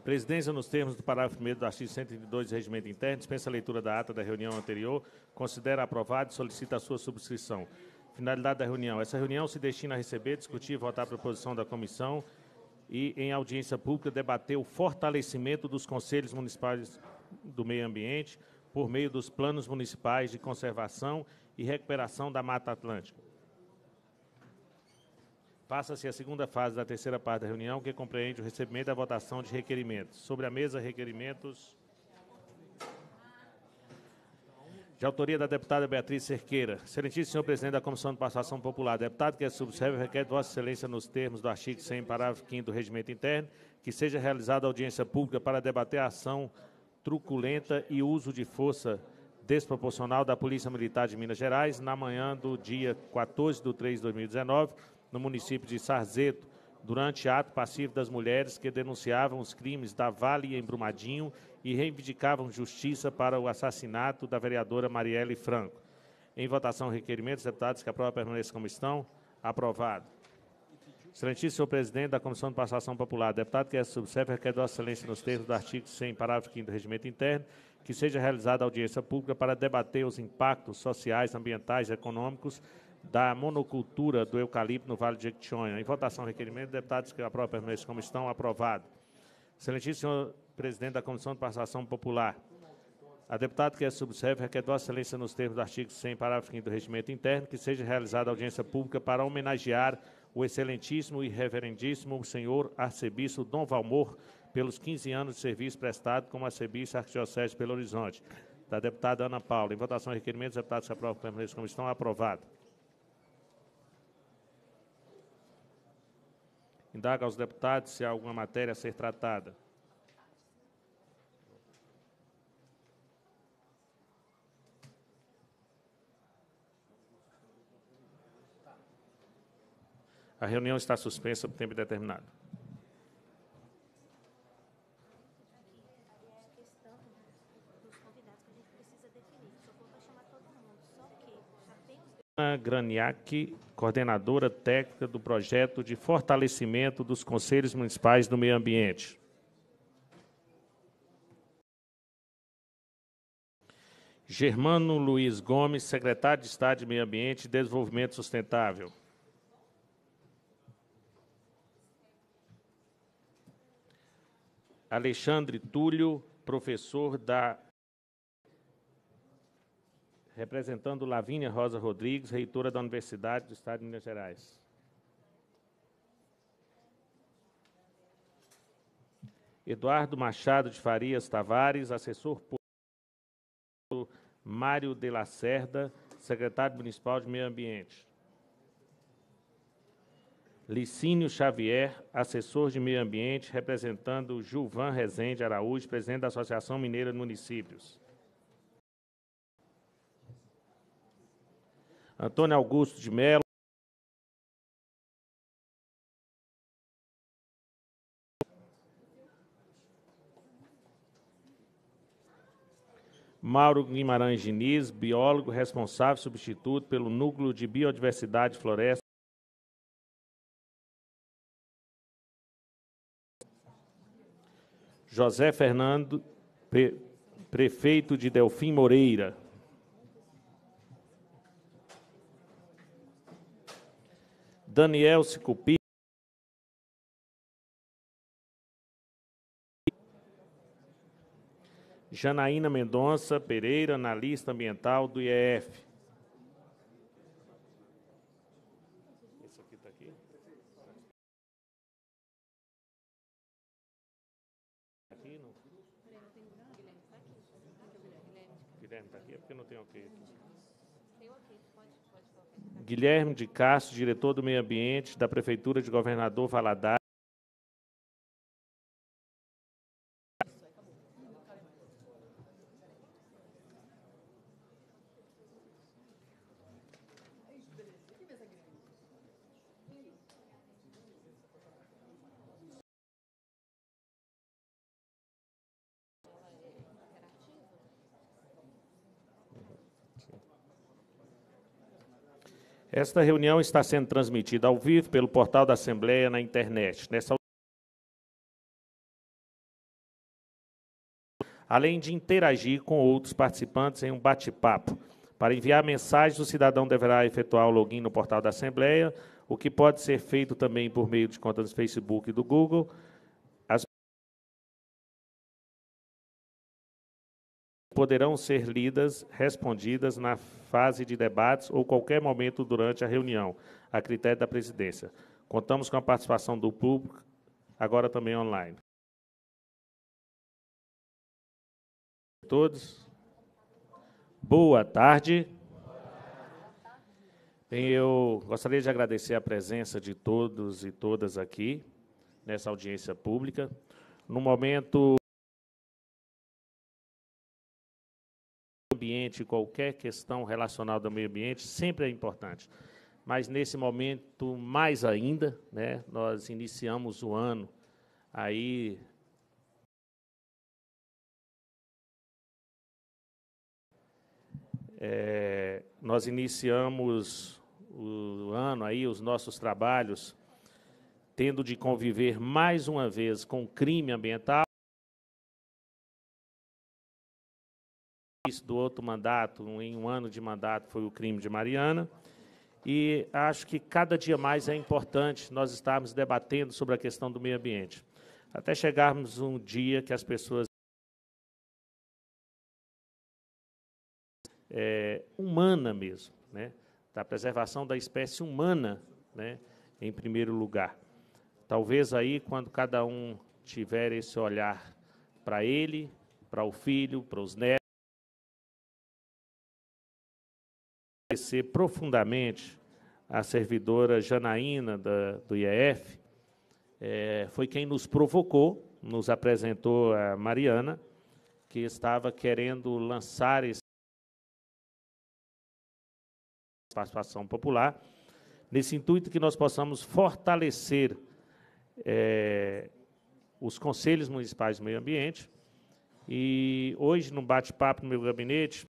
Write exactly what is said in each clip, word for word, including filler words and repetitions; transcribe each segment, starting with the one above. A presidência, nos termos do parágrafo primeiro do artigo cento e dois do Regimento Interno, dispensa a leitura da ata da reunião anterior, considera aprovada e solicita a sua subscrição. Finalidade da reunião. Essa reunião se destina a receber, discutir e votar a proposição da comissão e, em audiência pública, debater o fortalecimento dos conselhos municipais do meio ambiente por meio dos planos municipais de conservação e recuperação da Mata Atlântica. Passa-se a segunda fase da terceira parte da reunião, que compreende o recebimento e a votação de requerimentos. Sobre a mesa, requerimentos de autoria da deputada Beatriz Cerqueira. Excelentíssimo senhor presidente da Comissão de Participação Popular, deputado que subscreve, requer de Vossa Excelência, nos termos do artigo cem, parágrafo quinto do Regimento Interno, que seja realizada audiência pública para debater a ação truculenta e uso de força desproporcional da Polícia Militar de Minas Gerais na manhã do dia quatorze de três de dois mil e dezenove, no município de Sarzedo, durante ato passivo das mulheres que denunciavam os crimes da Vale em Brumadinho e reivindicavam justiça para o assassinato da vereadora Marielle Franco. Em votação, requerimentos, deputados, que a prova permaneça como estão. Aprovado. Excelentíssimo senhor presidente da Comissão de Participação Popular, deputado que é subserve, requer de Vossa Excelência, nos termos do artigo cem, parágrafo quinto do Regimento Interno, que seja realizada audiência pública para debater os impactos sociais, ambientais e econômicos da monocultura do eucalipto no Vale de Jequitinhonha. Em votação, requerimento, deputados que aprovam permaneçam como estão. Aprovado. Excelentíssimo senhor presidente da Comissão de Participação Popular, a deputada que é subserve requer de Vossa Excelência, nos termos do artigo cem, parágrafo quinto do Regimento Interno, que seja realizada audiência pública para homenagear o excelentíssimo e reverendíssimo senhor arcebispo Dom Valmor pelos quinze anos de serviço prestado como arcebispo arquidiocese de Belo Horizonte. Da deputada Ana Paula. Em votação, requerimentos, deputados que aprovam permaneçam como estão. Aprovado. Indaga aos deputados se há alguma matéria a ser tratada. A reunião está suspensa por tempo determinado. Ana Graniac, coordenadora técnica do projeto de fortalecimento dos Conselhos Municipais do Meio Ambiente. Germano Luiz Gomes, secretário de Estado de Meio Ambiente e Desenvolvimento Sustentável. Alexandre Túlio, professor da... representando Lavínia Rosa Rodrigues, reitora da Universidade do Estado de Minas Gerais. Eduardo Machado de Farias Tavares, assessor público Mário de Lacerda, secretário municipal de Meio Ambiente. Licínio Xavier, assessor de Meio Ambiente, representando Gilvan Rezende Araújo, presidente da Associação Mineira de Municípios. Antônio Augusto de Mello, Mauro Guimarães Diniz, biólogo responsável substituto pelo Núcleo de Biodiversidade e Floresta. José Fernando, pre prefeito de Delfim Moreira. Daniel Sicupi, Janaína Mendonça Pereira, analista ambiental do I E F. Esse aqui tá aqui. Aqui não. Guilherme tá aqui, é porque não tem o quê? Guilherme de Castro, diretor do Meio Ambiente da Prefeitura de Governador Valadares. Esta reunião está sendo transmitida ao vivo pelo portal da Assembleia na internet. Nessa além de interagir com outros participantes em um bate-papo. Para enviar mensagens, o cidadão deverá efetuar o login no portal da Assembleia, o que pode ser feito também por meio de contas do Facebook e do Google. As poderão ser lidas, respondidas na fase de debates ou qualquer momento durante a reunião, a critério da presidência. Contamos com a participação do público, agora também online. Todos. Boa tarde. Bem, eu gostaria de agradecer a presença de todos e todas aqui, nessa audiência pública, num momento ambiente, qualquer questão relacionada ao meio ambiente sempre é importante, mas nesse momento, mais ainda, né, nós iniciamos o ano aí É, nós iniciamos o ano, aí, os nossos trabalhos, tendo de conviver mais uma vez com o crime ambiental. Isso do outro mandato, em um ano de mandato, foi o crime de Mariana. E acho que cada dia mais é importante nós estarmos debatendo sobre a questão do meio ambiente, até chegarmos um dia que as pessoas É, humana mesmo, né? Da preservação da espécie humana, né? Em primeiro lugar. Talvez aí, quando cada um tiver esse olhar para ele, para o filho, para os netos, agradecer profundamente a servidora Janaína, da, do I E F, é, foi quem nos provocou, nos apresentou a Mariana, que estava querendo lançar esse participação popular, nesse intuito que nós possamos fortalecer é, os conselhos municipais do meio ambiente. E hoje, num bate-papo no meu gabinete,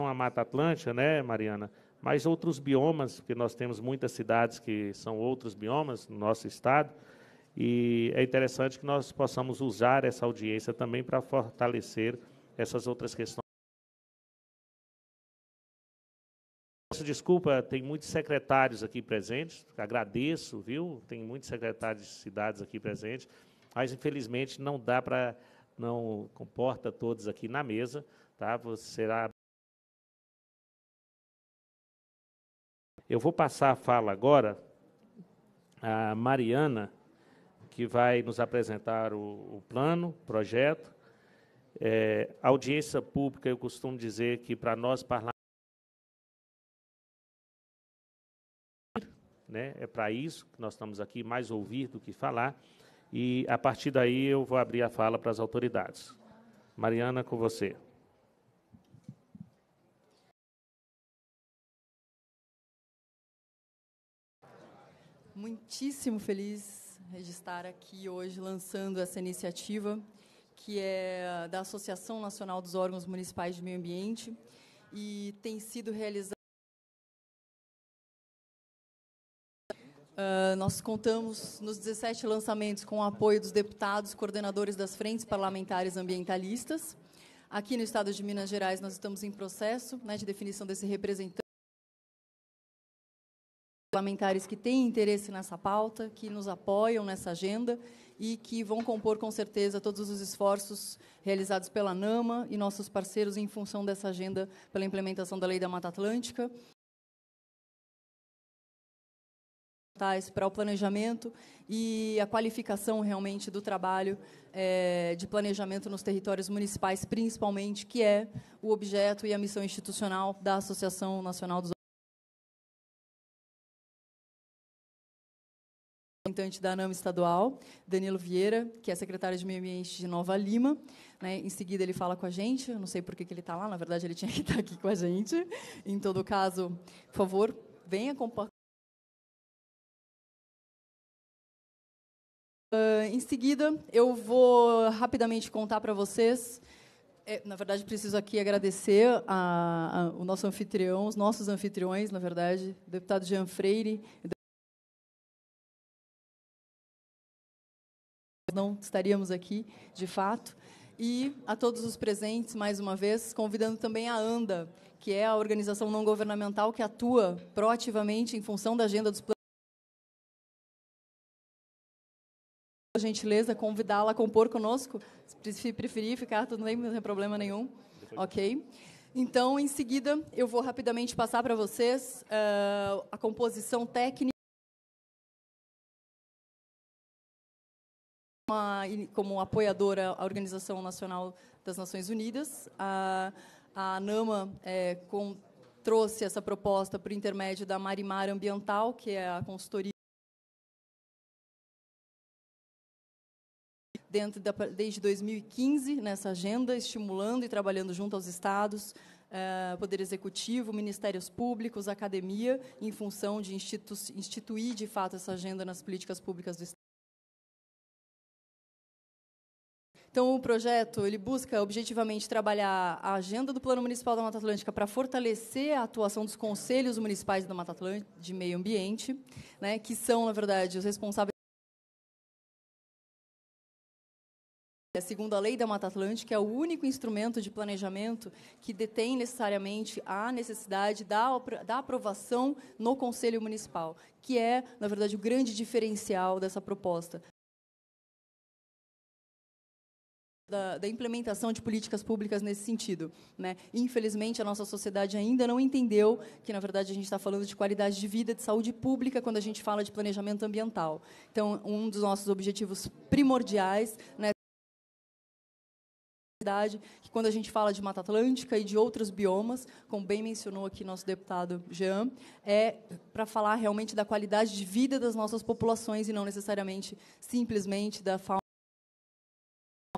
com a Mata Atlântica, né, Mariana, mas outros biomas, porque nós temos muitas cidades que são outros biomas no nosso estado, e é interessante que nós possamos usar essa audiência também para fortalecer essas outras questões. Desculpa, tem muitos secretários aqui presentes, agradeço, viu? Tem muitos secretários de cidades aqui presentes, mas, infelizmente, não dá para, não comporta todos aqui na mesa, tá? Você será... Eu vou passar a fala agora à Mariana, que vai nos apresentar o, o plano, projeto. É, audiência pública, eu costumo dizer que, para nós, parlamentares, é para isso que nós estamos aqui, mais ouvir do que falar. E, a partir daí, eu vou abrir a fala para as autoridades. Mariana, com você. Muitíssimo feliz de estar aqui hoje lançando essa iniciativa, que é da Associação Nacional dos Órgãos Municipais de Meio Ambiente, e tem sido realizada. Uh, nós contamos nos dezessete lançamentos com o apoio dos deputados, coordenadores das frentes parlamentares ambientalistas. Aqui no estado de Minas Gerais, nós estamos em processo, né, de definição desse representante. Parlamentares que têm interesse nessa pauta, que nos apoiam nessa agenda e que vão compor, com certeza, todos os esforços realizados pela ANAMA e nossos parceiros em função dessa agenda pela implementação da Lei da Mata Atlântica, para o planejamento e a qualificação realmente do trabalho é, de planejamento nos territórios municipais, principalmente, que é o objeto e a missão institucional da Associação Nacional dos representante da ANAMA estadual, Danilo Vieira, que é secretário de Meio Ambiente de Nova Lima. Né? Em seguida, ele fala com a gente. Eu não sei por que ele está lá, na verdade, ele tinha que estar aqui com a gente. Em todo caso, por favor, venha acompanhar. Uh, em seguida, eu vou rapidamente contar para vocês. É, na verdade, preciso aqui agradecer a, a, o nosso anfitrião, os nossos anfitriões, na verdade, o deputado Jean Freire, não estaríamos aqui, de fato. E a todos os presentes, mais uma vez, convidando também a ANDA, que é a organização não governamental que atua proativamente em função da agenda dos planos. A gentileza, convidá-la a compor conosco, se preferir ficar, tudo bem, não tem problema nenhum. Ok? Então, em seguida, eu vou rapidamente passar para vocês uh, a composição técnica, como apoiadora à Organização Nacional das Nações Unidas. A, a ANAMA é, com, trouxe essa proposta por intermédio da Marimar Ambiental, que é a consultoria dentro da, desde dois mil e quinze, nessa agenda, estimulando e trabalhando junto aos estados, é, Poder Executivo, Ministérios Públicos, Academia, em função de institu instituir, de fato, essa agenda nas políticas públicas do Estado. Então, o projeto ele busca objetivamente trabalhar a agenda do Plano Municipal da Mata Atlântica para fortalecer a atuação dos conselhos municipais da Mata Atlântica de meio ambiente, né, que são, na verdade, os responsáveis, segundo a lei da Mata Atlântica, é o único instrumento de planejamento que detém necessariamente a necessidade da, da aprovação no Conselho Municipal, que é, na verdade, o grande diferencial dessa proposta. Da, da implementação de políticas públicas nesse sentido, né? Infelizmente, a nossa sociedade ainda não entendeu que, na verdade, a gente está falando de qualidade de vida, de saúde pública, quando a gente fala de planejamento ambiental. Então, um dos nossos objetivos primordiais, né, que quando a gente fala de Mata Atlântica e de outros biomas, como bem mencionou aqui nosso deputado Jean, é para falar realmente da qualidade de vida das nossas populações e não necessariamente, simplesmente, da fauna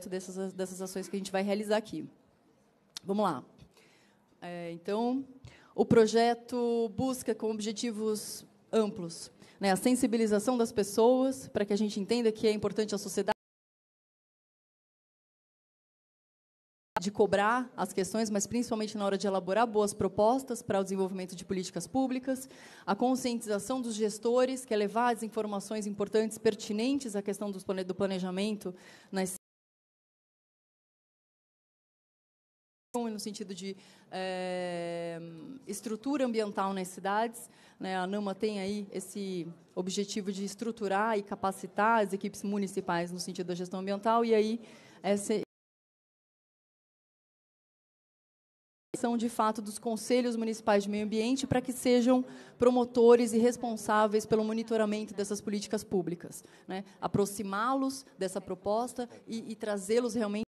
dessas, dessas ações que a gente vai realizar aqui. Vamos lá. É, então, o projeto busca com objetivos amplos, né, a sensibilização das pessoas para que a gente entenda que é importante a sociedade de cobrar as questões, mas principalmente na hora de elaborar boas propostas para o desenvolvimento de políticas públicas, a conscientização dos gestores, que é levar as informações importantes, pertinentes à questão do planejamento, nas... no sentido de é, estrutura ambiental nas cidades. Né, a ANAMA tem aí esse objetivo de estruturar e capacitar as equipes municipais no sentido da gestão ambiental, e aí essa são, de fato, dos conselhos municipais de meio ambiente para que sejam promotores e responsáveis pelo monitoramento dessas políticas públicas, né? Aproximá-los dessa proposta e, e trazê-los realmente.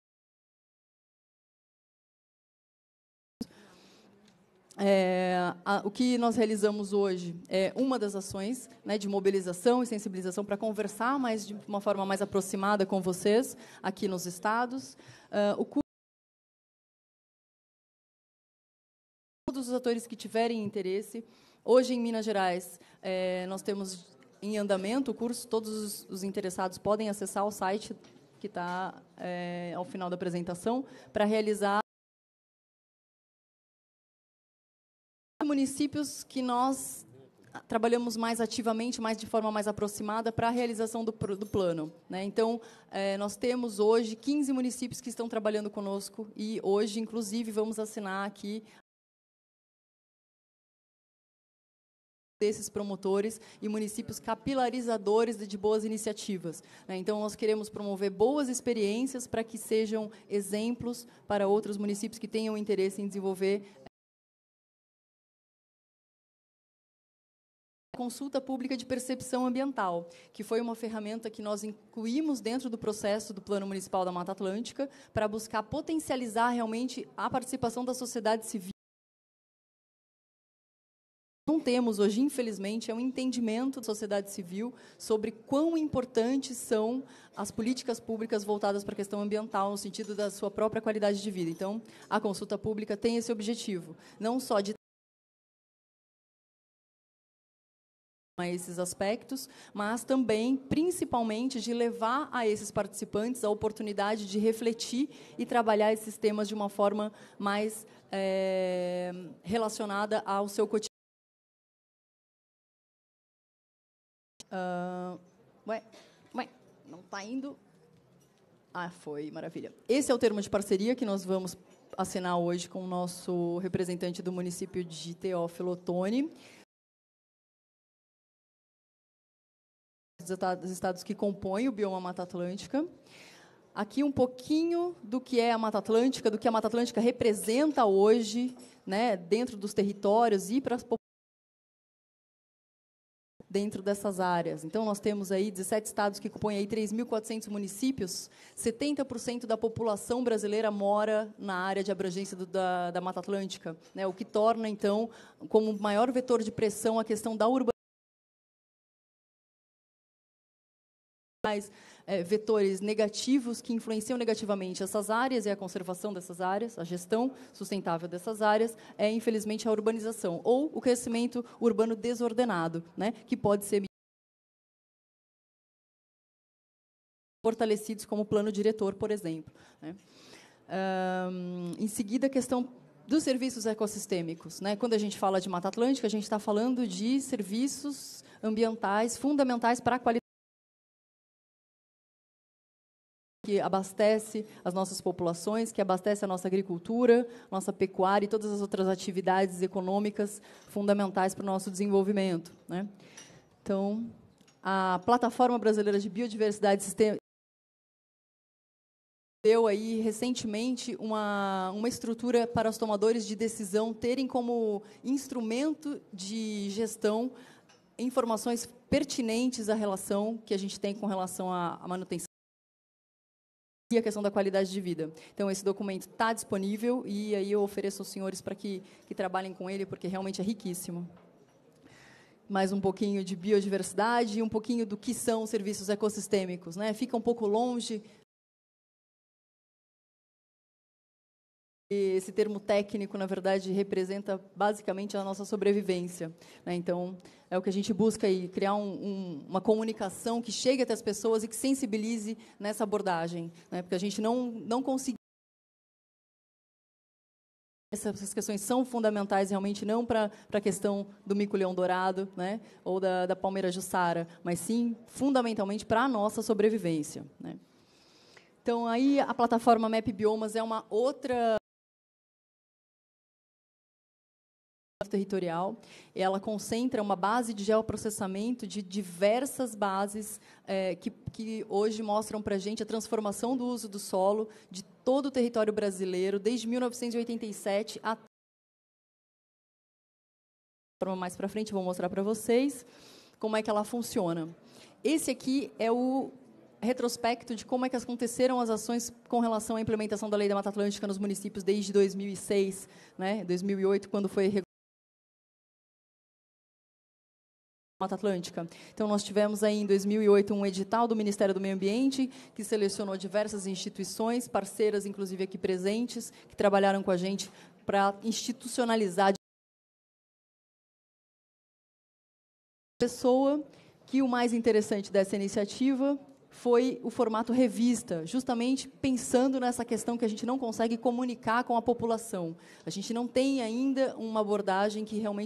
É, a, o que nós realizamos hoje é uma das ações, né, de mobilização e sensibilização para conversar mais de uma forma mais aproximada com vocês aqui nos estados. Uh, o Todos os atores que tiverem interesse. Hoje, em Minas Gerais, é, nós temos em andamento o curso. Todos os interessados podem acessar o site que está é, ao final da apresentação para realizar municípios que nós trabalhamos mais ativamente, mais de forma mais aproximada para a realização do, do plano, né? Então, é, nós temos hoje quinze municípios que estão trabalhando conosco e hoje, inclusive, vamos assinar aqui desses promotores e municípios capilarizadores de boas iniciativas. Então, nós queremos promover boas experiências para que sejam exemplos para outros municípios que tenham interesse em desenvolver. A consulta pública de percepção ambiental, que foi uma ferramenta que nós incluímos dentro do processo do Plano Municipal da Mata Atlântica para buscar potencializar realmente a participação da sociedade civil. Não temos hoje, infelizmente, é um entendimento da sociedade civil sobre quão importantes são as políticas públicas voltadas para a questão ambiental, no sentido da sua própria qualidade de vida. Então, a consulta pública tem esse objetivo, não só de esses aspectos, mas também, principalmente, de levar a esses participantes a oportunidade de refletir e trabalhar esses temas de uma forma mais é, relacionada ao seu cotidiano. Uh, ué, ué, não está indo. Ah, foi, maravilha. Esse é o termo de parceria que nós vamos assinar hoje com o nosso representante do município de Teófilo Otoni. Os estados que compõem o bioma Mata Atlântica. Aqui um pouquinho do que é a Mata Atlântica, do que a Mata Atlântica representa hoje, né, dentro dos territórios e para as populações dentro dessas áreas. Então, nós temos aí dezessete estados que compõem três mil e quatrocentos municípios, setenta por cento da população brasileira mora na área de abrangência do, da, da Mata Atlântica, né, o que torna, então, como maior vetor de pressão a questão da urbanização. Mais é, vetores negativos que influenciam negativamente essas áreas e a conservação dessas áreas, a gestão sustentável dessas áreas, é, infelizmente, a urbanização ou o crescimento urbano desordenado, né, que pode ser fortalecidos como plano diretor, por exemplo, né. Um, em seguida, a questão dos serviços ecossistêmicos, né? Quando a gente fala de Mata Atlântica, a gente está falando de serviços ambientais fundamentais para a qualidade que abastece as nossas populações, que abastece a nossa agricultura, nossa pecuária e todas as outras atividades econômicas fundamentais para o nosso desenvolvimento, né? Então, a Plataforma Brasileira de Biodiversidade Sistêmica deu aí recentemente uma, uma estrutura para os tomadores de decisão terem como instrumento de gestão informações pertinentes à relação que a gente tem com relação à, à manutenção e a questão da qualidade de vida. Então, esse documento está disponível e aí eu ofereço aos senhores para que, que trabalhem com ele, porque realmente é riquíssimo. Mais um pouquinho de biodiversidade e um pouquinho do que são os serviços ecossistêmicos, né? Fica um pouco longe esse termo técnico, na verdade, representa basicamente a nossa sobrevivência, né? Então, é o que a gente busca aí, criar um, um, uma comunicação que chegue até as pessoas e que sensibilize nessa abordagem, né? Porque a gente não, não conseguiu... Essas questões são fundamentais, realmente, não para a questão do mico-leão-dourado, né? Ou da, da palmeira-jussara, mas sim, fundamentalmente, para a nossa sobrevivência, né? Então, aí a plataforma Map Biomas é uma outra... territorial, ela concentra uma base de geoprocessamento de diversas bases é, que, que hoje mostram para a gente a transformação do uso do solo de todo o território brasileiro, desde mil novecentos e oitenta e sete até... Mais para frente, vou mostrar para vocês como é que ela funciona. Esse aqui é o retrospecto de como é que aconteceram as ações com relação à implementação da Lei da Mata Atlântica nos municípios desde dois mil e seis, né, dois mil e oito, quando foi regulada Mata Atlântica. Então, nós tivemos aí, em dois mil e oito, um edital do Ministério do Meio Ambiente, que selecionou diversas instituições, parceiras, inclusive aqui presentes, que trabalharam com a gente para institucionalizar a pessoa, que o mais interessante dessa iniciativa foi o formato revista, justamente pensando nessa questão que a gente não consegue comunicar com a população. A gente não tem ainda uma abordagem que realmente...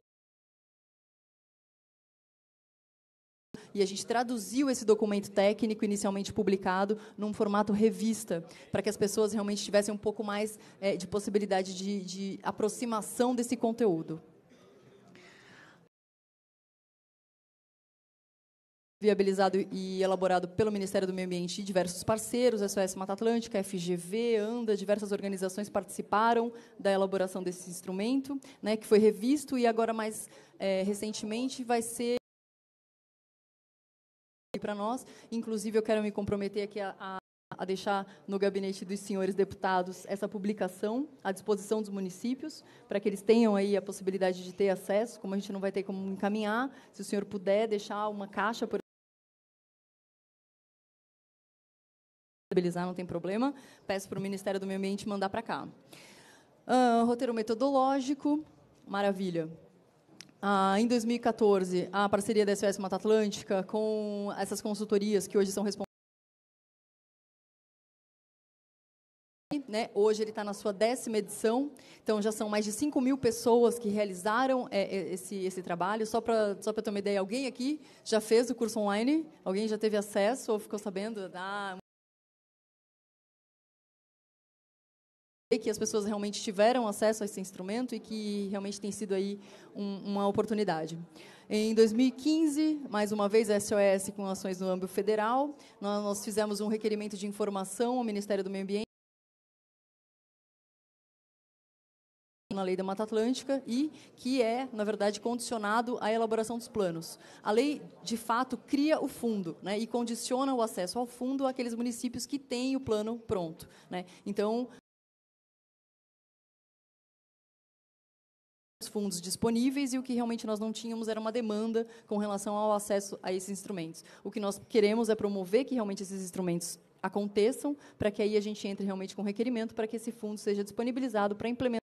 E a gente traduziu esse documento técnico, inicialmente publicado, num formato revista, para que as pessoas realmente tivessem um pouco mais é, de possibilidade de, de aproximação desse conteúdo. Viabilizado e elaborado pelo Ministério do Meio Ambiente e diversos parceiros, S O S Mata Atlântica, F G V, ANDA, diversas organizações participaram da elaboração desse instrumento, né, que foi revisto e agora, mais é, recentemente, vai ser... para nós, inclusive eu quero me comprometer aqui a, a, a deixar no gabinete dos senhores deputados essa publicação à disposição dos municípios, para que eles tenham aí a possibilidade de ter acesso, como a gente não vai ter como encaminhar, se o senhor puder deixar uma caixa, por estabilizar, não tem problema, peço para o Ministério do Meio Ambiente mandar para cá. Uh, roteiro metodológico, maravilha. Ah, em dois mil e quatorze, a parceria da S O S Mata Atlântica com essas consultorias que hoje são responsáveis, né? Hoje ele está na sua décima edição, então já são mais de cinco mil pessoas que realizaram é, esse, esse trabalho. Só para só para ter uma ideia, alguém aqui já fez o curso online? Alguém já teve acesso ou ficou sabendo? Ah, que as pessoas realmente tiveram acesso a esse instrumento e que realmente tem sido aí um, uma oportunidade. Em dois mil e quinze, mais uma vez, a S O S com ações no âmbito federal, nós, nós fizemos um requerimento de informação ao Ministério do Meio Ambiente na Lei da Mata Atlântica e que é, na verdade, condicionado à elaboração dos planos. A lei, de fato, cria o fundo, né, e condiciona o acesso ao fundo àqueles municípios que têm o plano pronto, né? Então, fundos disponíveis, e o que realmente nós não tínhamos era uma demanda com relação ao acesso a esses instrumentos. O que nós queremos é promover que realmente esses instrumentos aconteçam, para que aí a gente entre realmente com requerimento para que esse fundo seja disponibilizado para implementar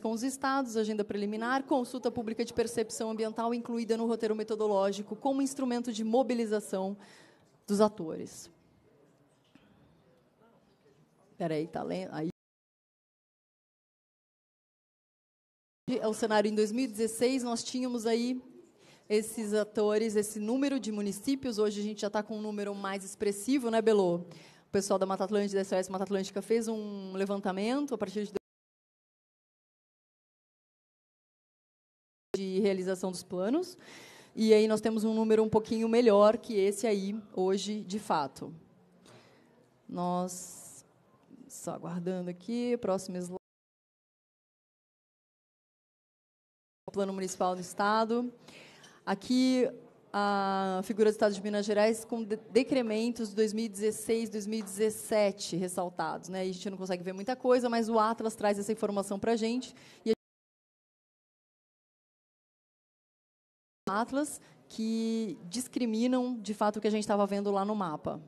com os estados, agenda preliminar, consulta pública de percepção ambiental incluída no roteiro metodológico como instrumento de mobilização dos atores. Espera aí, tá lendo? Aí. É o cenário em dois mil e dezesseis, nós tínhamos aí esses atores, esse número de municípios. Hoje a gente já está com um número mais expressivo, né, Belô? O pessoal da Mata Atlântica, da S O S Mata Atlântica, fez um levantamento a partir de, de realização dos planos, e aí nós temos um número um pouquinho melhor que esse aí, hoje, de fato. Nós, só aguardando aqui, próximo slide. Plano municipal do Estado. Aqui, a figura do Estado de Minas Gerais com decrementos de dois mil e dezesseis, dois mil e dezessete ressaltados, né? E a gente não consegue ver muita coisa, mas o Atlas traz essa informação para a gente. E a gente... Atlas que discriminam, de fato, o que a gente estava vendo lá no mapa.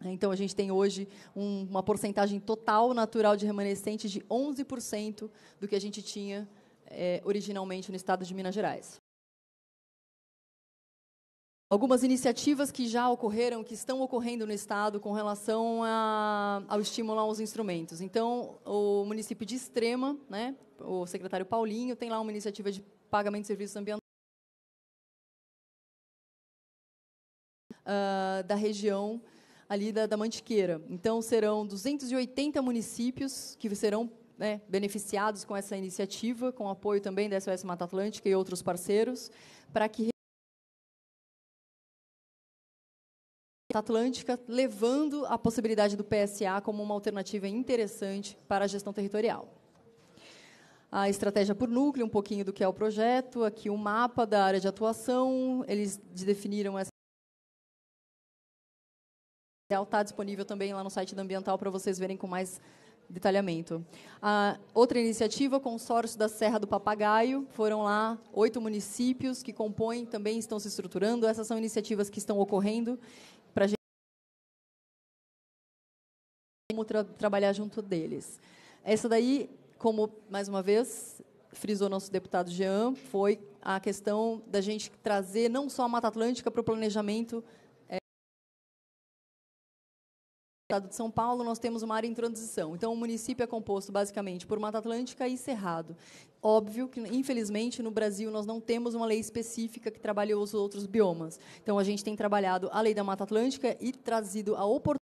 Então, a gente tem hoje um, uma porcentagem total natural de remanescente de onze por cento do que a gente tinha É, originalmente no estado de Minas Gerais. Algumas iniciativas que já ocorreram, que estão ocorrendo no estado com relação a, ao estímulo aos instrumentos. Então, o município de Extrema, né, o secretário Paulinho, tem lá uma iniciativa de pagamento de serviços ambientais uh, da região ali da, da Mantiqueira. Então, serão duzentos e oitenta municípios que serão, né, beneficiados com essa iniciativa, com apoio também da S O S Mata Atlântica e outros parceiros, para que Mata Atlântica, levando a possibilidade do P S A como uma alternativa interessante para a gestão territorial. A estratégia por núcleo, um pouquinho do que é o projeto, aqui o mapa da área de atuação, eles definiram essa... Está disponível também lá no site da Ambiental para vocês verem com mais detalhamento. Ah, outra iniciativa, o consórcio da Serra do Papagaio, foram lá oito municípios que compõem, também estão se estruturando. Essas são iniciativas que estão ocorrendo para a gente tra trabalhar junto deles. Essa daí, como, mais uma vez, frisou nosso deputado Jean, foi a questão da gente trazer não só a Mata Atlântica para o planejamento. No estado de São Paulo, nós temos uma área em transição. Então, o município é composto, basicamente, por Mata Atlântica e Cerrado. Óbvio que, infelizmente, no Brasil, nós não temos uma lei específica que trabalhe os outros biomas. Então, a gente tem trabalhado a lei da Mata Atlântica e trazido a oportunidade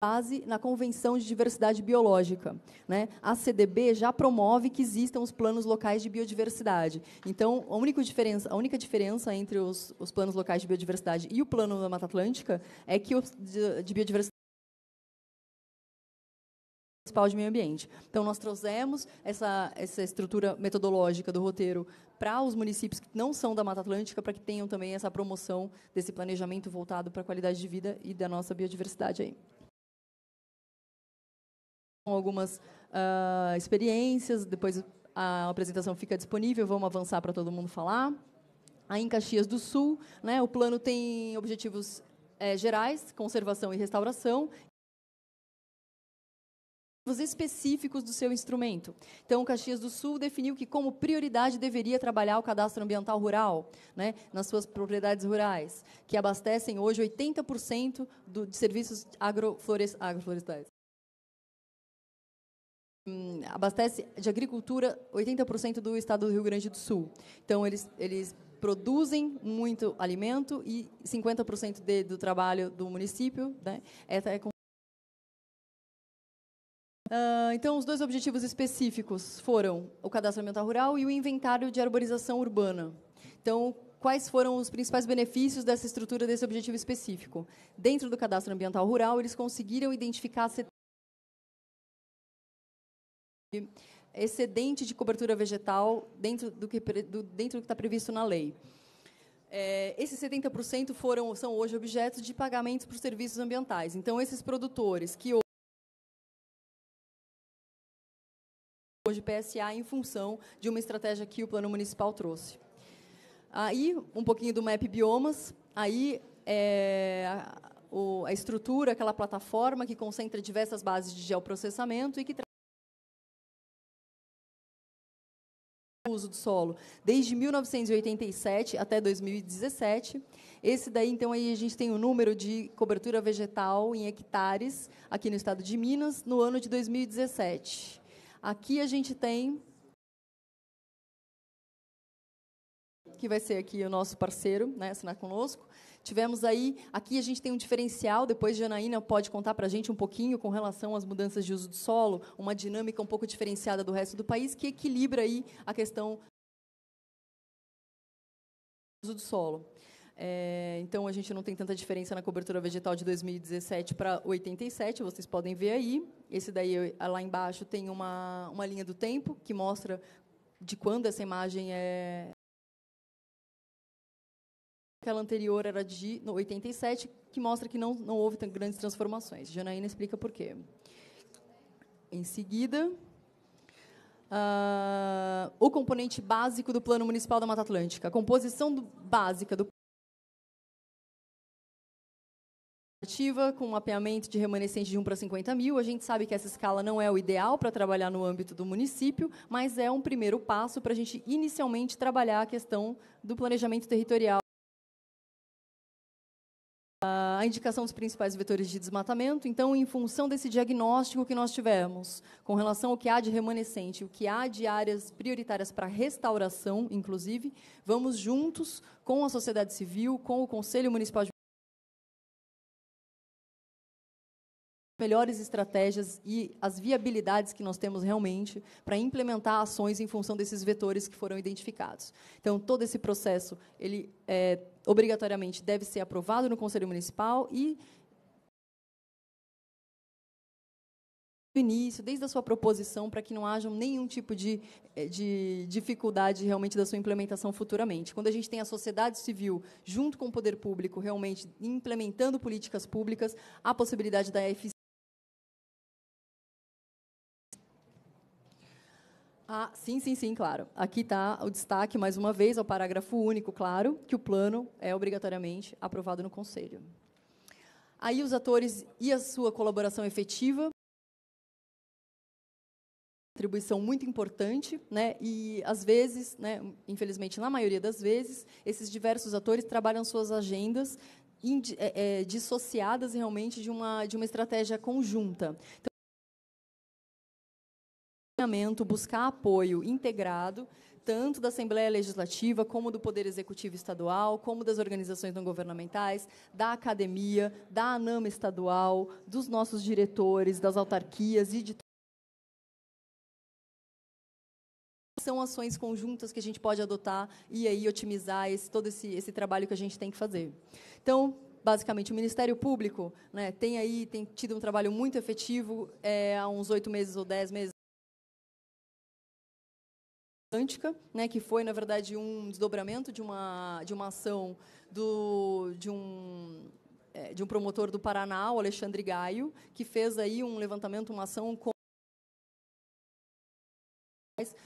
base na Convenção de Diversidade Biológica, né? A C D B já promove que existam os planos locais de biodiversidade. Então, a única diferença, a única diferença entre os, os planos locais de biodiversidade e o plano da Mata Atlântica é que o de, de biodiversidade municipal de meio ambiente. Então, nós trouxemos essa, essa estrutura metodológica do roteiro para os municípios que não são da Mata Atlântica, para que tenham também essa promoção desse planejamento voltado para a qualidade de vida e da nossa biodiversidade aí. Algumas uh, experiências, depois a apresentação fica disponível, vamos avançar para todo mundo falar. Aí, em Caxias do Sul, né, o plano tem objetivos é, gerais, conservação e restauração, específicos do seu instrumento. Então, Caxias do Sul definiu que, como prioridade, deveria trabalhar o cadastro ambiental rural, né, nas suas propriedades rurais, que abastecem hoje oitenta por cento do, de serviços agroflores, agroflorestais. Abastece de agricultura oitenta por cento do estado do Rio Grande do Sul. Então, eles, eles produzem muito alimento e cinquenta por cento de, do trabalho do município, né, é, é com... Uh, então, os dois objetivos específicos foram o cadastro ambiental rural e o inventário de arborização urbana. Então, quais foram os principais benefícios dessa estrutura, desse objetivo específico? Dentro do cadastro ambiental rural, eles conseguiram identificar excedente de cobertura vegetal dentro do que do, dentro do que está previsto na lei. É, esses setenta por cento foram, são hoje objetos de pagamento por serviços ambientais. Então, esses produtores que hoje hoje P S A em função de uma estratégia que o Plano Municipal trouxe. Aí, um pouquinho do M A P Biomas, aí é, a, o, a estrutura, aquela plataforma que concentra diversas bases de geoprocessamento e que traz o uso do solo desde mil novecentos e oitenta e sete até dois mil e dezessete. Esse daí, então, aí a gente tem o número de cobertura vegetal em hectares aqui no estado de Minas no ano de dois mil e dezessete. Aqui a gente tem, que vai ser aqui o nosso parceiro, né, assinar conosco. Tivemos aí, aqui a gente tem um diferencial, depois Janaína pode contar para a gente um pouquinho com relação às mudanças de uso do solo, uma dinâmica um pouco diferenciada do resto do país, que equilibra aí a questão do uso do solo. É, então, a gente não tem tanta diferença na cobertura vegetal de dois mil e dezessete para oitenta e sete, vocês podem ver aí. Esse daí, lá embaixo, tem uma, uma linha do tempo que mostra de quando essa imagem é... Aquela anterior era de no oitenta e sete, que mostra que não, não houve tão grandes transformações. Janaína explica por quê. Em seguida, uh, o componente básico do Plano Municipal da Mata Atlântica. A composição do, básica do com mapeamento de remanescente de um para cinquenta mil. A gente sabe que essa escala não é o ideal para trabalhar no âmbito do município, mas é um primeiro passo para a gente inicialmente trabalhar a questão do planejamento territorial. A indicação dos principais vetores de desmatamento. Então, em função desse diagnóstico que nós tivemos com relação ao que há de remanescente, o que há de áreas prioritárias para restauração, inclusive, vamos juntos com a sociedade civil, com o Conselho Municipal de melhores estratégias e as viabilidades que nós temos realmente para implementar ações em função desses vetores que foram identificados. Então, todo esse processo, ele é, obrigatoriamente deve ser aprovado no Conselho Municipal e do início, desde a sua proposição, para que não haja nenhum tipo de, de dificuldade realmente da sua implementação futuramente. Quando a gente tem a sociedade civil junto com o poder público realmente implementando políticas públicas, a possibilidade da eficiência Ah, sim, sim, sim, claro. Aqui está o destaque, mais uma vez, ao parágrafo único, claro, que o plano é obrigatoriamente aprovado no Conselho. Aí os atores e a sua colaboração efetiva, atribuição muito importante, né? E, às vezes, né, infelizmente, na maioria das vezes, esses diversos atores trabalham suas agendas é, é, dissociadas realmente de uma, de uma estratégia conjunta. Então, buscar apoio integrado, tanto da Assembleia Legislativa, como do Poder Executivo Estadual, como das organizações não governamentais, da academia, da ANAMA estadual, dos nossos diretores, das autarquias e de são ações conjuntas que a gente pode adotar e aí otimizar esse, todo esse, esse trabalho que a gente tem que fazer. Então, basicamente, o Ministério Público, né, tem, aí, tem tido um trabalho muito efetivo é, há uns oito meses ou dez meses, né, que foi, na verdade, um desdobramento de uma, de uma ação do, de, um, é, de um promotor do Paraná, o Alexandre Gaio, que fez aí um levantamento, uma ação com...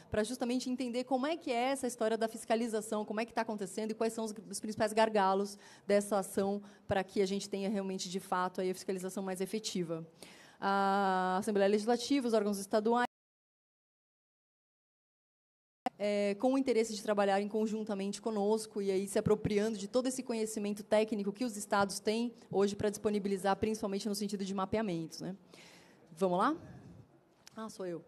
para justamente entender como é que é essa história da fiscalização, como é que está acontecendo e quais são os, os principais gargalos dessa ação para que a gente tenha realmente, de fato, aí a fiscalização mais efetiva. A Assembleia Legislativa, os órgãos estaduais, É, com o interesse de trabalharem conjuntamente conosco e aí se apropriando de todo esse conhecimento técnico que os estados têm hoje para disponibilizar, principalmente no sentido de mapeamentos, né? Vamos lá? Ah, sou eu.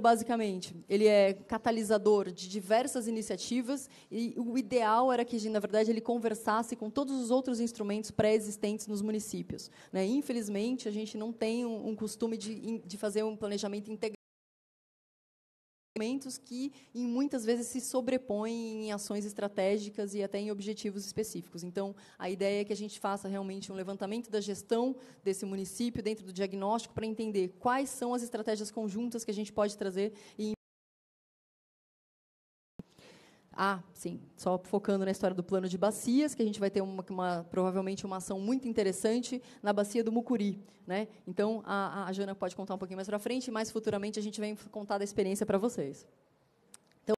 Basicamente, ele é catalisador de diversas iniciativas e o ideal era que, na verdade, ele conversasse com todos os outros instrumentos pré-existentes nos municípios. Né? Infelizmente, a gente não tem um, um costume de, de fazer um planejamento integral que, em muitas vezes, se sobrepõem em ações estratégicas e até em objetivos específicos. Então, a ideia é que a gente faça realmente um levantamento da gestão desse município dentro do diagnóstico para entender quais são as estratégias conjuntas que a gente pode trazer e... Ah, sim, só focando na história do plano de bacias, que a gente vai ter uma, uma, provavelmente uma ação muito interessante na bacia do Mucuri. Né? Então, a, a Jana pode contar um pouquinho mais para frente, mas futuramente a gente vem contar da experiência para vocês. Então,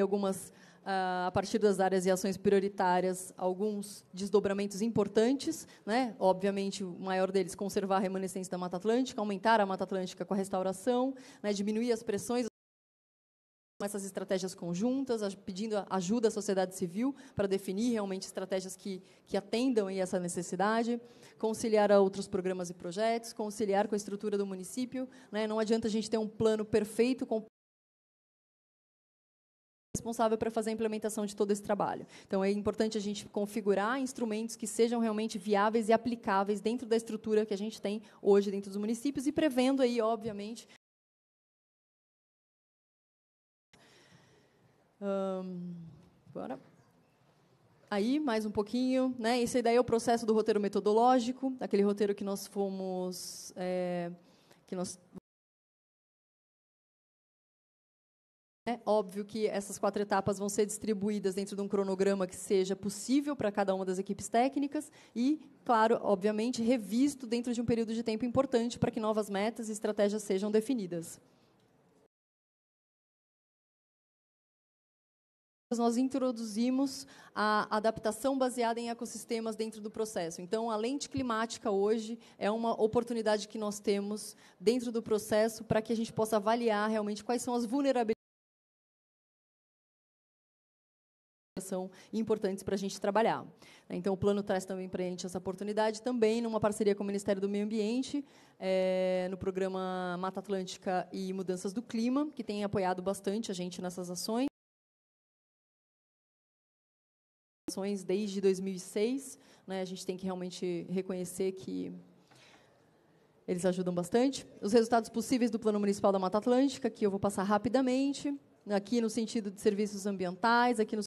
algumas, a partir das áreas e ações prioritárias, alguns desdobramentos importantes. Né? Obviamente, o maior deles, conservar a remanescência da Mata Atlântica, aumentar a Mata Atlântica com a restauração, né? Diminuir as pressões, essas estratégias conjuntas, pedindo ajuda à sociedade civil para definir realmente estratégias que, que atendam a essa necessidade, conciliar a outros programas e projetos, conciliar com a estrutura do município. Né? Não adianta a gente ter um plano perfeito com responsável para fazer a implementação de todo esse trabalho. Então, é importante a gente configurar instrumentos que sejam realmente viáveis e aplicáveis dentro da estrutura que a gente tem hoje dentro dos municípios e prevendo, aí, obviamente, Hum, bora. Aí, mais um pouquinho. Né? Esse daí é o processo do roteiro metodológico, aquele roteiro que nós fomos... É, que nós... É óbvio que essas quatro etapas vão ser distribuídas dentro de um cronograma que seja possível para cada uma das equipes técnicas e, claro, obviamente, revisto dentro de um período de tempo importante para que novas metas e estratégias sejam definidas. Nós introduzimos a adaptação baseada em ecossistemas dentro do processo. Então, a lente climática hoje é uma oportunidade que nós temos dentro do processo para que a gente possa avaliar realmente quais são as vulnerabilidades que são importantes para a gente trabalhar. Então, o plano traz também para a gente essa oportunidade, também numa parceria com o Ministério do Meio Ambiente, é, no programa Mata Atlântica e Mudanças do Clima, que tem apoiado bastante a gente nessas ações. Desde dois mil e seis, né, a gente tem que realmente reconhecer que eles ajudam bastante. Os resultados possíveis do Plano Municipal da Mata Atlântica, que eu vou passar rapidamente, aqui no sentido de serviços ambientais, aqui no...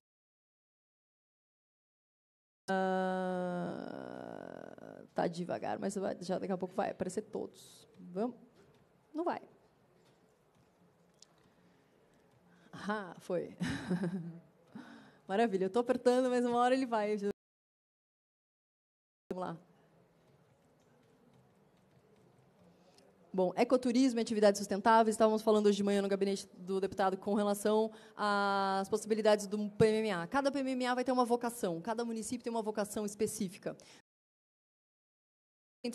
Uh, tá devagar, mas já daqui a pouco vai aparecer todos. Vamos? Não vai. Ah, foi. Maravilha, eu estou apertando, mas uma hora ele vai. Vamos lá. Bom, ecoturismo e atividades sustentáveis. Estávamos falando hoje de manhã no gabinete do deputado com relação às possibilidades do P M M A. Cada P M M A vai ter uma vocação, cada município tem uma vocação específica.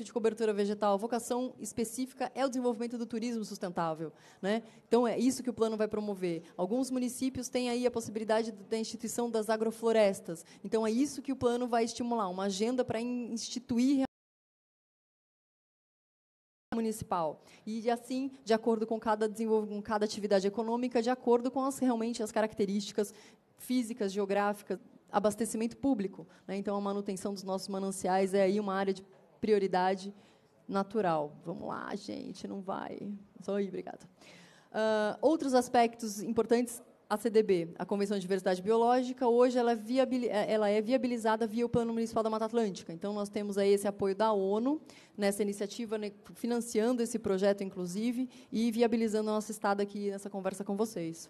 De cobertura vegetal, a vocação específica é o desenvolvimento do turismo sustentável. Né? Então, é isso que o plano vai promover. Alguns municípios têm aí a possibilidade da instituição das agroflorestas. Então, é isso que o plano vai estimular, uma agenda para instituir municipal. E, assim, de acordo com cada, com cada atividade econômica, de acordo com as, realmente as características físicas, geográficas, abastecimento público. Né? Então, a manutenção dos nossos mananciais é aí uma área de prioridade natural. Vamos lá, gente, não vai. Só aí, obrigada. Uh, outros aspectos importantes, a C D B, a Convenção de Diversidade Biológica, hoje ela é, viabil, ela é viabilizada via o Plano Municipal da Mata Atlântica. Então, nós temos aí esse apoio da ONU nessa iniciativa, né, financiando esse projeto, inclusive, e viabilizando a nossa estada aqui nessa conversa com vocês.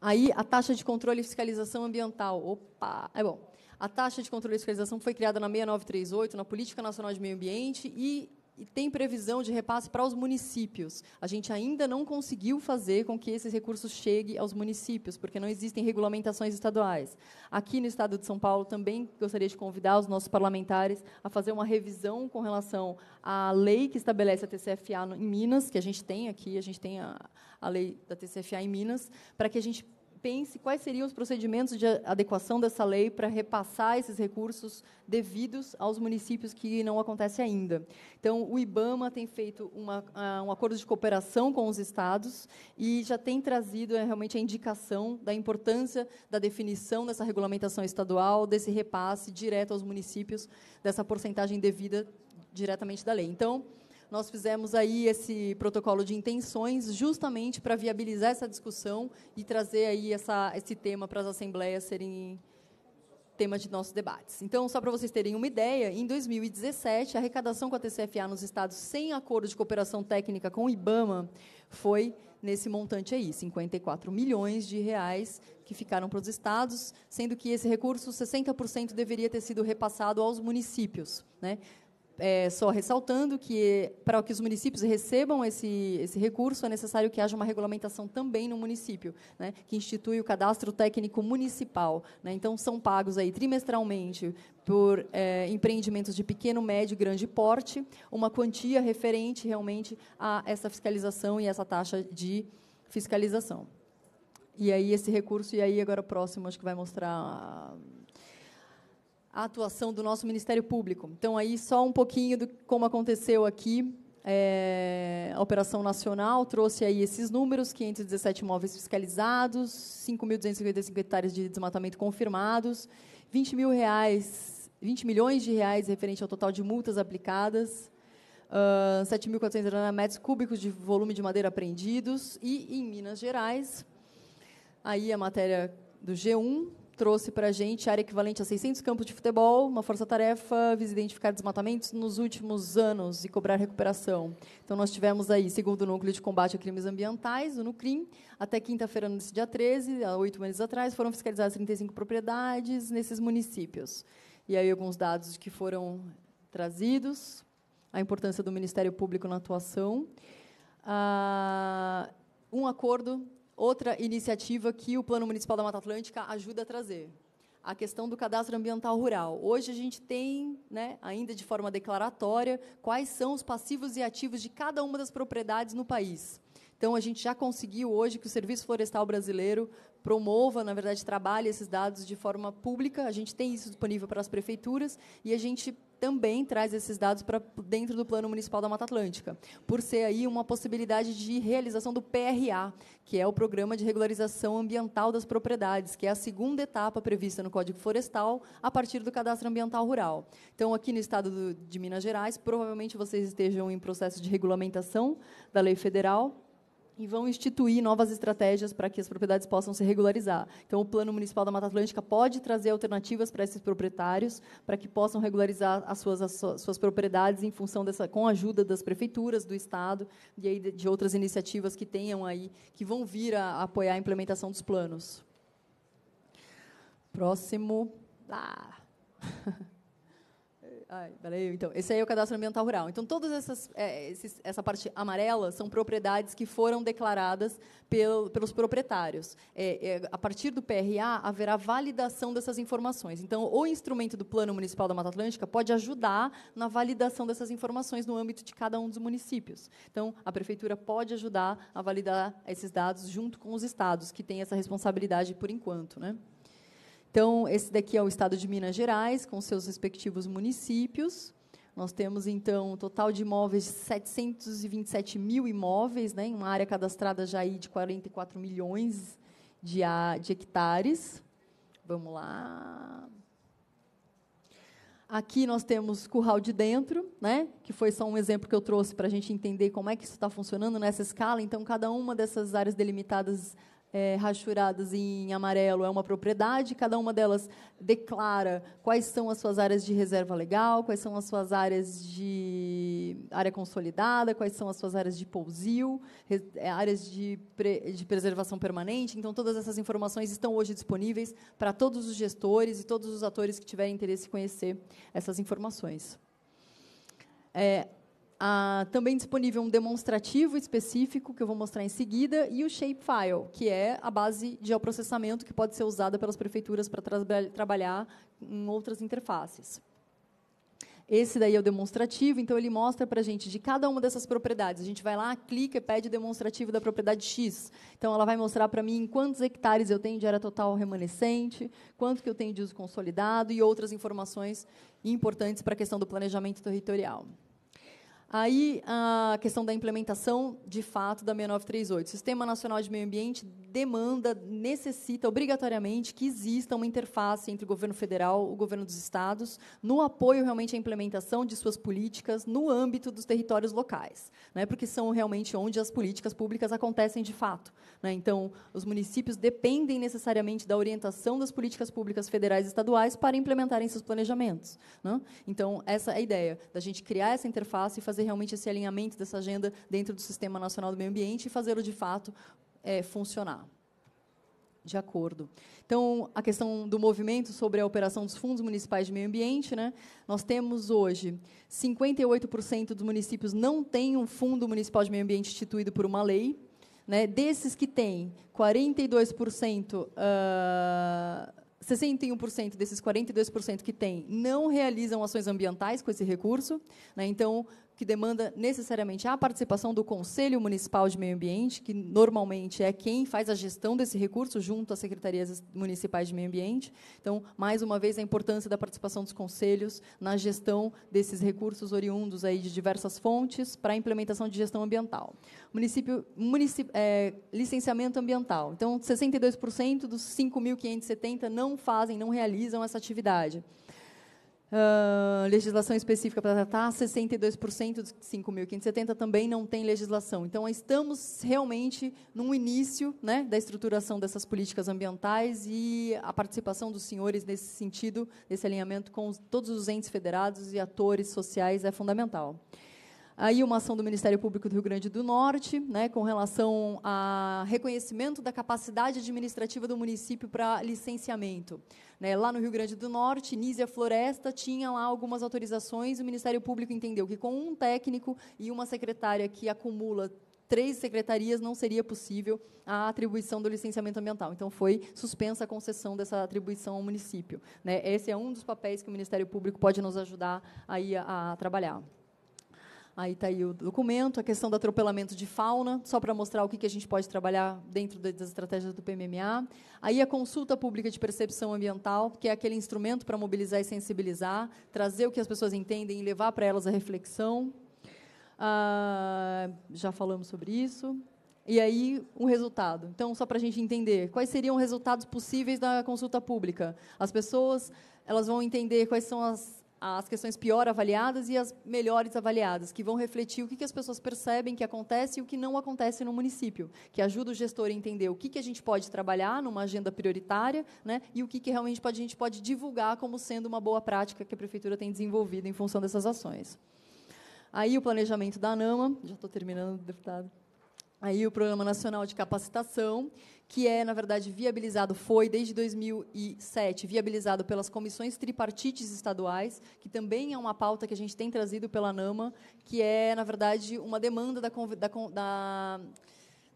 Aí, a taxa de controle e fiscalização ambiental. Opa! É bom. A taxa de controle e fiscalização foi criada na seis nove três oito, na Política Nacional de Meio Ambiente, e, e tem previsão de repasse para os municípios. A gente ainda não conseguiu fazer com que esses recursos cheguem aos municípios, porque não existem regulamentações estaduais. Aqui no Estado de São Paulo, também gostaria de convidar os nossos parlamentares a fazer uma revisão com relação à lei que estabelece a T C F A em Minas, que a gente tem aqui, a gente tem a, a lei da T C F A em Minas, para que a gente pense quais seriam os procedimentos de adequação dessa lei para repassar esses recursos devidos aos municípios que não acontece ainda. Então, o IBAMA tem feito uma, um acordo de cooperação com os estados e já tem trazido realmente a indicação da importância da definição dessa regulamentação estadual, desse repasse direto aos municípios, dessa porcentagem devida diretamente da lei. Então, nós fizemos aí esse protocolo de intenções justamente para viabilizar essa discussão e trazer aí essa, esse tema para as assembleias serem tema de nossos debates. Então, só para vocês terem uma ideia, em dois mil e dezessete, a arrecadação com a T C F A nos estados sem acordo de cooperação técnica com o IBAMA foi nesse montante aí, cinquenta e quatro milhões de reais que ficaram para os estados, sendo que esse recurso, sessenta por cento, deveria ter sido repassado aos municípios, né? É, só ressaltando que, para que os municípios recebam esse, esse recurso, é necessário que haja uma regulamentação também no município, né, que institui o cadastro técnico municipal, né? Então, são pagos aí, trimestralmente por é, empreendimentos de pequeno, médio e grande porte, uma quantia referente realmente a essa fiscalização e essa taxa de fiscalização. E aí, esse recurso, e aí agora o próximo, acho que vai mostrar... A... a atuação do nosso Ministério Público. Então, aí só um pouquinho do como aconteceu aqui. É, a Operação Nacional trouxe aí esses números, quinhentos e dezessete imóveis fiscalizados, cinco mil duzentos e cinquenta e cinco hectares de desmatamento confirmados, vinte mil reais, vinte milhões de reais referente ao total de multas aplicadas, uh, sete mil quatrocentos e oitenta metros cúbicos de volume de madeira apreendidos. E, em Minas Gerais, aí a matéria do G um, trouxe para a gente área equivalente a seiscentos campos de futebol, uma força-tarefa, visa identificar desmatamentos nos últimos anos e cobrar recuperação. Então, nós tivemos aí, segundo o Núcleo de Combate a Crimes Ambientais, o NUCRIM, até quinta-feira, no dia treze, há oito meses atrás, foram fiscalizadas trinta e cinco propriedades nesses municípios. E aí, alguns dados que foram trazidos, a importância do Ministério Público na atuação, um acordo... Outra iniciativa que o Plano Municipal da Mata Atlântica ajuda a trazer, a questão do cadastro ambiental rural. Hoje, a gente tem, né, ainda de forma declaratória, quais são os passivos e ativos de cada uma das propriedades no país. Então, a gente já conseguiu hoje que o Serviço Florestal Brasileiro promova, na verdade, trabalhe esses dados de forma pública. A gente tem isso disponível para as prefeituras e a gente também traz esses dados para dentro do Plano Municipal da Mata Atlântica, por ser aí uma possibilidade de realização do P R A, que é o Programa de Regularização Ambiental das Propriedades, que é a segunda etapa prevista no Código Florestal, a partir do Cadastro Ambiental Rural. Então, aqui no estado do, de Minas Gerais, provavelmente vocês estejam em processo de regulamentação da lei federal e vão instituir novas estratégias para que as propriedades possam se regularizar. Então, o Plano Municipal da Mata Atlântica pode trazer alternativas para esses proprietários, para que possam regularizar as suas, as suas propriedades em função dessa, com a ajuda das prefeituras, do Estado e aí de outras iniciativas que tenham aí, que vão vir a, a apoiar a implementação dos planos. Próximo. Ah. Ai, valeu. Então, esse aí é o cadastro ambiental rural. Então, todas essas é, esses, essa parte amarela são propriedades que foram declaradas pelo, pelos proprietários. É, é, a partir do P R A, haverá validação dessas informações. Então, o instrumento do Plano Municipal da Mata Atlântica pode ajudar na validação dessas informações no âmbito de cada um dos municípios. Então, a Prefeitura pode ajudar a validar esses dados junto com os estados, que têm essa responsabilidade por enquanto, né? Então, esse daqui é o estado de Minas Gerais, com seus respectivos municípios. Nós temos, então, um total de imóveis de setecentos e vinte e sete mil imóveis, né, em uma área cadastrada já aí de quarenta e quatro milhões de, de hectares. Vamos lá. Aqui nós temos Curral de Dentro, né, que foi só um exemplo que eu trouxe para a gente entender como é que isso está funcionando nessa escala. Então, cada uma dessas áreas delimitadas... É, rachuradas em amarelo é uma propriedade, cada uma delas declara quais são as suas áreas de reserva legal, quais são as suas áreas de área consolidada, quais são as suas áreas de pousio, áreas de, pre, de preservação permanente. Então, todas essas informações estão hoje disponíveis para todos os gestores e todos os atores que tiverem interesse em conhecer essas informações. É, Ah, também disponível um demonstrativo específico, que eu vou mostrar em seguida, e o Shapefile, que é a base de geoprocessamento que pode ser usada pelas prefeituras para tra trabalhar em outras interfaces. Esse daí é o demonstrativo, então ele mostra para a gente de cada uma dessas propriedades. A gente vai lá, clica e pede o demonstrativo da propriedade X. Então, ela vai mostrar para mim quantos hectares eu tenho de área total remanescente, quanto que eu tenho de uso consolidado e outras informações importantes para a questão do planejamento territorial. Aí, a questão da implementação, de fato, da seis nove três oito. O Sistema Nacional de Meio Ambiente demanda, necessita, obrigatoriamente, que exista uma interface entre o governo federal e o governo dos estados no apoio, realmente, à implementação de suas políticas no âmbito dos territórios locais, né, porque são realmente onde as políticas públicas acontecem de fato, né. Então, os municípios dependem necessariamente da orientação das políticas públicas federais e estaduais para implementarem seus planejamentos, né. Então, essa é a ideia, da gente criar essa interface e fazer realmente esse alinhamento dessa agenda dentro do Sistema Nacional do Meio Ambiente e fazê-lo, de fato, é, funcionar de acordo. Então, a questão do movimento sobre a operação dos fundos municipais de meio ambiente, né? Nós temos hoje cinquenta e oito por cento dos municípios não têm um fundo municipal de meio ambiente instituído por uma lei, né? Desses que têm, quarenta e dois por cento... Uh, sessenta e um por cento desses quarenta e dois por cento que têm não realizam ações ambientais com esse recurso, né? Então, que demanda necessariamente a participação do Conselho Municipal de Meio Ambiente, que normalmente é quem faz a gestão desse recurso junto às secretarias municipais de meio ambiente. Então, mais uma vez, a importância da participação dos conselhos na gestão desses recursos oriundos aí de diversas fontes para a implementação de gestão ambiental. Município, município, é, licenciamento ambiental. Então, sessenta e dois por cento dos cinco mil quinhentos e setenta não fazem, não realizam essa atividade. Uh, legislação específica para tratar, sessenta e dois por cento dos cinco mil quinhentos e setenta também não tem legislação. Então, estamos realmente num início, né, da estruturação dessas políticas ambientais e a participação dos senhores nesse sentido, nesse alinhamento com os, todos os entes federados e atores sociais é fundamental. Aí, uma ação do Ministério Público do Rio Grande do Norte, né, com relação ao reconhecimento da capacidade administrativa do município para licenciamento. Né, lá no Rio Grande do Norte, Nízia Floresta tinha lá algumas autorizações, e o Ministério Público entendeu que, com um técnico e uma secretária que acumula três secretarias, não seria possível a atribuição do licenciamento ambiental. Então, foi suspensa a concessão dessa atribuição ao município, né. Esse é um dos papéis que o Ministério Público pode nos ajudar aí a, a trabalhar. Aí está aí o documento, a questão do atropelamento de fauna, só para mostrar o que a gente pode trabalhar dentro das estratégias do P M M A. Aí a consulta pública de percepção ambiental, que é aquele instrumento para mobilizar e sensibilizar, trazer o que as pessoas entendem e levar para elas a reflexão. Ah, já falamos sobre isso. E aí, um resultado. Então, só para a gente entender, quais seriam os resultados possíveis da consulta pública? As pessoas, elas vão entender quais são as as questões pior avaliadas e as melhores avaliadas, que vão refletir o que as pessoas percebem que acontece e o que não acontece no município, que ajuda o gestor a entender o que a gente pode trabalhar numa agenda prioritária, né, e o que realmente a gente pode divulgar como sendo uma boa prática que a Prefeitura tem desenvolvido em função dessas ações. Aí o planejamento da ANAMA, já estou terminando, deputado. Aí o Programa Nacional de Capacitação, que é, na verdade, viabilizado, foi, desde dois mil e sete, viabilizado pelas comissões tripartites estaduais, que também é uma pauta que a gente tem trazido pela ANAMA, que é, na verdade, uma demanda da, da, da,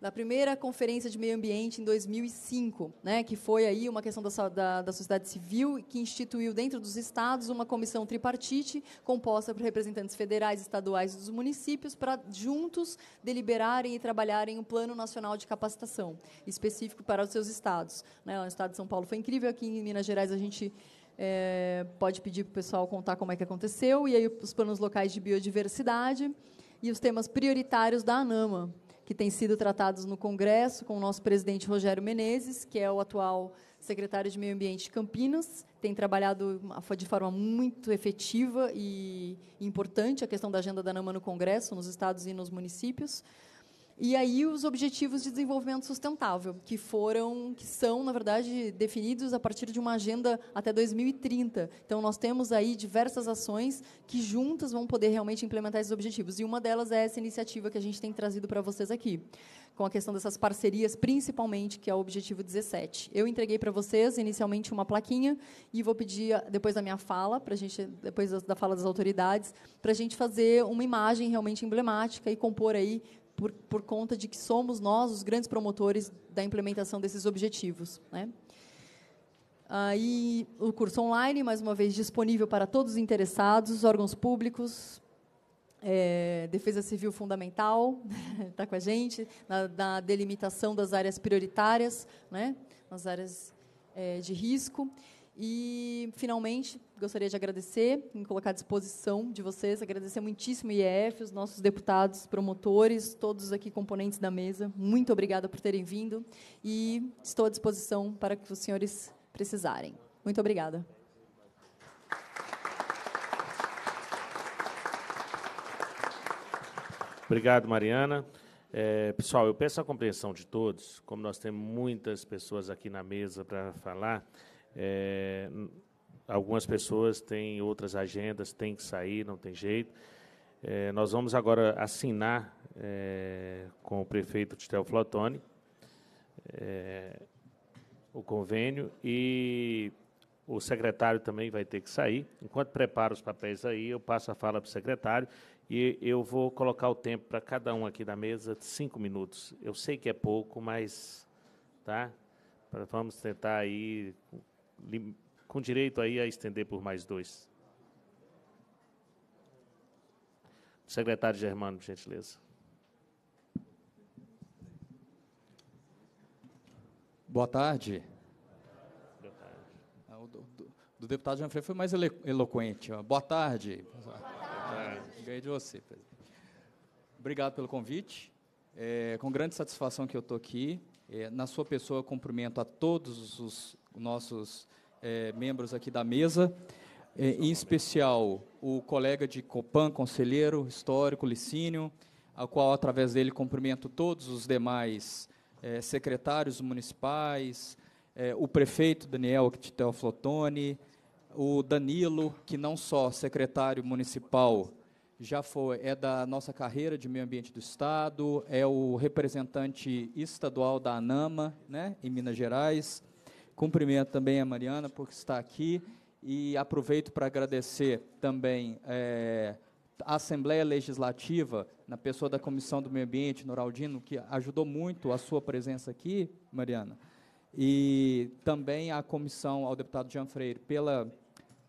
da primeira Conferência de Meio Ambiente, em dois mil e cinco, né, que foi aí uma questão da, da, da sociedade civil, que instituiu, dentro dos estados, uma comissão tripartite, composta por representantes federais, estaduais e dos municípios, para, juntos, deliberarem e trabalharem um Plano Nacional de Capacitação, específico para os seus estados. Né, o estado de São Paulo foi incrível, aqui em Minas Gerais a gente é, pode pedir para o pessoal contar como é que aconteceu, e aí os planos locais de biodiversidade e os temas prioritários da ANAMA, que têm sido tratados no Congresso com o nosso presidente Rogério Menezes, que é o atual secretário de Meio Ambiente de Campinas, tem trabalhado de forma muito efetiva e importante a questão da agenda da ANAMA no Congresso, nos estados e nos municípios. E aí os Objetivos de Desenvolvimento Sustentável, que foram, que são, na verdade, definidos a partir de uma agenda até dois mil e trinta. Então, nós temos aí diversas ações que juntas vão poder realmente implementar esses objetivos. E uma delas é essa iniciativa que a gente tem trazido para vocês aqui, com a questão dessas parcerias, principalmente, que é o Objetivo dezessete. Eu entreguei para vocês, inicialmente, uma plaquinha, e vou pedir, depois da minha fala, pra gente, depois da fala das autoridades, para a gente fazer uma imagem realmente emblemática e compor aí, Por, por conta de que somos nós os grandes promotores da implementação desses objetivos, né? Aí o curso online, mais uma vez, disponível para todos os interessados, órgãos públicos, é, Defesa Civil Fundamental, está com a gente, na, na delimitação das áreas prioritárias, né, nas áreas é, de risco. E, finalmente, gostaria de agradecer, me colocar à disposição de vocês, agradecer muitíssimo o I E F, os nossos deputados, promotores, todos aqui componentes da mesa. Muito obrigada por terem vindo e estou à disposição para que os senhores precisarem. Muito obrigada. Obrigado, Mariana. É, pessoal, eu peço a compreensão de todos, como nós temos muitas pessoas aqui na mesa para falar. É, algumas pessoas têm outras agendas, têm que sair, não tem jeito. É, nós vamos agora assinar é, com o prefeito Tito Flautoni é, o convênio e o secretário também vai ter que sair. Enquanto preparo os papéis aí, eu passo a fala para o secretário e eu vou colocar o tempo para cada um aqui da mesa de cinco minutos. Eu sei que é pouco, mas tá, vamos tentar aí... com direito aí a estender por mais dois. Secretário Germano, por gentileza. Boa tarde. Boa tarde. Ah, o do, do, do deputado Jean Frei foi mais elo, eloquente. Boa tarde. Boa tarde. Ganhei de você, presidente. Obrigado pelo convite. É com grande satisfação que eu estou aqui. É, na sua pessoa, cumprimento a todos os nossos é, membros aqui da mesa, é, em especial o colega de Copan, conselheiro histórico, Licínio, ao qual, através dele, cumprimento todos os demais é, secretários municipais, é, o prefeito Daniel Tito Flautoni, o Danilo, que não só secretário municipal, já foi, é da nossa carreira de meio ambiente do Estado, é o representante estadual da ANAMA, né, em Minas Gerais. Cumprimento também a Mariana, porque está aqui, e aproveito para agradecer também é, a Assembleia Legislativa, na pessoa da Comissão do Meio Ambiente, Noraldino, que ajudou muito a sua presença aqui, Mariana, e também a comissão, ao deputado Jean Freire, pela,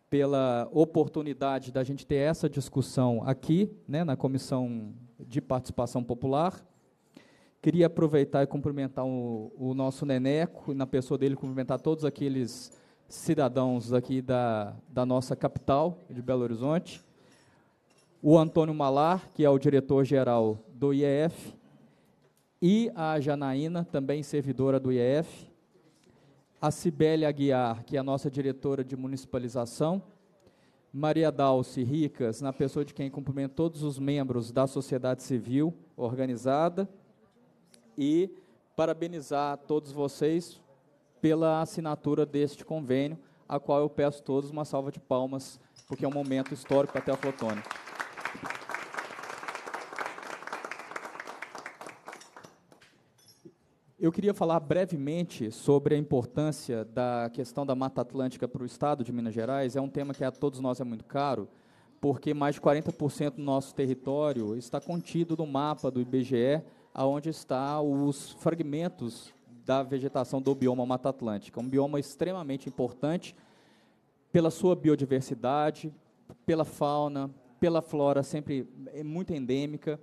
pela oportunidade da gente ter essa discussão aqui, né, na Comissão de Participação Popular. Queria aproveitar e cumprimentar o, o nosso Neneco, e na pessoa dele cumprimentar todos aqueles cidadãos aqui da, da nossa capital, de Belo Horizonte. O Antônio Malar, que é o diretor-geral do I E F, e a Janaína, também servidora do I E F. A Cibélia Aguiar, que é a nossa diretora de municipalização. Maria Dalce Ricas, na pessoa de quem cumprimento todos os membros da sociedade civil organizada. E parabenizar todos vocês pela assinatura deste convênio, a qual eu peço todos uma salva de palmas, porque é um momento histórico para Tito Flautoni. Eu queria falar brevemente sobre a importância da questão da Mata Atlântica para o Estado de Minas Gerais. É um tema que a todos nós é muito caro, porque mais de quarenta por cento do nosso território está contido no mapa do I B G E, onde estão os fragmentos da vegetação do bioma Mata Atlântica. Um bioma extremamente importante pela sua biodiversidade, pela fauna, pela flora, sempre é muito endêmica.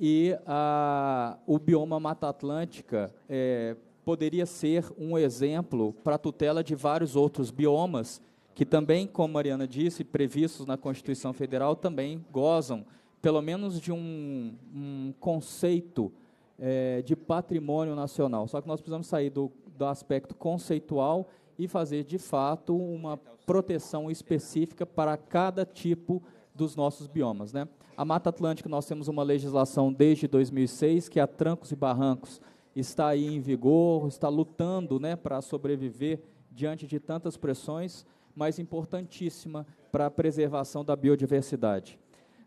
E a, o bioma Mata Atlântica é, poderia ser um exemplo para a tutela de vários outros biomas, que também, como a Mariana disse, previstos na Constituição Federal, também gozam, pelo menos, de um, um conceito É, de patrimônio nacional. Só que nós precisamos sair do, do aspecto conceitual e fazer, de fato, uma proteção específica para cada tipo dos nossos biomas, né? A Mata Atlântica, nós temos uma legislação desde dois mil e seis, que a trancos e barrancos está aí em vigor, está lutando, né, para sobreviver diante de tantas pressões, mas importantíssima para a preservação da biodiversidade.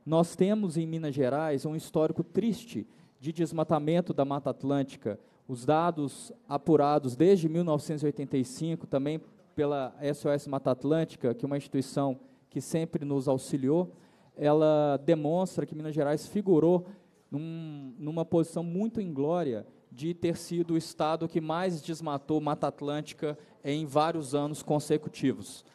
Nós temos, em Minas Gerais, um histórico triste de desmatamento da Mata Atlântica. Os dados apurados desde mil novecentos e oitenta e cinco, também pela S O S Mata Atlântica, que é uma instituição que sempre nos auxiliou, ela demonstra que Minas Gerais figurou num, numa posição muito inglória de ter sido o estado que mais desmatou Mata Atlântica em vários anos consecutivos.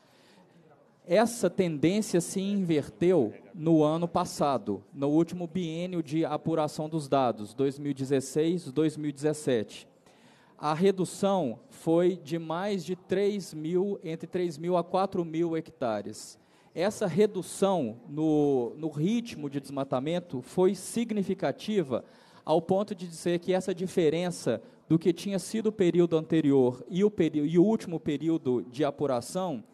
Essa tendência se inverteu no ano passado, no último biênio de apuração dos dados, dois mil e dezesseis a dois mil e dezessete. A redução foi de mais de três mil, entre três mil a quatro mil hectares. Essa redução no, no ritmo de desmatamento foi significativa, ao ponto de dizer que essa diferença do que tinha sido o período anterior e o, período, e o último período de apuração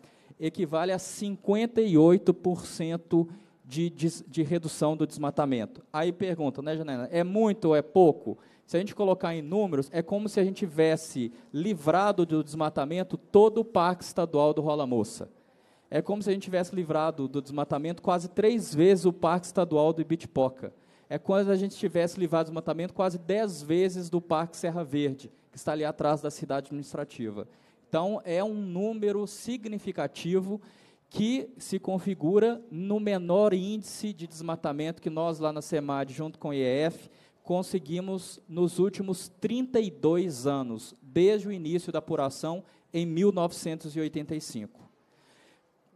equivale a cinquenta e oito por cento de, de, de redução do desmatamento. Aí pergunta, né, Janaína, é muito ou é pouco? Se a gente colocar em números, é como se a gente tivesse livrado do desmatamento todo o Parque Estadual do Rola Moça. É como se a gente tivesse livrado do desmatamento quase três vezes o Parque Estadual do Ibitipoca. É como se a gente tivesse livrado do desmatamento quase dez vezes do Parque Serra Verde, que está ali atrás da cidade administrativa. Então, é um número significativo que se configura no menor índice de desmatamento que nós, lá na SEMAD, junto com o I E F, conseguimos nos últimos trinta e dois anos, desde o início da apuração, em mil novecentos e oitenta e cinco.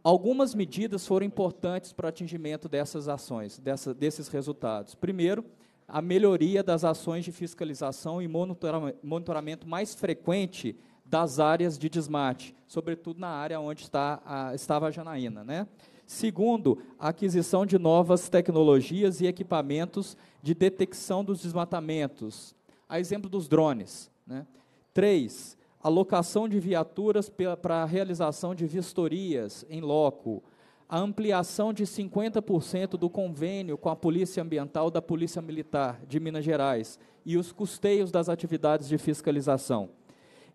Algumas medidas foram importantes para o atingimento dessas ações, dessa, desses resultados. Primeiro, a melhoria das ações de fiscalização e monitoramento mais frequente das áreas de desmate, sobretudo na área onde está a, estava a Janaína, né? Segundo, a aquisição de novas tecnologias e equipamentos de detecção dos desmatamentos, a exemplo dos drones, né? Três, alocação de viaturas para a realização de vistorias em loco, a ampliação de cinquenta por cento do convênio com a Polícia Ambiental da Polícia Militar de Minas Gerais e os custeios das atividades de fiscalização.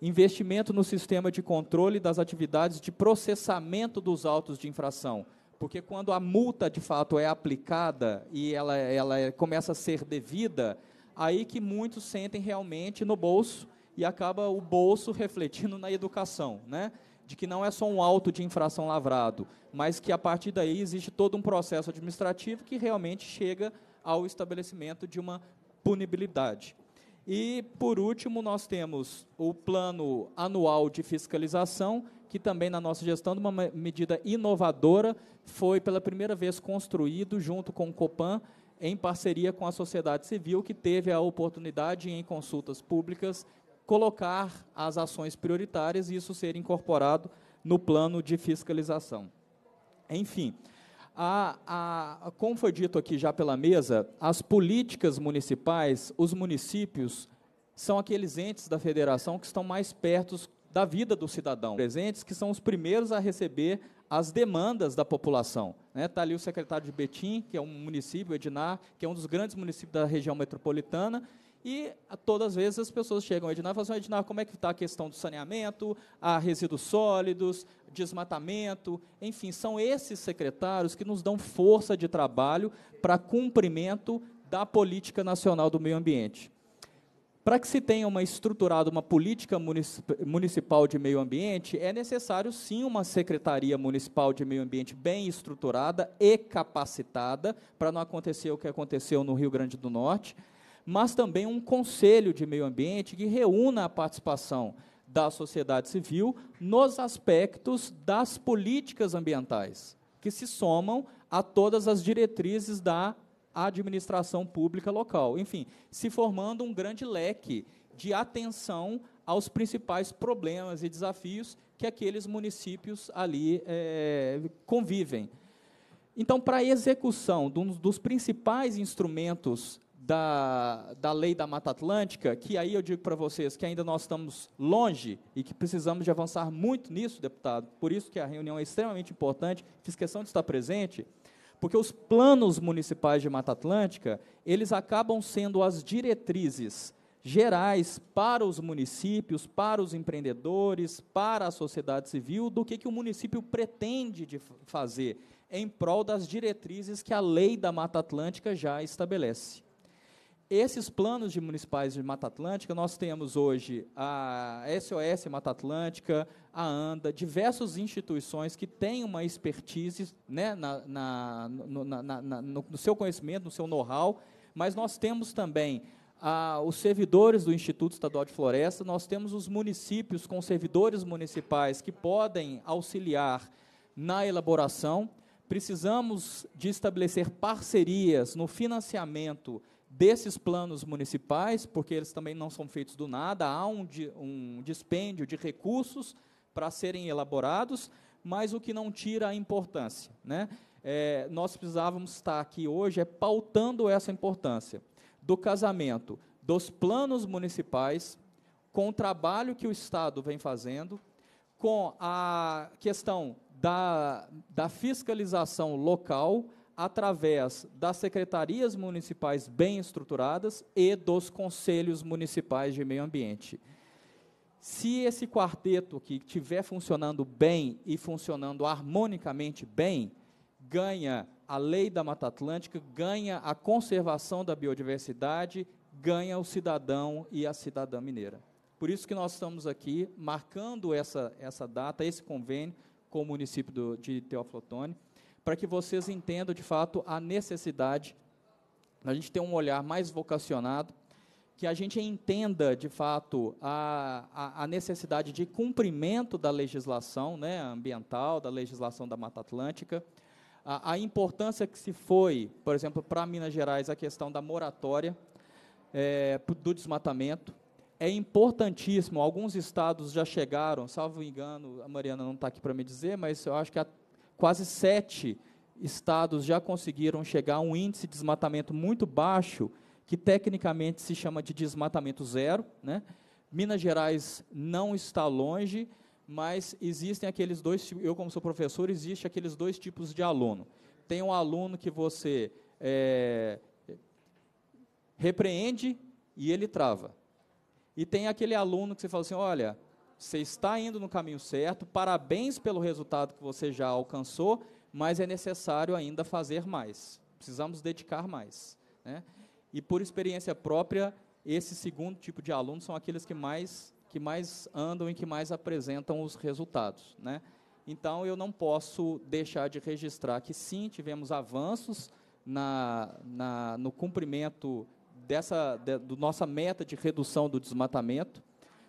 Investimento no sistema de controle das atividades de processamento dos autos de infração, porque quando a multa, de fato, é aplicada e ela, ela começa a ser devida, aí que muitos sentem realmente no bolso e acaba o bolso refletindo na educação, né? De que não é só um auto de infração lavrado, mas que, a partir daí, existe todo um processo administrativo que realmente chega ao estabelecimento de uma punibilidade. E, por último, nós temos o plano anual de fiscalização, que também, na nossa gestão, de uma medida inovadora, foi pela primeira vez construído junto com o Copan, em parceria com a sociedade civil, que teve a oportunidade, em consultas públicas, colocar as ações prioritárias e isso ser incorporado no plano de fiscalização. Enfim, A, a, como foi dito aqui já pela mesa, as políticas municipais, os municípios, são aqueles entes da federação que estão mais perto da vida do cidadão, presentes, que são os primeiros a receber as demandas da população. Está ali o secretário de Betim, que é um município, Ednar, que é um dos grandes municípios da região metropolitana, e todas as vezes as pessoas chegam ao Ednar e falam assim, Ednar, como é que está a questão do saneamento, a resíduos sólidos, desmatamento, enfim, são esses secretários que nos dão força de trabalho para cumprimento da Política Nacional do Meio Ambiente. Para que se tenha uma estruturada, uma política municipal de meio ambiente, é necessário, sim, uma Secretaria Municipal de Meio Ambiente bem estruturada e capacitada, para não acontecer o que aconteceu no Rio Grande do Norte, mas também um Conselho de Meio Ambiente que reúna a participação da sociedade civil nos aspectos das políticas ambientais, que se somam a todas as diretrizes da administração pública local. Enfim, se formando um grande leque de atenção aos principais problemas e desafios que aqueles municípios ali é, convivem. Então, para a execução de um dos principais instrumentos Da, da lei da Mata Atlântica, que aí eu digo para vocês que ainda nós estamos longe e que precisamos de avançar muito nisso, deputado, por isso que a reunião é extremamente importante, fiz questão de estar presente, porque os planos municipais de Mata Atlântica, eles acabam sendo as diretrizes gerais para os municípios, para os empreendedores, para a sociedade civil, do que, que o município pretende de fazer em prol das diretrizes que a lei da Mata Atlântica já estabelece. Esses planos de municipais de Mata Atlântica, nós temos hoje a S O S Mata Atlântica, a ANDA, diversas instituições que têm uma expertise, né, na, na, no, na, na, no seu conhecimento, no seu know-how, mas nós temos também a, os servidores do Instituto Estadual de Floresta, nós temos os municípios com servidores municipais que podem auxiliar na elaboração. Precisamos de estabelecer parcerias no financiamento desses planos municipais, porque eles também não são feitos do nada, há um, de, um dispêndio de recursos para serem elaborados, mas o que não tira a importância, né? É, nós precisávamos estar aqui hoje é pautando essa importância do casamento dos planos municipais com o trabalho que o Estado vem fazendo, com a questão da, da fiscalização local, através das secretarias municipais bem estruturadas e dos conselhos municipais de meio ambiente. Se esse quarteto que estiver funcionando bem e funcionando harmonicamente bem, ganha a lei da Mata Atlântica, ganha a conservação da biodiversidade, ganha o cidadão e a cidadã mineira. Por isso que nós estamos aqui marcando essa, essa data, esse convênio com o município do, de Teoflotone, para que vocês entendam, de fato, a necessidade da gente ter um olhar mais vocacionado, que a gente entenda, de fato, a, a, a necessidade de cumprimento da legislação, né, ambiental, da legislação da Mata Atlântica, a, a importância que se foi, por exemplo, para Minas Gerais, a questão da moratória é, do desmatamento. É importantíssimo, alguns estados já chegaram, salvo engano, a Mariana não está aqui para me dizer, mas eu acho que a quase sete estados já conseguiram chegar a um índice de desmatamento muito baixo, que tecnicamente se chama de desmatamento zero, né? Minas Gerais não está longe, mas existem aqueles dois, eu como sou professor, existe aqueles dois tipos de aluno. Tem um aluno que você é, repreende e ele trava. E tem aquele aluno que você fala assim, olha, você está indo no caminho certo, parabéns pelo resultado que você já alcançou, mas é necessário ainda fazer mais, precisamos dedicar mais, né? E, por experiência própria, esse segundo tipo de aluno são aqueles que mais, que mais andam e que mais apresentam os resultados, né? Então, eu não posso deixar de registrar que, sim, tivemos avanços na, na, no cumprimento dessa de, do nossa meta de redução do desmatamento.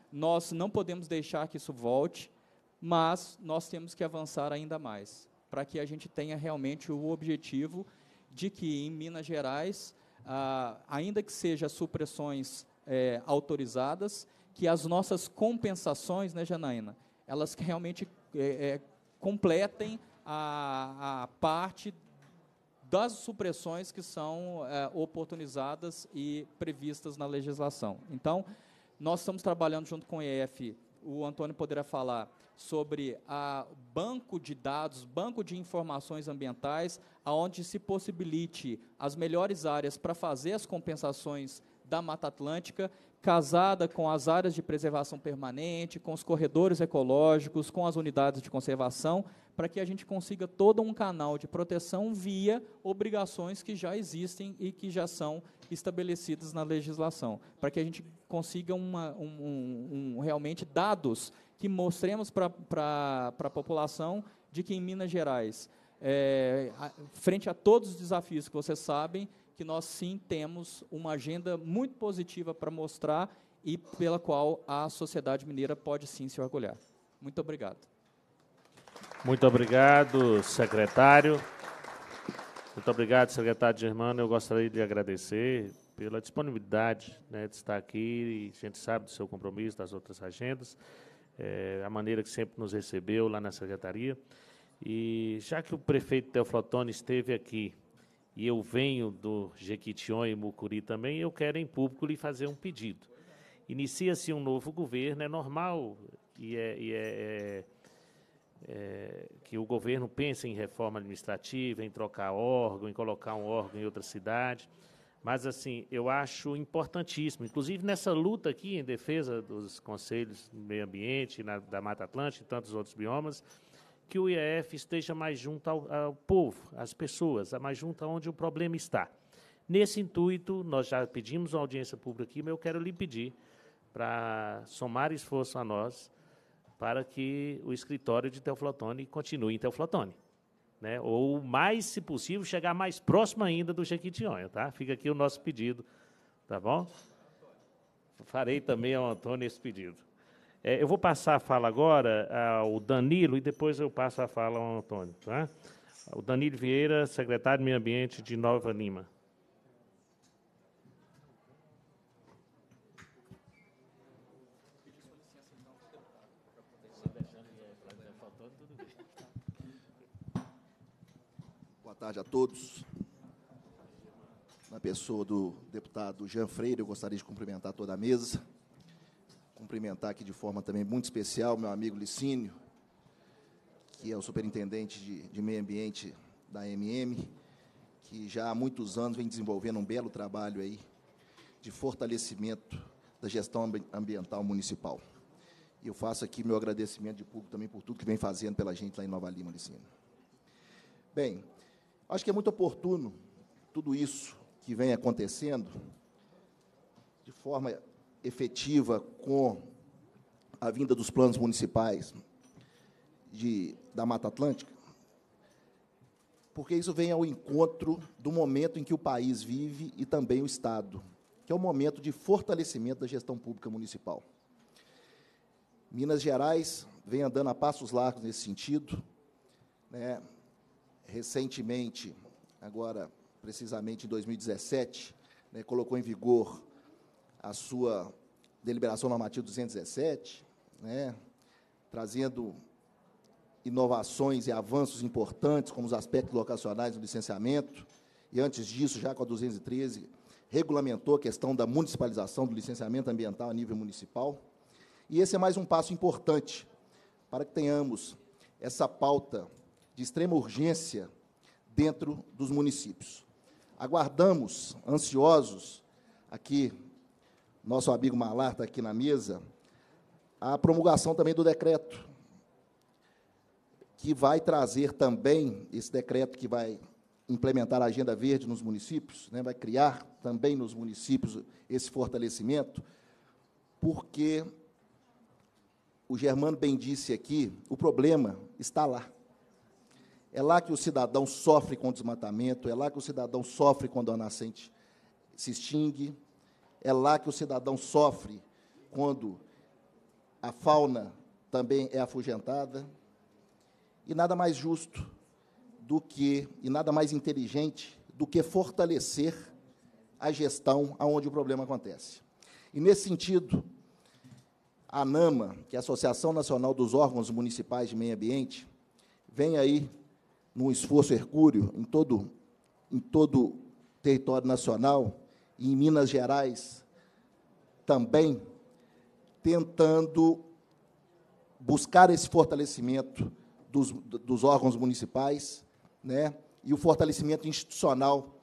Nós não podemos deixar que isso volte, mas nós temos que avançar ainda mais, para que a gente tenha realmente o objetivo de que, em Minas Gerais, ah, ainda que sejam supressões eh, autorizadas, que as nossas compensações, né, Janaína, elas realmente eh, eh, completem a, a parte das supressões que são eh, oportunizadas e previstas na legislação. Então, nós estamos trabalhando junto com o I E F, o Antônio poderá falar sobre a banco de dados, banco de informações ambientais, aonde se possibilite as melhores áreas para fazer as compensações da Mata Atlântica, casada com as áreas de preservação permanente, com os corredores ecológicos, com as unidades de conservação, para que a gente consiga todo um canal de proteção via obrigações que já existem e que já são estabelecidas na legislação, para que a gente consiga uma, um, um, um, realmente dados que mostremos para a população de que, em Minas Gerais, é, a, frente a todos os desafios que vocês sabem, que nós, sim, temos uma agenda muito positiva para mostrar e pela qual a sociedade mineira pode, sim, se orgulhar. Muito obrigado. Muito obrigado, secretário. Muito obrigado, secretário Germano. Eu gostaria de agradecer pela disponibilidade, né, de estar aqui. A gente sabe do seu compromisso, das outras agendas. É, a maneira que sempre nos recebeu lá na secretaria. E já que o prefeito Teoflotone esteve aqui, e eu venho do Jequitinhonha e Mucuri também, eu quero, em público, lhe fazer um pedido. Inicia-se um novo governo, é normal e é, e é, é, é, que o governo pense em reforma administrativa, em trocar órgão, em colocar um órgão em outra cidade. Mas, assim, eu acho importantíssimo, inclusive nessa luta aqui em defesa dos conselhos do meio ambiente, na, da Mata Atlântica e tantos outros biomas, que o I E F esteja mais junto ao, ao povo, às pessoas, mais junto aonde o problema está. Nesse intuito, nós já pedimos uma audiência pública aqui, mas eu quero lhe pedir para somar esforço a nós para que o escritório de Teoflotone continue em Teoflotone, né? Ou, mais, se possível, chegar mais próximo ainda do Jequitinhonha, tá? Fica aqui o nosso pedido, tá bom? farei também ao Antônio esse pedido. É, eu vou passar a fala agora ao Danilo e depois eu passo a fala ao Antônio. Tá? O Danilo Vieira, secretário de Meio Ambiente de Nova Lima. Boa tarde a todos. Na pessoa do deputado Jean Freire, eu gostaria de cumprimentar toda a mesa, cumprimentar aqui de forma também muito especial meu amigo Licínio, que é o superintendente de, de meio ambiente da A M M, que já há muitos anos vem desenvolvendo um belo trabalho aí de fortalecimento da gestão ambiental municipal. E eu faço aqui meu agradecimento de público também por tudo que vem fazendo pela gente lá em Nova Lima, Licínio. Bem, acho que é muito oportuno tudo isso que vem acontecendo de forma efetiva com a vinda dos planos municipais De, da Mata Atlântica, porque isso vem ao encontro do momento em que o país vive e também o Estado, que é o momento de fortalecimento da gestão pública municipal. Minas Gerais vem andando a passos largos nesse sentido, né? Recentemente, agora, precisamente em dois mil e dezessete, né, colocou em vigor a sua deliberação normativa duzentos e dezessete, né, trazendo inovações e avanços importantes, como os aspectos locacionais do licenciamento, e antes disso, já com a duzentos e treze, regulamentou a questão da municipalização do licenciamento ambiental a nível municipal, e esse é mais um passo importante para que tenhamos essa pauta de extrema urgência dentro dos municípios. Aguardamos, ansiosos, aqui, nosso amigo Malar está aqui na mesa, a promulgação também do decreto, que vai trazer também esse decreto que vai implementar a Agenda Verde nos municípios, né, vai criar também nos municípios esse fortalecimento, porque o Germano bem disse aqui, o problema está lá. É lá que o cidadão sofre com o desmatamento, é lá que o cidadão sofre quando a nascente se extingue, é lá que o cidadão sofre quando a fauna também é afugentada. E nada mais justo do que, e nada mais inteligente do que fortalecer a gestão onde o problema acontece. E, nesse sentido, a ANAMA, que é a Associação Nacional dos Órgãos Municipais de Meio Ambiente, vem aí, num esforço hercúleo, em todo, em todo o território nacional, e em Minas Gerais também, tentando buscar esse fortalecimento Dos, dos órgãos municipais, né, e o fortalecimento institucional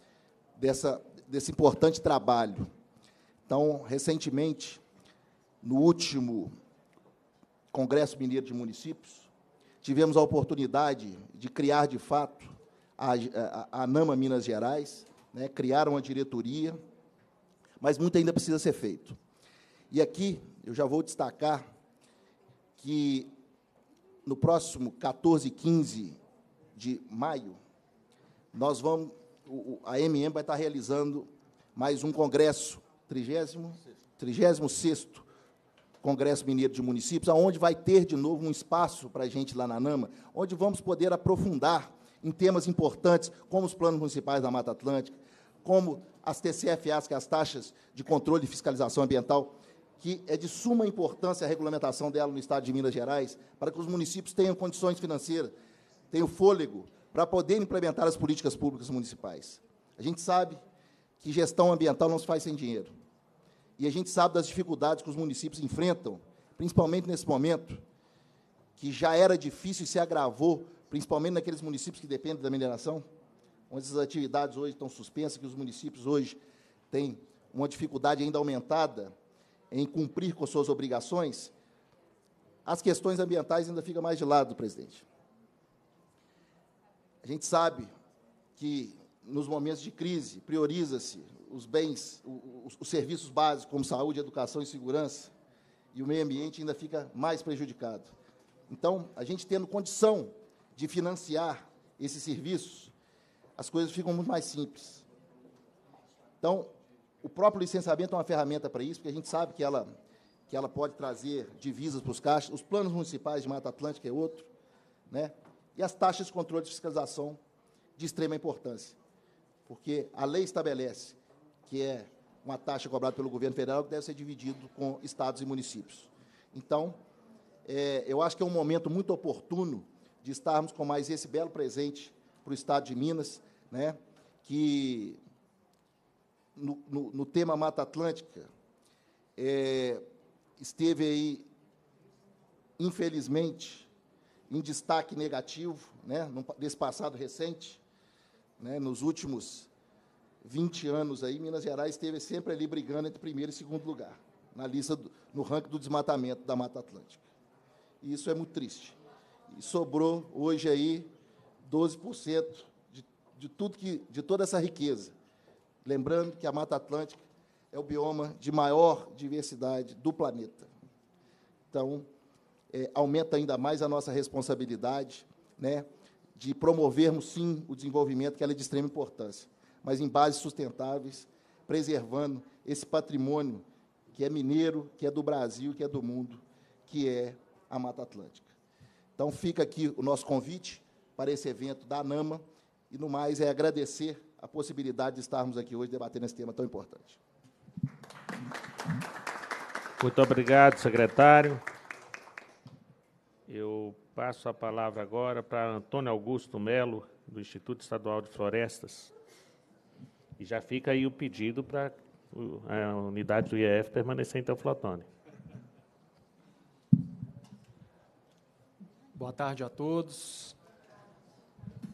dessa, desse importante trabalho. Então, recentemente, no último Congresso Mineiro de Municípios, tivemos a oportunidade de criar, de fato, a, a, a ANAMA Minas Gerais, né, criaram uma diretoria, mas muito ainda precisa ser feito. E aqui eu já vou destacar que, no próximo quatorze e quinze de maio, nós vamos, a A M M vai estar realizando mais um congresso, trigésimo sexto Congresso Mineiro de Municípios, onde vai ter, de novo, um espaço para a gente lá na ANAMA, onde vamos poder aprofundar em temas importantes, como os planos municipais da Mata Atlântica, como as T C F As, que é as taxas de controle e fiscalização ambiental, que é de suma importância a regulamentação dela no Estado de Minas Gerais, para que os municípios tenham condições financeiras, tenham fôlego, para poder implementar as políticas públicas municipais. A gente sabe que gestão ambiental não se faz sem dinheiro. E a gente sabe das dificuldades que os municípios enfrentam, principalmente nesse momento, que já era difícil e se agravou, principalmente naqueles municípios que dependem da mineração, onde essas atividades hoje estão suspensas, que os municípios hoje têm uma dificuldade ainda aumentada em cumprir com suas obrigações, as questões ambientais ainda ficam mais de lado, presidente. A gente sabe que, nos momentos de crise, prioriza-se os bens, os, os serviços básicos, como saúde, educação e segurança, e o meio ambiente ainda fica mais prejudicado. Então, a gente tendo condição de financiar esses serviços, as coisas ficam muito mais simples. Então, O próprio licenciamento é uma ferramenta para isso, porque a gente sabe que ela, que ela pode trazer divisas para os caixas. Os planos municipais de Mata Atlântica é outro, né? E as taxas de controle de fiscalização de extrema importância, porque a lei estabelece que é uma taxa cobrada pelo governo federal que deve ser dividido com estados e municípios. Então, é, eu acho que é um momento muito oportuno de estarmos com mais esse belo presente para o Estado de Minas, né, que, no, no, no tema Mata Atlântica, é, esteve aí, infelizmente, em destaque negativo, né, nesse passado recente, né, nos últimos vinte anos, aí, Minas Gerais esteve sempre ali brigando entre primeiro e segundo lugar, na lista do, no ranking do desmatamento da Mata Atlântica. E isso é muito triste. E sobrou hoje aí doze por cento de, de, tudo que, de toda essa riqueza. Lembrando que a Mata Atlântica é o bioma de maior diversidade do planeta. Então, é, aumenta ainda mais a nossa responsabilidade, né, de promovermos, sim, o desenvolvimento, que ela é de extrema importância, mas em bases sustentáveis, preservando esse patrimônio que é mineiro, que é do Brasil, que é do mundo, que é a Mata Atlântica. Então, fica aqui o nosso convite para esse evento da ANAMA, e, no mais, é agradecer a possibilidade de estarmos aqui hoje debatendo esse tema tão importante. Muito obrigado, secretário. Eu passo a palavra agora para Antônio Augusto Melo, do Instituto Estadual de Florestas. E já fica aí o pedido para a unidade do I E F permanecer em Teoflotone. Boa tarde a todos.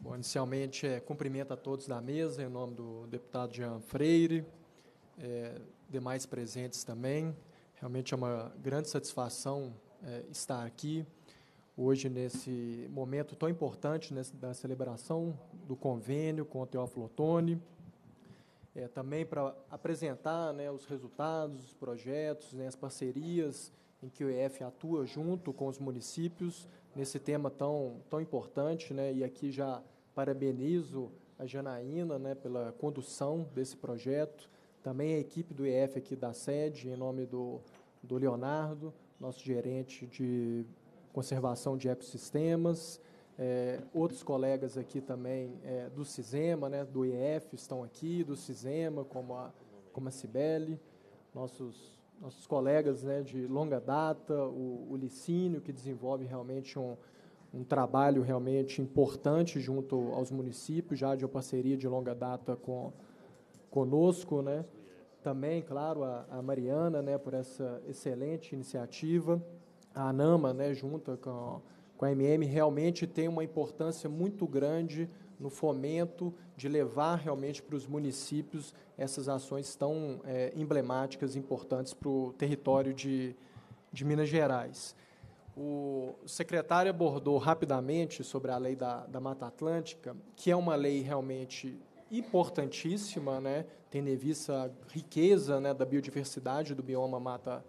Bom, inicialmente, é, cumprimento a todos da mesa, em nome do deputado Jean Freire, é, demais presentes também. Realmente é uma grande satisfação é, estar aqui hoje, nesse momento tão importante, nesse, da celebração do convênio com o Teófilo Otoni. É, também para apresentar, né, os resultados, os projetos, né, as parcerias em que o I E F atua junto com os municípios nesse tema tão, tão importante, né, e aqui já parabenizo a Janaína, né, pela condução desse projeto, também a equipe do I E F aqui da sede, em nome do, do Leonardo, nosso gerente de conservação de ecossistemas, É, outros colegas aqui também é, do CISEMA, né, do I E F, estão aqui, do CISEMA, como a, como a Cibele, nossos, nossos colegas, né, de longa data, o, o Licínio, que desenvolve realmente um, um trabalho realmente importante junto aos municípios, já de uma parceria de longa data com, conosco, né. Também, claro, a, a Mariana, né, por essa excelente iniciativa, a ANAMA, né, junta com... O A M M realmente tem uma importância muito grande no fomento de levar realmente para os municípios essas ações tão é, emblemáticas, importantes para o território de, de Minas Gerais. O secretário abordou rapidamente sobre a lei da, da Mata Atlântica, que é uma lei realmente importantíssima, né, tendo em vista a riqueza, né, da biodiversidade do bioma Mata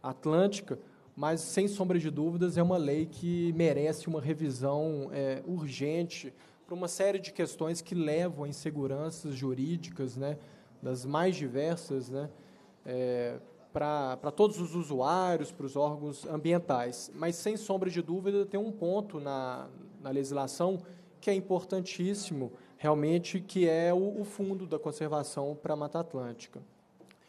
Atlântica, mas, sem sombra de dúvidas, é uma lei que merece uma revisão é, urgente para uma série de questões que levam a inseguranças jurídicas, né, das mais diversas, né, é, para, para todos os usuários, para os órgãos ambientais. Mas, sem sombra de dúvida, tem um ponto na, na legislação que é importantíssimo, realmente, que é o, o Fundo da Conservação para a Mata Atlântica.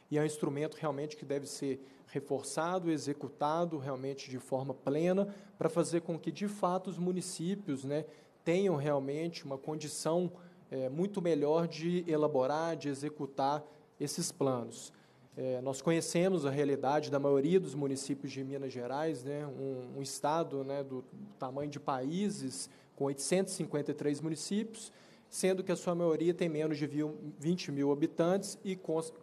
E é um instrumento, realmente, que deve ser reforçado, executado realmente de forma plena, para fazer com que, de fato, os municípios, né, tenham realmente uma condição é, muito melhor de elaborar, de executar esses planos. É, nós conhecemos a realidade da maioria dos municípios de Minas Gerais, né, um, um estado, né, do tamanho de países, com oitocentos e cinquenta e três municípios, sendo que a sua maioria tem menos de vinte mil habitantes e,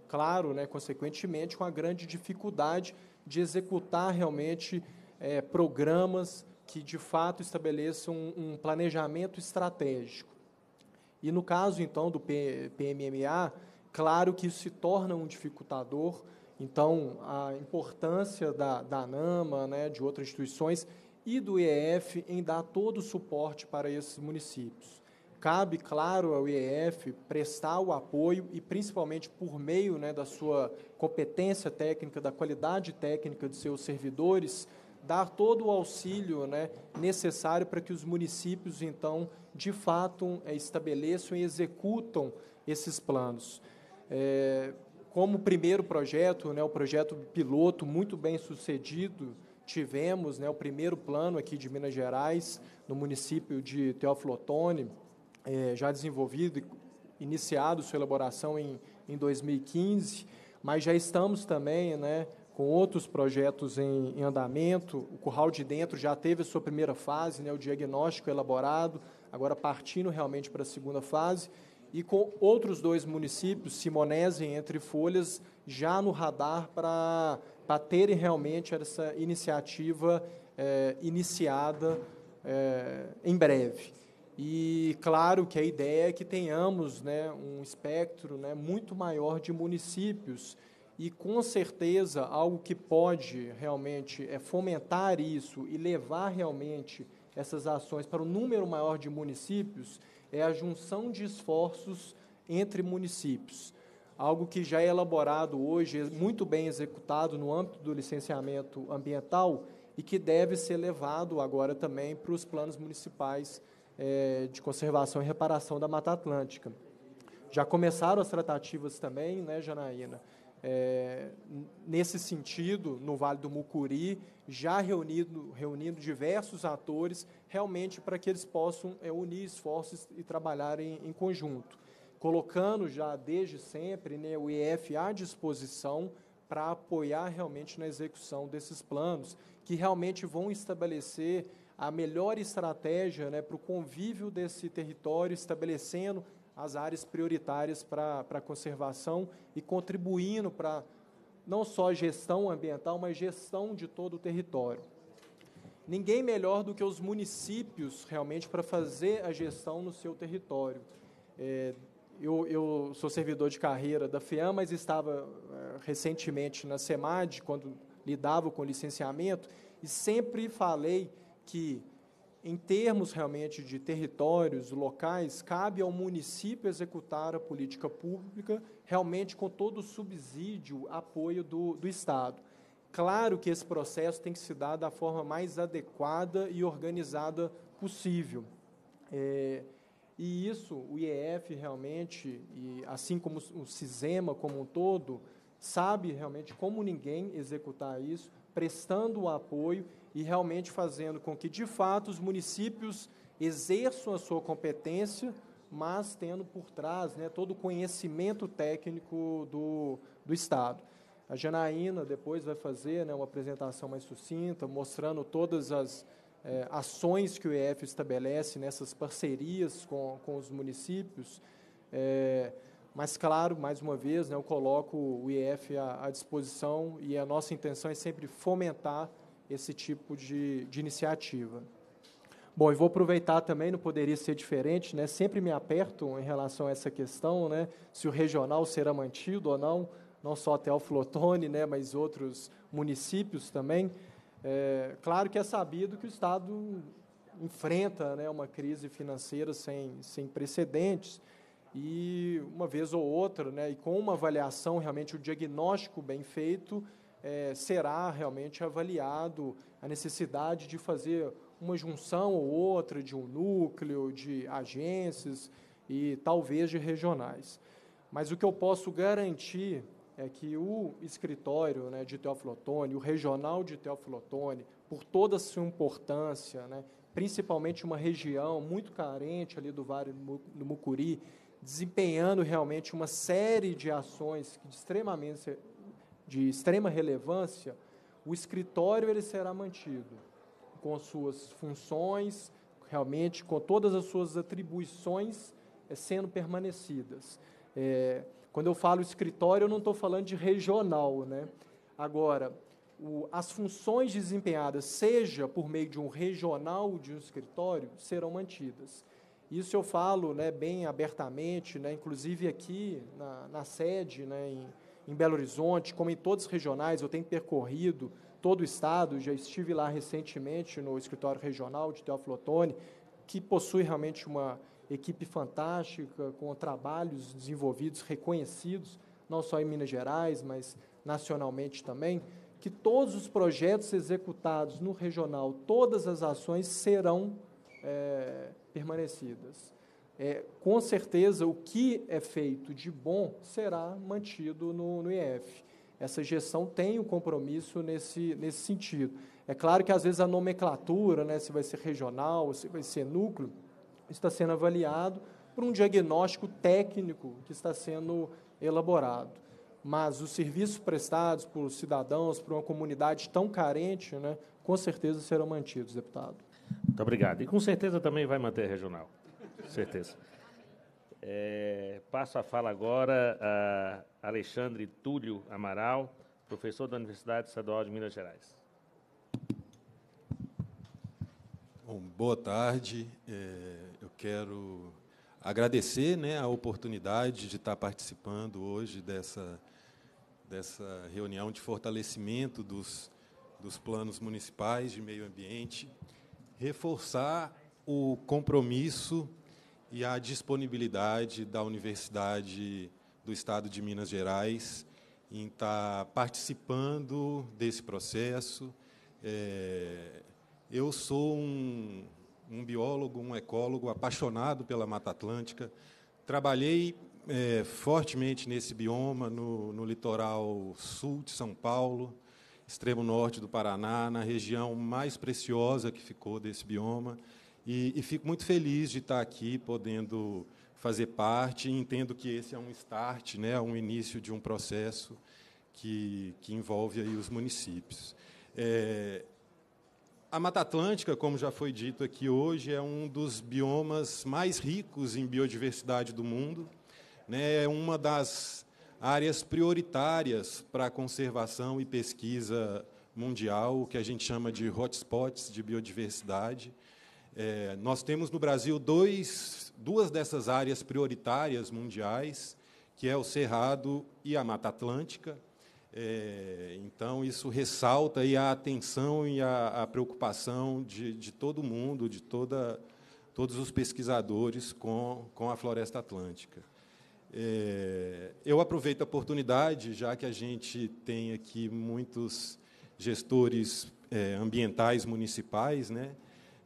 claro, né, consequentemente, com a grande dificuldade de executar realmente é, programas que, de fato, estabeleçam um, um planejamento estratégico. E, no caso, então, do P M M A, claro que isso se torna um dificultador. Então, a importância da, da ANAMA, né, de outras instituições e do I E F em dar todo o suporte para esses municípios. Cabe, claro, ao I E F prestar o apoio e, principalmente, por meio, né, da sua competência técnica, da qualidade técnica de seus servidores, dar todo o auxílio, né, necessário para que os municípios, então, de fato, estabeleçam e executam esses planos. É, como primeiro projeto, né, o projeto piloto muito bem sucedido, tivemos, né, o primeiro plano aqui de Minas Gerais, no município de Teófilo Otoni, é, já desenvolvido e iniciado sua elaboração em, em dois mil e quinze, mas já estamos também, né, com outros projetos em, em andamento. O Curral de Dentro já teve a sua primeira fase, né, o diagnóstico elaborado, agora partindo realmente para a segunda fase, e com outros dois municípios, Simonésio e Entre Folhas, já no radar para, para terem realmente essa iniciativa é, iniciada é, em breve. E, claro, que a ideia é que tenhamos, né, um espectro, né, muito maior de municípios. E, com certeza, algo que pode realmente é fomentar isso e levar realmente essas ações para um número maior de municípios é a junção de esforços entre municípios. Algo que já é elaborado hoje, muito bem executado no âmbito do licenciamento ambiental e que deve ser levado agora também para os planos municipais de conservação e reparação da Mata Atlântica. Já começaram as tratativas também, né, Janaína? É, nesse sentido, no Vale do Mucuri, já reunido, reunindo diversos atores, realmente para que eles possam é, unir esforços e trabalharem em conjunto, colocando já desde sempre, né, o I E F à disposição para apoiar realmente na execução desses planos, que realmente vão estabelecer a melhor estratégia, né, para o convívio desse território, estabelecendo as áreas prioritárias para a conservação e contribuindo para não só gestão ambiental, mas gestão de todo o território. Ninguém melhor do que os municípios, realmente, para fazer a gestão no seu território. É, eu, eu sou servidor de carreira da FEAM, mas estava é, recentemente na SEMAD, quando lidava com licenciamento, e sempre falei que, em termos realmente de territórios locais, cabe ao município executar a política pública realmente com todo o subsídio, apoio do, do Estado. Claro que esse processo tem que se dar da forma mais adequada e organizada possível. É, e isso, o I E F realmente, e assim como o SISEMA como um todo, sabe realmente como ninguém executar isso, prestando o apoio e realmente fazendo com que, de fato, os municípios exerçam a sua competência, mas tendo por trás, né, todo o conhecimento técnico do, do Estado. A Janaína depois vai fazer, né, uma apresentação mais sucinta, mostrando todas as eh, ações que o I E F estabelece nessas parcerias com, com os municípios. Eh, Mas, claro, mais uma vez, né, eu coloco o I E F à, à disposição e a nossa intenção é sempre fomentar esse tipo de, de iniciativa. Bom, eu vou aproveitar também, não poderia ser diferente, né, sempre me aperto em relação a essa questão, né, se o regional será mantido ou não, não só Teófilo Otoni, né, mas outros municípios também. É, claro que é sabido que o Estado enfrenta, né, uma crise financeira sem, sem precedentes, e uma vez ou outra, né, e com uma avaliação, realmente, o diagnóstico bem feito, é, será realmente avaliado a necessidade de fazer uma junção ou outra de um núcleo, de agências e talvez de regionais. Mas o que eu posso garantir é que o escritório, né, de Teófilo Otoni, o regional de Teófilo Otoni, por toda a sua importância, né, principalmente uma região muito carente ali do Vale do Mucuri, desempenhando realmente uma série de ações de, extremamente, de extrema relevância, o escritório ele será mantido com suas funções, realmente com todas as suas atribuições é, sendo permanecidas. É, quando eu falo escritório, eu não estou falando de regional, né? Agora, o, as funções desempenhadas, seja por meio de um regional ou de um escritório, serão mantidas. Isso eu falo, né, bem abertamente, né, inclusive aqui na, na sede, né, em, em Belo Horizonte, como em todos os regionais, eu tenho percorrido todo o Estado, já estive lá recentemente no escritório regional de Teófilo Otoni, que possui realmente uma equipe fantástica, com trabalhos desenvolvidos, reconhecidos, não só em Minas Gerais, mas nacionalmente também, que todos os projetos executados no regional, todas as ações serão é, permanecidas. É, com certeza, o que é feito de bom será mantido no, no I E F. Essa gestão tem um compromisso nesse, nesse sentido. É claro que, às vezes, a nomenclatura, né, se vai ser regional, se vai ser núcleo, está sendo avaliado por um diagnóstico técnico que está sendo elaborado. Mas os serviços prestados por cidadãos, por uma comunidade tão carente, né, com certeza serão mantidos, deputado. Muito obrigado. E, com certeza, também vai manter regional. Com certeza. É, passo a fala agora a Alexandre Túlio Amaral, professor da Universidade Estadual de Minas Gerais. Bom, boa tarde. É, eu quero agradecer, né, a oportunidade de estar participando hoje dessa, dessa reunião de fortalecimento dos, dos planos municipais de meio ambiente, reforçar o compromisso e a disponibilidade da Universidade do Estado de Minas Gerais em estar participando desse processo. É, eu sou um, um biólogo, um ecólogo apaixonado pela Mata Atlântica. Trabalhei é, fortemente nesse bioma, no, no litoral sul de São Paulo, extremo norte do Paraná, na região mais preciosa que ficou desse bioma. E, e fico muito feliz de estar aqui, podendo fazer parte. Entendo que esse é um start, né, um início de um processo que, que envolve aí os municípios. É, a Mata Atlântica, como já foi dito aqui hoje, é um dos biomas mais ricos em biodiversidade do mundo, né, é uma das áreas prioritárias para a conservação e pesquisa mundial, o que a gente chama de hotspots de biodiversidade. É, nós temos no Brasil dois, duas dessas áreas prioritárias mundiais, que é o Cerrado e a Mata Atlântica. É, então, isso ressalta aí a atenção e a, a preocupação de, de todo mundo, de toda, todos os pesquisadores com, com a Floresta Atlântica. É, eu aproveito a oportunidade, já que a gente tem aqui muitos gestores é, ambientais municipais, né,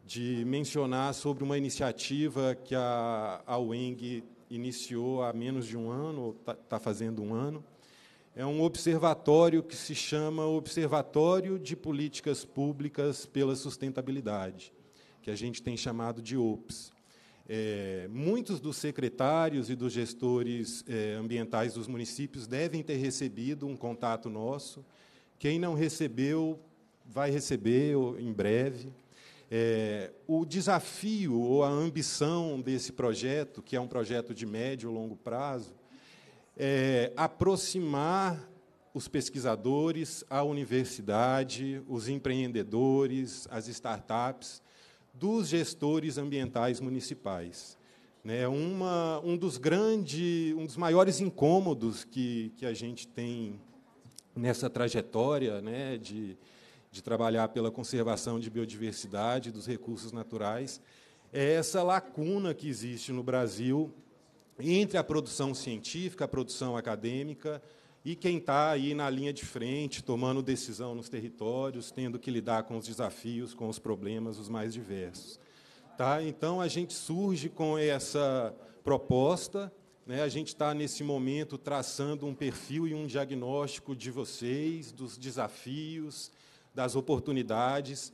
de mencionar sobre uma iniciativa que a, a U E N G iniciou há menos de um ano, ou tá, tá fazendo um ano. É um observatório que se chama Observatório de Políticas Públicas pela Sustentabilidade, que a gente tem chamado de O P S. É, muitos dos secretários e dos gestores é, ambientais dos municípios devem ter recebido um contato nosso. Quem não recebeu, vai receber em breve. É, o desafio ou a ambição desse projeto, que é um projeto de médio e longo prazo, é aproximar os pesquisadores, a universidade, os empreendedores, as startups, dos gestores ambientais municipais. Né, uma, um dos grandes, um dos maiores incômodos que, que a gente tem nessa trajetória, né, de... de trabalhar pela conservação de biodiversidade, dos recursos naturais, é essa lacuna que existe no Brasil entre a produção científica, a produção acadêmica, e quem está aí na linha de frente, tomando decisão nos territórios, tendo que lidar com os desafios, com os problemas, os mais diversos. Tá? Então, a gente surge com essa proposta, né? A gente está, nesse momento, traçando um perfil e um diagnóstico de vocês, dos desafios, das oportunidades.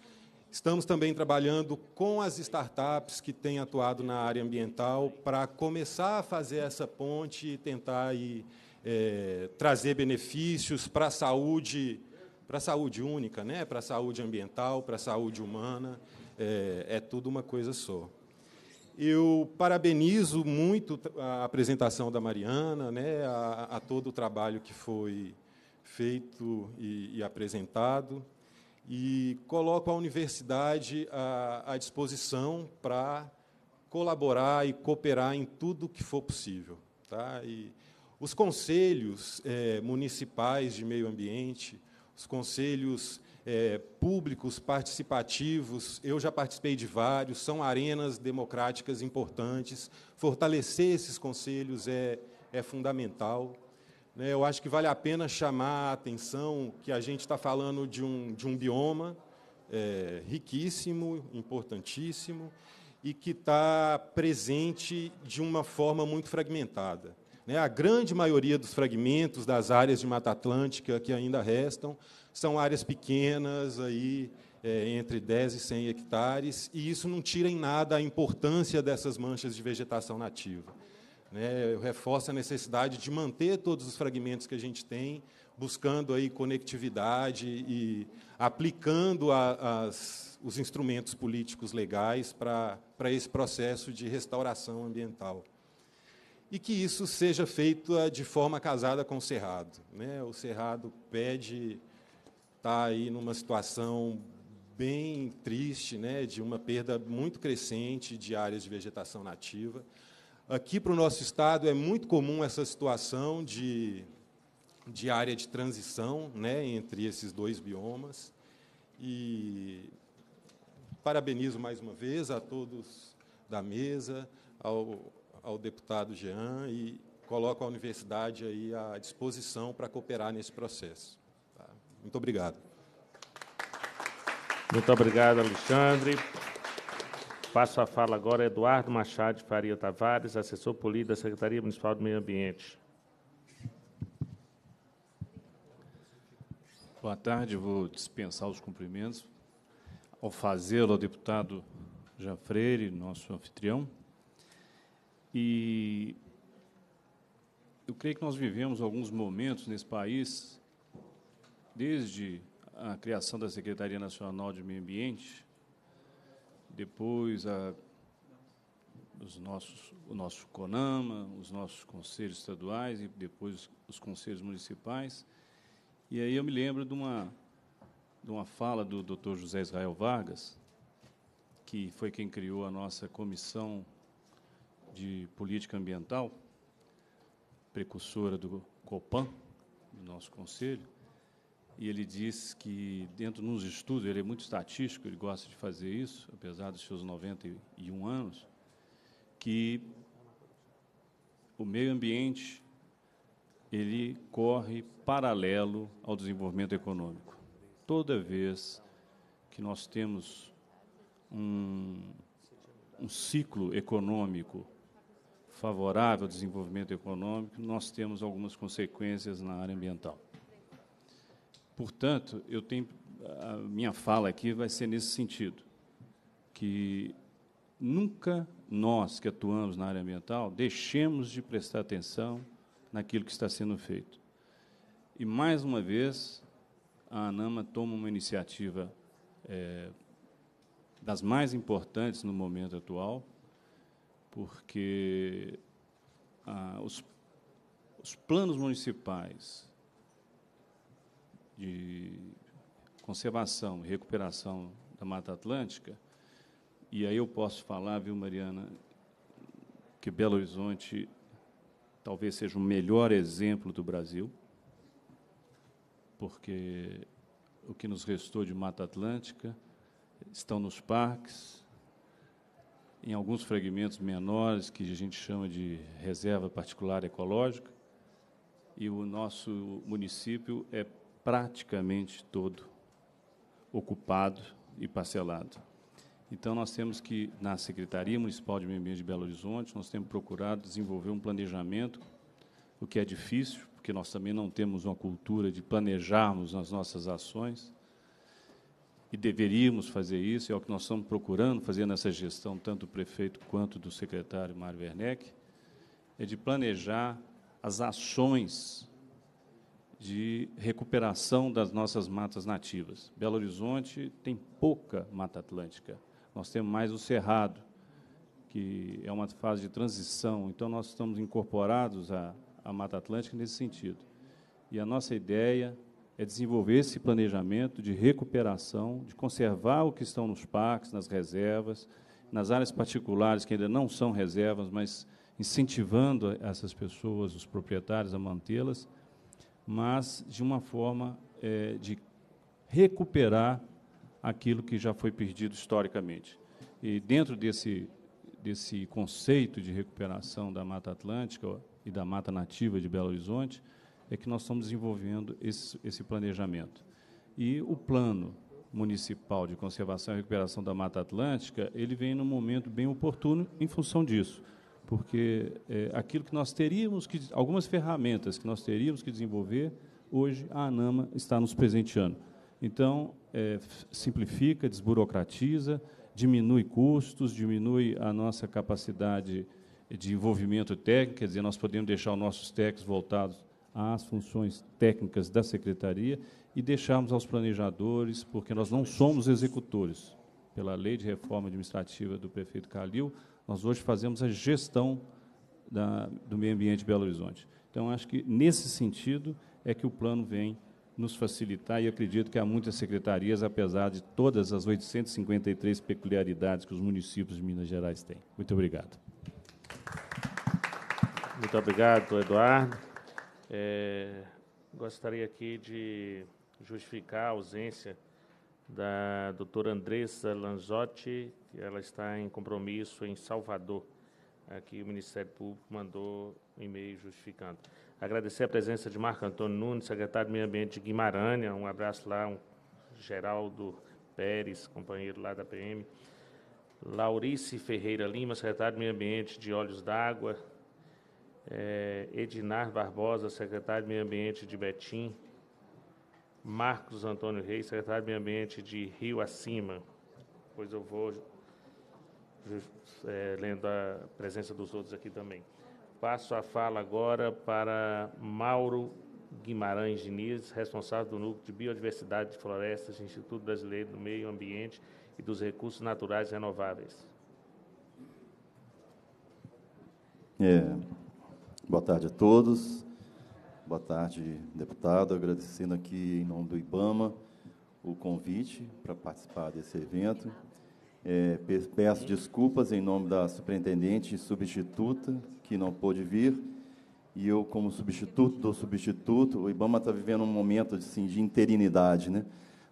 Estamos também trabalhando com as startups que têm atuado na área ambiental para começar a fazer essa ponte e tentar aí, é, trazer benefícios para a saúde, para a saúde única, né? Para a saúde ambiental, para a saúde humana, é, é tudo uma coisa só. Eu parabenizo muito a apresentação da Mariana, né? a, a todo o trabalho que foi feito e, e apresentado. E coloco a universidade à, à disposição para colaborar e cooperar em tudo que for possível. Tá? E os conselhos é, municipais de meio ambiente, os conselhos é, públicos, participativos, eu já participei de vários, são arenas democráticas importantes, fortalecer esses conselhos é, é fundamental. Eu acho que vale a pena chamar a atenção que a gente está falando de um, de um bioma é, riquíssimo, importantíssimo, e que está presente de uma forma muito fragmentada. A grande maioria dos fragmentos das áreas de Mata Atlântica que ainda restam são áreas pequenas, aí, é, entre dez e cem hectares, e isso não tira em nada a importância dessas manchas de vegetação nativa. Né, reforça a necessidade de manter todos os fragmentos que a gente tem, buscando aí conectividade e aplicando a, as, os instrumentos políticos legais para para esse processo de restauração ambiental. E que isso seja feito de forma casada com o Cerrado. Né? O Cerrado pede tá aí numa situação bem triste, né, de uma perda muito crescente de áreas de vegetação nativa. Aqui, para o nosso Estado, é muito comum essa situação de, de área de transição, né, entre esses dois biomas. E parabenizo mais uma vez a todos da mesa, ao, ao deputado Jean, e coloco a universidade aí à disposição para cooperar nesse processo. Muito obrigado. Muito obrigado, Alexandre. Passo a fala agora a Eduardo Machado de Faria Tavares, assessor político da Secretaria Municipal do Meio Ambiente. Boa tarde, vou dispensar os cumprimentos ao fazê-lo ao deputado Jean Freire, nosso anfitrião. E eu creio que nós vivemos alguns momentos nesse país, desde a criação da Secretaria Nacional de Meio Ambiente, depois a, os nossos, o nosso CONAMA, os nossos conselhos estaduais e depois os conselhos municipais. E aí eu me lembro de uma, de uma fala do doutor José Israel Vargas, que foi quem criou a nossa Comissão de Política Ambiental, precursora do COPAN, do nosso conselho, e ele diz que, dentro de uns estudos, ele é muito estatístico, ele gosta de fazer isso, apesar dos seus noventa e um anos, que o meio ambiente ele corre paralelo ao desenvolvimento econômico. Toda vez que nós temos um, um ciclo econômico favorável ao desenvolvimento econômico, nós temos algumas consequências na área ambiental. Portanto, eu tenho, a minha fala aqui vai ser nesse sentido, que nunca nós que atuamos na área ambiental deixemos de prestar atenção naquilo que está sendo feito. E, mais uma vez, a ANAMA toma uma iniciativa é, das mais importantes no momento atual, porque ah, os, os planos municipais de conservação e recuperação da Mata Atlântica, e aí eu posso falar, viu, Mariana, que Belo Horizonte talvez seja o melhor exemplo do Brasil, porque o que nos restou de Mata Atlântica estão nos parques, em alguns fragmentos menores, que a gente chama de reserva particular ecológica, e o nosso município é praticamente todo ocupado e parcelado. Então, nós temos que, na Secretaria Municipal de Meio Ambiente de Belo Horizonte, nós temos procurado desenvolver um planejamento, o que é difícil, porque nós também não temos uma cultura de planejarmos as nossas ações, e deveríamos fazer isso, é o que nós estamos procurando fazer nessa gestão, tanto do prefeito quanto do secretário Mário Werneck, é de planejar as ações de recuperação das nossas matas nativas. Belo Horizonte tem pouca Mata Atlântica. Nós temos mais o Cerrado, que é uma fase de transição. Então, nós estamos incorporados à, à Mata Atlântica nesse sentido. E a nossa ideia é desenvolver esse planejamento de recuperação, de conservar o que estão nos parques, nas reservas, nas áreas particulares, que ainda não são reservas, mas incentivando essas pessoas, os proprietários, a mantê-las, mas de uma forma é, de recuperar aquilo que já foi perdido historicamente. E dentro desse, desse conceito de recuperação da Mata Atlântica e da Mata Nativa de Belo Horizonte, é que nós estamos desenvolvendo esse, esse planejamento. E o Plano Municipal de Conservação e Recuperação da Mata Atlântica, ele vem num momento bem oportuno em função disso, porque é, aquilo que nós teríamos que, algumas ferramentas que nós teríamos que desenvolver, hoje a ANAMA está nos presenteando. Então, é, simplifica, desburocratiza, diminui custos, diminui a nossa capacidade de envolvimento técnico, quer dizer, nós podemos deixar os nossos técnicos voltados às funções técnicas da Secretaria e deixarmos aos planejadores, porque nós não somos executores. Pela Lei de Reforma Administrativa do prefeito Calil, nós hoje fazemos a gestão da, do meio ambiente de Belo Horizonte. Então, acho que, nesse sentido, é que o plano vem nos facilitar, e acredito que há muitas secretarias, apesar de todas as oitocentas e cinquenta e três peculiaridades que os municípios de Minas Gerais têm. Muito obrigado. Muito obrigado, Eduardo. É, gostaria aqui de justificar a ausência da doutora Andressa Lanzotti, que ela está em compromisso em Salvador. Aqui o Ministério Público mandou um e-mail justificando. Agradecer a presença de Marco Antônio Nunes, secretário do Meio Ambiente de Guimarães, um abraço lá, um Geraldo Pérez, companheiro lá da P M, Laurice Ferreira Lima, secretário do Meio Ambiente de Olhos d'Água, é, Ednar Barbosa, secretário do Meio Ambiente de Betim, Marcos Antônio Reis, secretário do Meio Ambiente de Rio Acima. Pois eu vou é, lendo a presença dos outros aqui também. Passo a fala agora para Mauro Guimarães Diniz, responsável do Núcleo de Biodiversidade de Florestas, Instituto Brasileiro do Meio Ambiente e dos Recursos Naturais Renováveis. É, boa tarde a todos. Boa tarde, deputado. Agradecendo aqui, em nome do IBAMA, o convite para participar desse evento. É, peço desculpas em nome da superintendente substituta, que não pôde vir, e eu, como substituto do substituto, o IBAMA está vivendo um momento assim, de interinidade, né?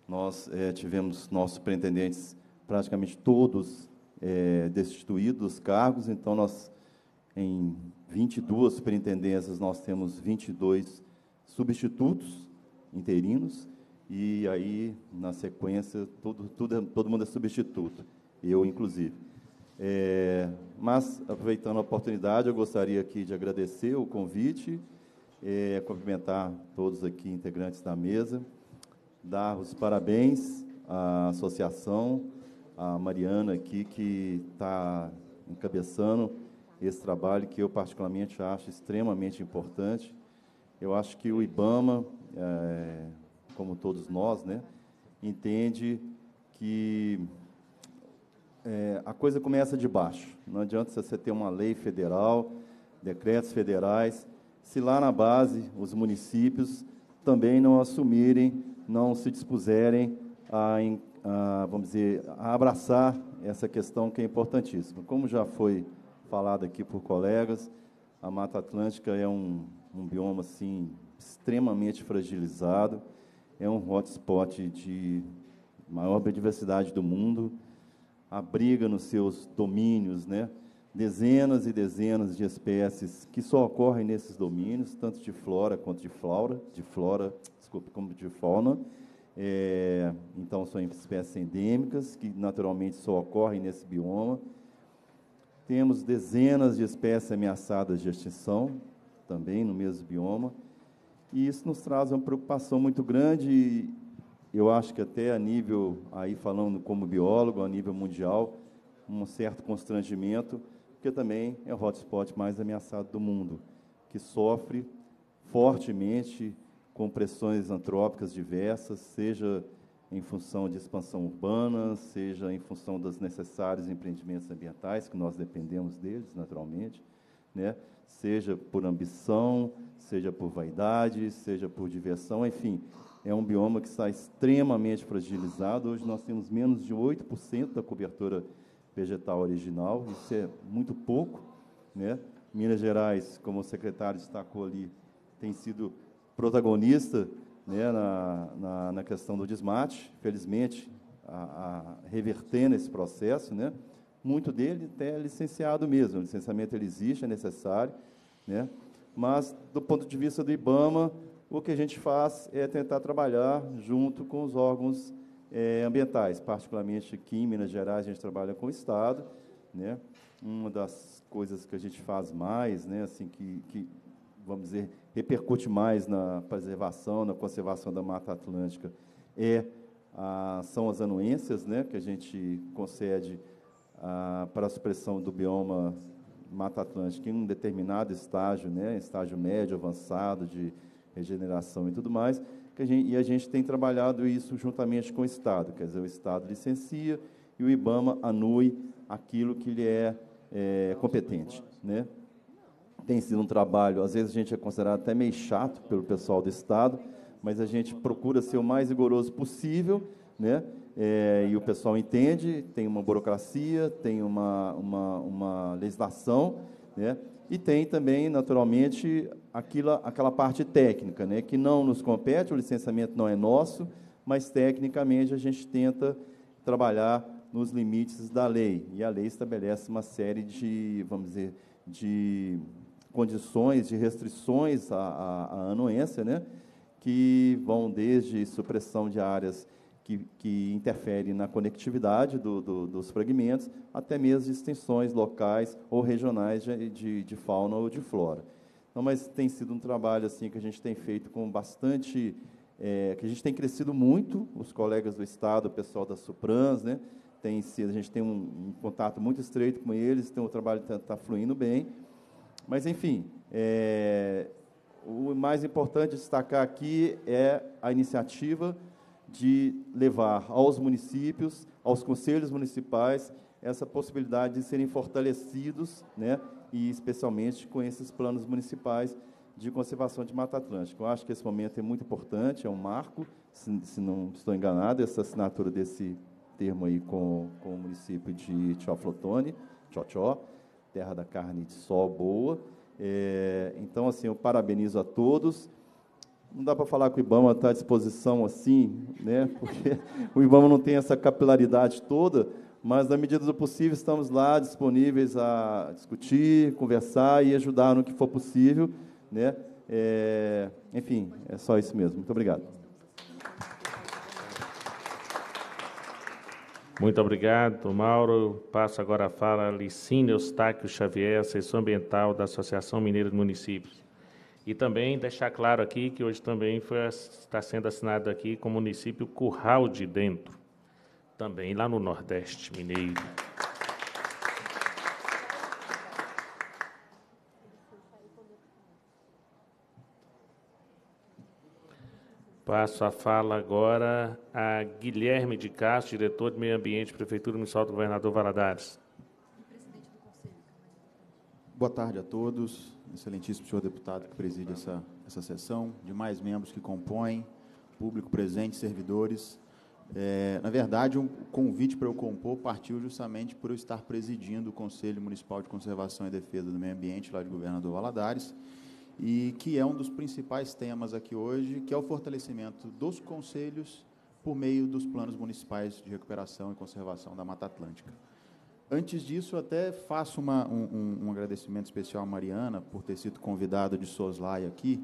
Nós é, tivemos nossos superintendentes praticamente todos é, destituídos dos cargos, então nós, em vinte e duas superintendências, nós temos vinte e dois substitutos interinos, e aí, na sequência, tudo, tudo, todo mundo é substituto, eu, inclusive. É, mas, aproveitando a oportunidade, eu gostaria aqui de agradecer o convite, é, cumprimentar todos aqui, integrantes da mesa, dar os parabéns à associação, à Mariana aqui, que está encabeçando esse trabalho que eu, particularmente, acho extremamente importante. Eu acho que o IBAMA, é, como todos nós, né, entende que é, a coisa começa de baixo. Não adianta você ter uma lei federal, decretos federais, se lá na base os municípios também não assumirem, não se dispuserem a, a, vamos dizer, a abraçar essa questão que é importantíssima. Como já foi falado aqui por colegas, a Mata Atlântica é um, um bioma assim, extremamente fragilizado, é um hotspot de maior biodiversidade do mundo, abriga nos seus domínios, né, dezenas e dezenas de espécies que só ocorrem nesses domínios, tanto de flora quanto de flora, de flora, desculpe, como de fauna. É, então, são espécies endêmicas que naturalmente só ocorrem nesse bioma. Temos dezenas de espécies ameaçadas de extinção, também no mesmo bioma. E isso nos traz uma preocupação muito grande, e eu acho que até a nível, aí falando como biólogo, a nível mundial, um certo constrangimento, porque também é o hotspot mais ameaçado do mundo, que sofre fortemente com pressões antrópicas diversas, seja em função de expansão urbana, seja em função dos necessários empreendimentos ambientais, que nós dependemos deles, naturalmente, né? Seja por ambição, seja por vaidade, seja por diversão, enfim, é um bioma que está extremamente fragilizado. Hoje nós temos menos de oito por cento da cobertura vegetal original, isso é muito pouco, né? Minas Gerais, como o secretário destacou ali, tem sido protagonista né, na, na, na questão do desmate, felizmente, a, a revertendo esse processo, né, muito dele até é licenciado mesmo, o licenciamento ele existe, é necessário, né, mas, do ponto de vista do IBAMA, o que a gente faz é tentar trabalhar junto com os órgãos é, ambientais, particularmente aqui em Minas Gerais, a gente trabalha com o Estado, né, uma das coisas que a gente faz mais, né, assim, que, que, vamos dizer, repercute mais na preservação, na conservação da Mata Atlântica, é a, são as anuências, né, que a gente concede a, para a supressão do bioma Mata Atlântica em um determinado estágio, né, estágio médio, avançado, de regeneração e tudo mais, que a gente, e a gente tem trabalhado isso juntamente com o Estado, quer dizer, o Estado licencia e o IBAMA anui aquilo que lhe é, é competente, né? Tem sido um trabalho, às vezes a gente é considerado até meio chato pelo pessoal do Estado, mas a gente procura ser o mais rigoroso possível, né? É, e o pessoal entende, tem uma burocracia, tem uma, uma, uma legislação, né? E tem também, naturalmente, aquilo, aquela parte técnica, né, que não nos compete, o licenciamento não é nosso, mas, tecnicamente, a gente tenta trabalhar nos limites da lei. E a lei estabelece uma série de, vamos dizer, de condições, de restrições à, à, à anuência, né, que vão desde supressão de áreas que, que interferem na conectividade do, do, dos fragmentos, até mesmo extinções locais ou regionais de, de, de fauna ou de flora. Então, mas tem sido um trabalho assim que a gente tem feito com bastante, é, que a gente tem crescido muito, os colegas do Estado, o pessoal da Suprans, né, tem sido, a gente tem um, um contato muito estreito com eles, então o trabalho está tá fluindo bem. Mas, enfim, é, o mais importante destacar aqui é a iniciativa de levar aos municípios, aos conselhos municipais, essa possibilidade de serem fortalecidos, né, e especialmente com esses planos municipais de conservação de Mata Atlântica. Eu acho que esse momento é muito importante, é um marco, se, se não estou enganado, essa assinatura desse termo aí com, com o município de Tioflotone, Tchotchó, terra da carne de sol boa. É, então, assim, eu parabenizo a todos. Não dá para falar que o IBAMA está à disposição assim, né? Porque o IBAMA não tem essa capilaridade toda, mas, na medida do possível, estamos lá disponíveis a discutir, conversar e ajudar no que for possível, né? É, enfim, é só isso mesmo. Muito obrigado. Muito obrigado, Mauro. Passo agora a fala a Licínio Eustáquio Xavier, assessor ambiental da Associação Mineira de Municípios. E também deixar claro aqui que hoje também foi, está sendo assinado aqui com o município Curral de Dentro, também lá no Nordeste Mineiro. Passo a fala agora a Guilherme de Castro, diretor de Meio Ambiente, Prefeitura Municipal do Governador Valadares. Boa tarde a todos. Excelentíssimo senhor deputado que preside essa, essa sessão, demais membros que compõem, público presente, servidores. É, na verdade, um convite para eu compor partiu justamente por eu estar presidindo o Conselho Municipal de Conservação e Defesa do Meio Ambiente, lá de Governador Valadares, e que é um dos principais temas aqui hoje, que é o fortalecimento dos conselhos por meio dos planos municipais de recuperação e conservação da Mata Atlântica. Antes disso, até faço uma, um, um agradecimento especial à Mariana por ter sido convidada de Soslai aqui,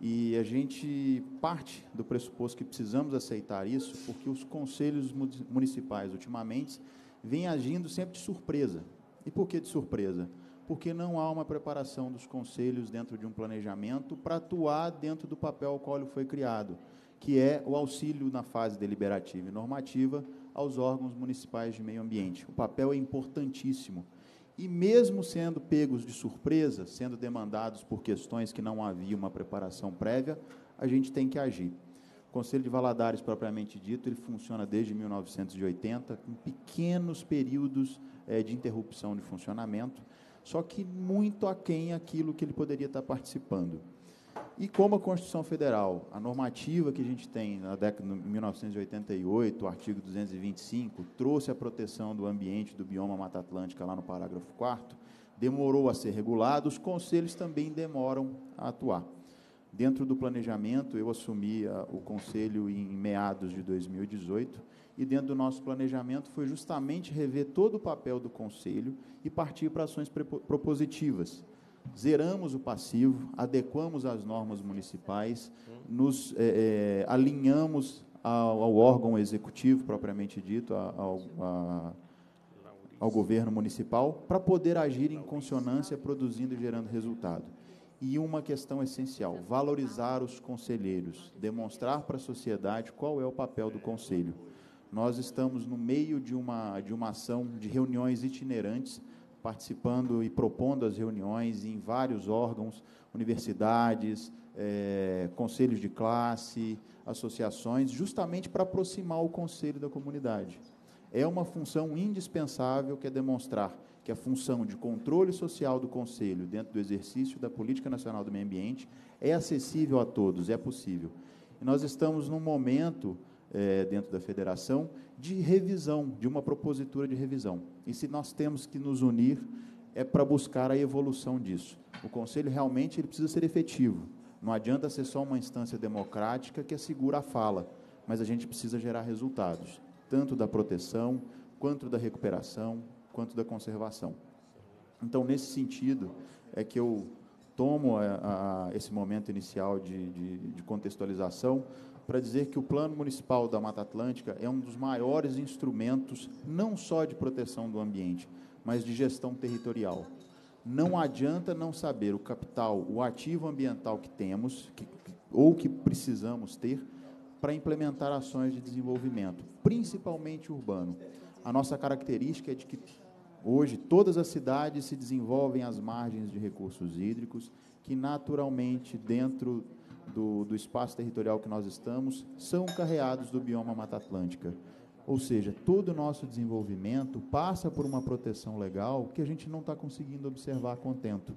e a gente parte do pressuposto que precisamos aceitar isso, porque os conselhos municipais, ultimamente, vêm agindo sempre de surpresa. E por que de surpresa? Porque não há uma preparação dos conselhos dentro de um planejamento para atuar dentro do papel ao qual ele foi criado, que é o auxílio na fase deliberativa e normativa aos órgãos municipais de meio ambiente. O papel é importantíssimo. E mesmo sendo pegos de surpresa, sendo demandados por questões que não havia uma preparação prévia, a gente tem que agir. O Conselho de Valadares, propriamente dito, ele funciona desde mil novecentos e oitenta, com pequenos períodos é, de interrupção de funcionamento, só que muito aquém aquilo que ele poderia estar participando. E como a Constituição Federal, a normativa que a gente tem na década de mil novecentos e oitenta e oito, o artigo duzentos e vinte e cinco, trouxe a proteção do ambiente do bioma Mata Atlântica lá no parágrafo quarto, demorou a ser regulado, os conselhos também demoram a atuar. Dentro do planejamento, eu assumi a, o conselho em meados de dois mil e dezoito, e dentro do nosso planejamento foi justamente rever todo o papel do conselho e partir para ações propositivas. Zeramos o passivo, adequamos as normas municipais, nos é, é, alinhamos ao, ao órgão executivo, propriamente dito, ao, a, ao governo municipal, para poder agir em consonância, produzindo e gerando resultado. E uma questão essencial, valorizar os conselheiros, demonstrar para a sociedade qual é o papel do conselho. Nós estamos no meio de uma, de uma ação de reuniões itinerantes, participando e propondo as reuniões em vários órgãos, universidades, é, conselhos de classe, associações, justamente para aproximar o conselho da comunidade. É uma função indispensável que é demonstrar que a função de controle social do Conselho, dentro do exercício da Política Nacional do Meio Ambiente, é acessível a todos, é possível. E nós estamos num momento, é, dentro da Federação, de revisão, de uma propositura de revisão. E se nós temos que nos unir, é para buscar a evolução disso. O Conselho, realmente, ele precisa ser efetivo. Não adianta ser só uma instância democrática que assegura a fala, mas a gente precisa gerar resultados, tanto da proteção, quanto da recuperação, quanto da conservação. Então, nesse sentido, é que eu tomo a, a, esse momento inicial de, de, de contextualização para dizer que o Plano Municipal da Mata Atlântica é um dos maiores instrumentos, não só de proteção do ambiente, mas de gestão territorial. Não adianta não saber o capital, o ativo ambiental que temos, que, ou que precisamos ter, para implementar ações de desenvolvimento, principalmente urbano. A nossa característica é de que, hoje, todas as cidades se desenvolvem às margens de recursos hídricos, que, naturalmente, dentro do, do espaço territorial que nós estamos, são carreados do bioma Mata Atlântica. Ou seja, todo o nosso desenvolvimento passa por uma proteção legal que a gente não está conseguindo observar a contento.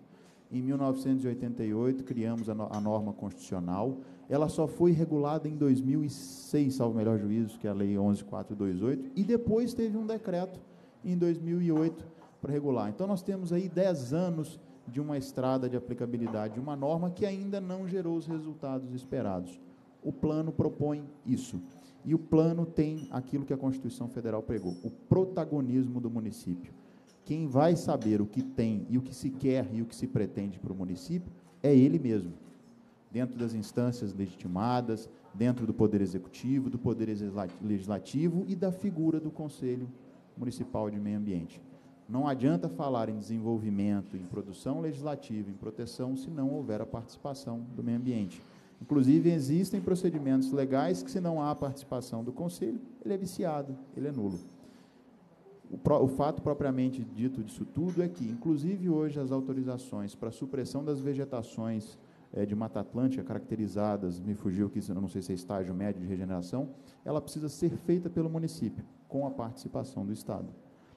Em mil novecentos e oitenta e oito, criamos a, no, a norma constitucional. Ela só foi regulada em dois mil e seis, salvo melhor juízo, que é a Lei onze mil quatrocentos e vinte e oito, e depois teve um decreto em dois mil e oito para regular. Então, nós temos aí dez anos de uma estrada de aplicabilidade de uma norma que ainda não gerou os resultados esperados. O plano propõe isso. E o plano tem aquilo que a Constituição Federal pregou, o protagonismo do município. Quem vai saber o que tem e o que se quer e o que se pretende para o município é ele mesmo. Dentro das instâncias legitimadas, dentro do Poder Executivo, do Poder Legislativo e da figura do Conselho Municipal de Meio Ambiente. Não adianta falar em desenvolvimento, em produção legislativa, em proteção, se não houver a participação do meio ambiente. Inclusive, existem procedimentos legais que, se não há a participação do Conselho, ele é viciado, ele é nulo. O, pro, o fato propriamente dito disso tudo é que, inclusive, hoje, as autorizações para a supressão das vegetações de Mata Atlântica, caracterizadas, me fugiu que eu não sei se é estágio médio de regeneração, ela precisa ser feita pelo município, com a participação do Estado.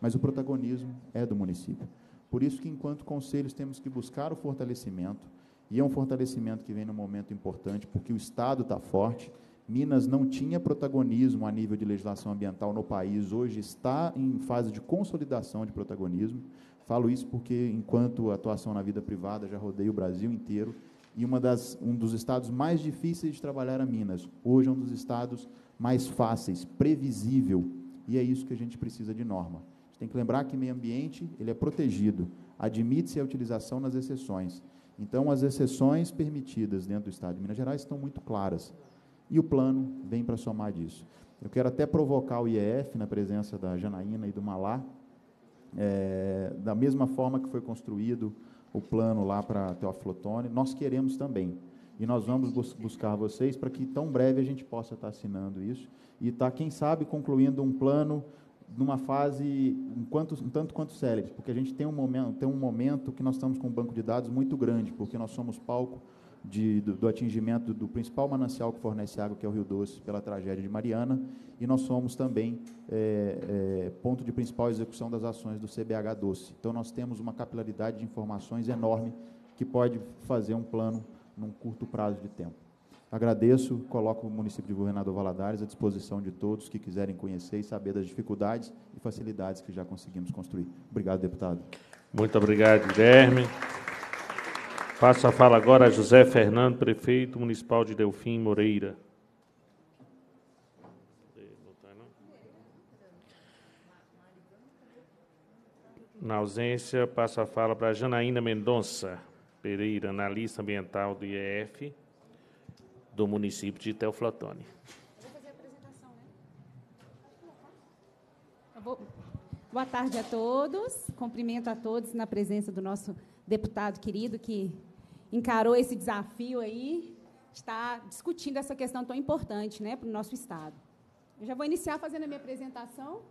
Mas o protagonismo é do município. Por isso que, enquanto conselhos, temos que buscar o fortalecimento, e é um fortalecimento que vem num momento importante, porque o Estado está forte, Minas não tinha protagonismo a nível de legislação ambiental no país, hoje está em fase de consolidação de protagonismo. Falo isso porque, enquanto atuação na vida privada, já rodei o Brasil inteiro, e uma das, um dos estados mais difíceis de trabalhar era Minas. Hoje é um dos estados mais fáceis, previsível, e é isso que a gente precisa de norma. A gente tem que lembrar que meio ambiente ele é protegido, admite-se a utilização nas exceções. Então, as exceções permitidas dentro do estado de Minas Gerais estão muito claras, e o plano vem para somar disso. Eu quero até provocar o I E F, na presença da Janaína e do Malá, é, da mesma forma que foi construído o plano lá para Teófilo Otoni, nós queremos também. E nós vamos bus buscar vocês para que, tão breve, a gente possa estar assinando isso e estar, quem sabe, concluindo um plano numa fase um, quanto, um tanto quanto célebre, porque a gente tem um, momento, tem um momento que nós estamos com um banco de dados muito grande, porque nós somos palco de, do, do atingimento do principal manancial que fornece água, que é o Rio Doce, pela tragédia de Mariana, e nós somos também é, é, ponto de principal execução das ações do C B H Doce. Então, nós temos uma capilaridade de informações enorme que pode fazer um plano num curto prazo de tempo. Agradeço, coloco o município de Governador Valadares à disposição de todos que quiserem conhecer e saber das dificuldades e facilidades que já conseguimos construir. Obrigado, deputado. Muito obrigado, Guilherme. Passo a fala agora a José Fernando, prefeito municipal de Delfim Moreira. Na ausência, passo a fala para Janaína Mendonça Pereira, analista ambiental do I E F do município de Teoflotone. Vou fazer a apresentação, né? Boa tarde a todos. Cumprimento a todos na presença do nosso deputado querido que encarou esse desafio aí, está discutindo essa questão tão importante, né, para o nosso estado. Eu já vou iniciar fazendo a minha apresentação,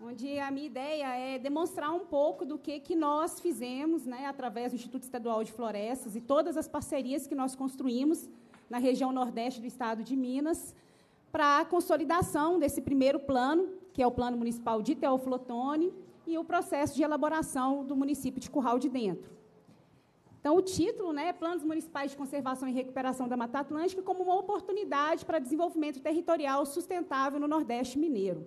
onde a minha ideia é demonstrar um pouco do que, que nós fizemos, né, através do Instituto Estadual de Florestas e todas as parcerias que nós construímos na região nordeste do estado de Minas para a consolidação desse primeiro plano, que é o Plano Municipal de Teoflotone, e o processo de elaboração do município de Curral de Dentro. Então, o título, né, Planos Municipais de Conservação e Recuperação da Mata Atlântica como uma oportunidade para desenvolvimento territorial sustentável no Nordeste Mineiro.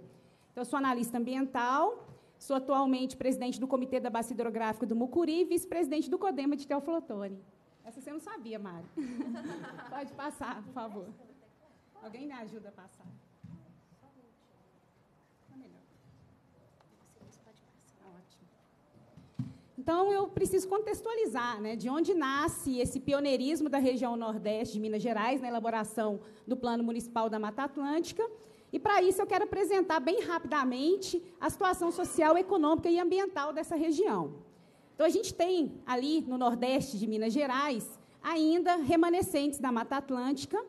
Eu sou analista ambiental, sou atualmente presidente do Comitê da Bacia Hidrográfica do Mucuri e vice-presidente do CODEMA de Teoflotone. Essa você não sabia, Mari. Pode passar, por favor. Alguém me ajuda a passar. Então, eu preciso contextualizar, né, de onde nasce esse pioneirismo da região nordeste de Minas Gerais na elaboração do Plano Municipal da Mata Atlântica. E, para isso, eu quero apresentar bem rapidamente a situação social, econômica e ambiental dessa região. Então, a gente tem ali no Nordeste de Minas Gerais ainda remanescentes da Mata Atlântica,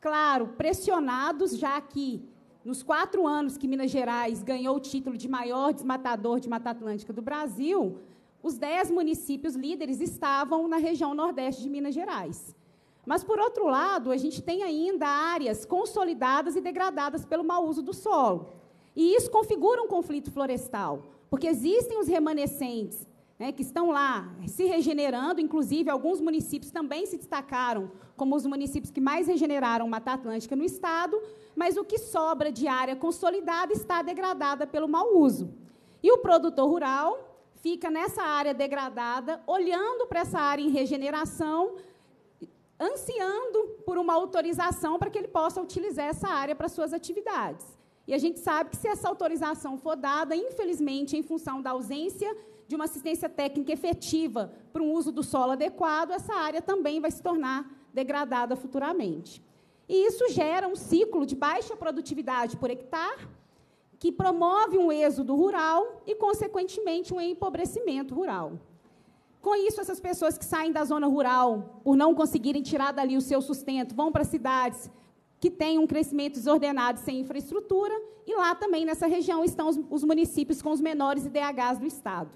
claro, pressionados, já que nos quatro anos que Minas Gerais ganhou o título de maior desmatador de Mata Atlântica do Brasil, os dez municípios líderes estavam na região Nordeste de Minas Gerais. Mas, por outro lado, a gente tem ainda áreas consolidadas e degradadas pelo mau uso do solo. E isso configura um conflito florestal, porque existem os remanescentes, né, que estão lá se regenerando, inclusive alguns municípios também se destacaram como os municípios que mais regeneraram Mata Atlântica no estado, mas o que sobra de área consolidada está degradada pelo mau uso. E o produtor rural fica nessa área degradada, olhando para essa área em regeneração, ansiando por uma autorização para que ele possa utilizar essa área para suas atividades. E a gente sabe que, se essa autorização for dada, infelizmente, em função da ausência de uma assistência técnica efetiva para um uso do solo adequado, essa área também vai se tornar degradada futuramente. E isso gera um ciclo de baixa produtividade por hectare, que promove um êxodo rural e, consequentemente, um empobrecimento rural. Com isso, essas pessoas que saem da zona rural por não conseguirem tirar dali o seu sustento vão para cidades que têm um crescimento desordenado sem infraestrutura, e lá também, nessa região, estão os, os municípios com os menores I D Hs do estado.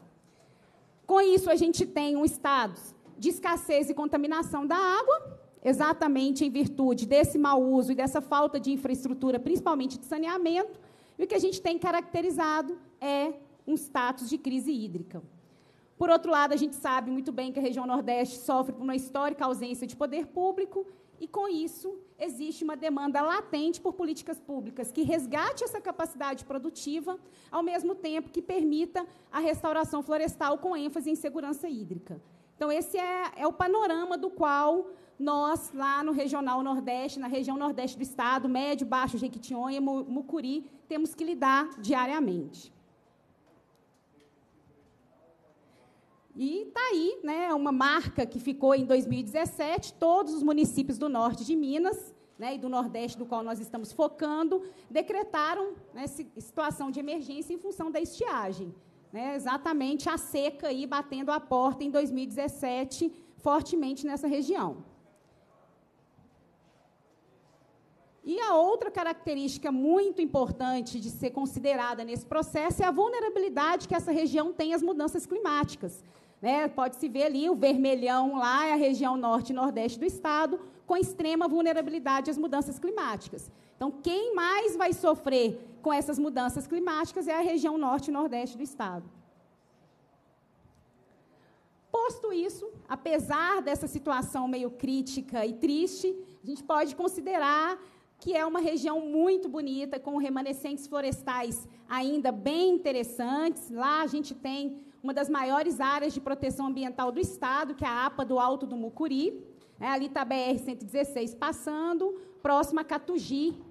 Com isso, a gente tem um estado de escassez e contaminação da água, exatamente em virtude desse mau uso e dessa falta de infraestrutura, principalmente de saneamento, e o que a gente tem caracterizado é um status de crise hídrica. Por outro lado, a gente sabe muito bem que a região Nordeste sofre por uma histórica ausência de poder público e, com isso, existe uma demanda latente por políticas públicas que resgate essa capacidade produtiva, ao mesmo tempo que permita a restauração florestal com ênfase em segurança hídrica. Então, esse é, é o panorama do qual nós, lá no Regional Nordeste, na região Nordeste do estado, Médio, Baixo, Jequitinhonha e Mucuri, temos que lidar diariamente. E está aí, né, uma marca que ficou em dois mil e dezessete, todos os municípios do norte de Minas, né, e do Nordeste, do qual nós estamos focando, decretaram, né, situação de emergência em função da estiagem. Né, exatamente a seca aí batendo a porta em dois mil e dezessete, fortemente nessa região. E a outra característica muito importante de ser considerada nesse processo é a vulnerabilidade que essa região tem às mudanças climáticas. Né? Pode-se ver ali, o vermelhão lá é a região norte e nordeste do estado, com extrema vulnerabilidade às mudanças climáticas. Então, quem mais vai sofrer com essas mudanças climáticas é a região norte e nordeste do estado. Posto isso, apesar dessa situação meio crítica e triste, a gente pode considerar que é uma região muito bonita, com remanescentes florestais ainda bem interessantes. Lá a gente tem uma das maiores áreas de proteção ambiental do Estado, que é a APA do Alto do Mucuri. É, ali está a B R cento e dezesseis passando, próxima a Catugi.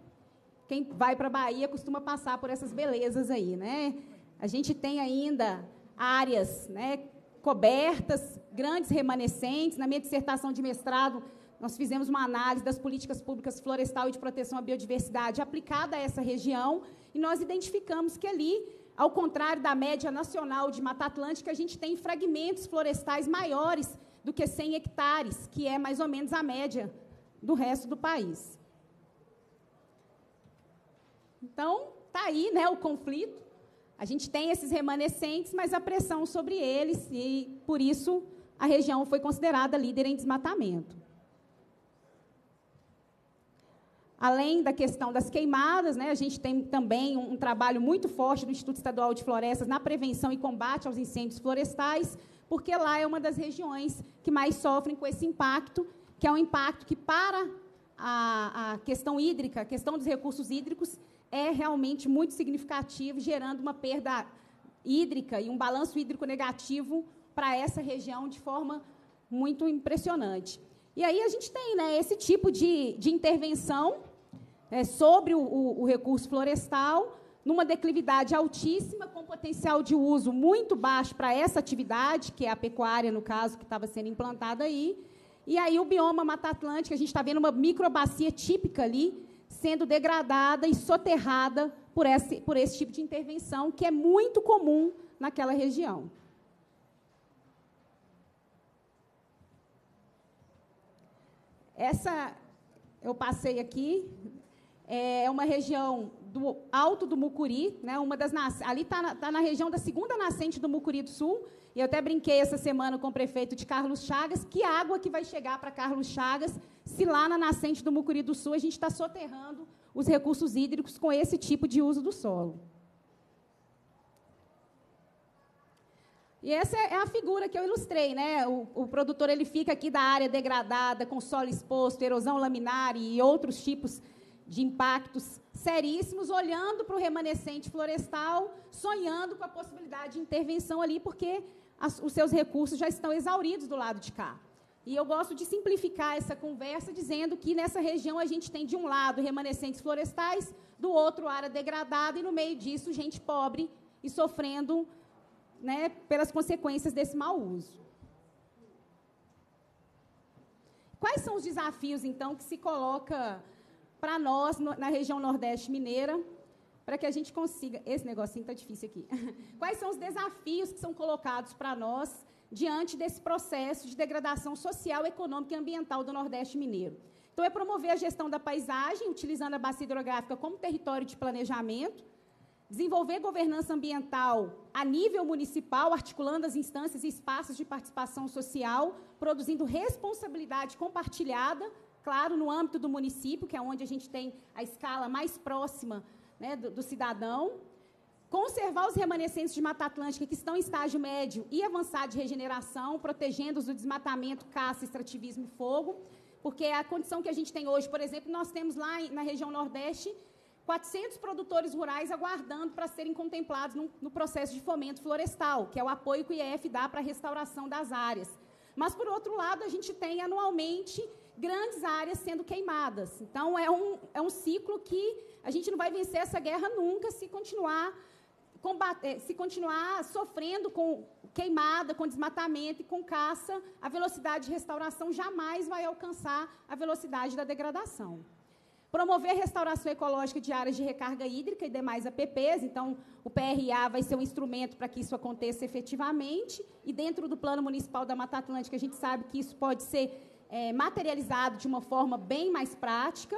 Quem vai para a Bahia costuma passar por essas belezas aí, né? A gente tem ainda áreas, né, cobertas, grandes remanescentes. Na minha dissertação de mestrado, nós fizemos uma análise das políticas públicas florestal e de proteção à biodiversidade aplicada a essa região, e nós identificamos que ali, ao contrário da média nacional de Mata Atlântica, a gente tem fragmentos florestais maiores do que cem hectares, que é mais ou menos a média do resto do país. Então, está aí, né, o conflito. A gente tem esses remanescentes, mas a pressão sobre eles, e, por isso, a região foi considerada líder em desmatamento. Além da questão das queimadas, né, a gente tem também um, um trabalho muito forte do Instituto Estadual de Florestas na prevenção e combate aos incêndios florestais, porque lá é uma das regiões que mais sofrem com esse impacto, que é um impacto que, para a, a questão hídrica, a questão dos recursos hídricos, é realmente muito significativo, gerando uma perda hídrica e um balanço hídrico negativo para essa região de forma muito impressionante. E aí a gente tem, né, esse tipo de, de intervenção é, sobre o, o, o recurso florestal, numa declividade altíssima, com potencial de uso muito baixo para essa atividade, que é a pecuária, no caso, que estava sendo implantada aí. E aí o bioma Mata Atlântica, a gente está vendo uma microbacia típica ali, sendo degradada e soterrada por esse, por esse tipo de intervenção, que é muito comum naquela região. Essa, eu passei aqui, é uma região do Alto do Mucuri, né, uma das nas... ali está na, tá na região da segunda nascente do Mucuri do Sul, e eu até brinquei essa semana com o prefeito de Carlos Chagas, que água que vai chegar para Carlos Chagas se lá na nascente do Mucuri do Sul a gente está soterrando os recursos hídricos com esse tipo de uso do solo. E essa é a figura que eu ilustrei, né? O, o produtor ele fica aqui da área degradada, com solo exposto, erosão laminar e outros tipos de impactos seríssimos, olhando para o remanescente florestal, sonhando com a possibilidade de intervenção ali, porque as, os seus recursos já estão exauridos do lado de cá. E eu gosto de simplificar essa conversa dizendo que, nessa região, a gente tem, de um lado, remanescentes florestais, do outro, área degradada, e, no meio disso, gente pobre e sofrendo, né, pelas consequências desse mau uso. Quais são os desafios, então, que se coloca para nós, no, na região Nordeste mineira, para que a gente consiga... Esse negocinho está difícil aqui. Quais são os desafios que são colocados para nós diante desse processo de degradação social, econômica e ambiental do Nordeste mineiro? Então, é promover a gestão da paisagem, utilizando a bacia hidrográfica como território de planejamento, desenvolver governança ambiental a nível municipal, articulando as instâncias e espaços de participação social, produzindo responsabilidade compartilhada, claro, no âmbito do município, que é onde a gente tem a escala mais próxima, né, do, do cidadão. Conservar os remanescentes de Mata Atlântica que estão em estágio médio e avançado de regeneração, protegendo-os do desmatamento, caça, extrativismo e fogo, porque a condição que a gente tem hoje, por exemplo, nós temos lá na região Nordeste quatrocentos produtores rurais aguardando para serem contemplados no, no processo de fomento florestal, que é o apoio que o I E F dá para a restauração das áreas. Mas, por outro lado, a gente tem, anualmente, grandes áreas sendo queimadas. Então, é um, é um ciclo que a gente não vai vencer essa guerra nunca se continuar, combater, se continuar sofrendo com queimada, com desmatamento e com caça. A velocidade de restauração jamais vai alcançar a velocidade da degradação. Promover a restauração ecológica de áreas de recarga hídrica e demais A P Ps. Então, o P R A vai ser um instrumento para que isso aconteça efetivamente. E, dentro do Plano Municipal da Mata Atlântica, a gente sabe que isso pode ser é, materializado de uma forma bem mais prática.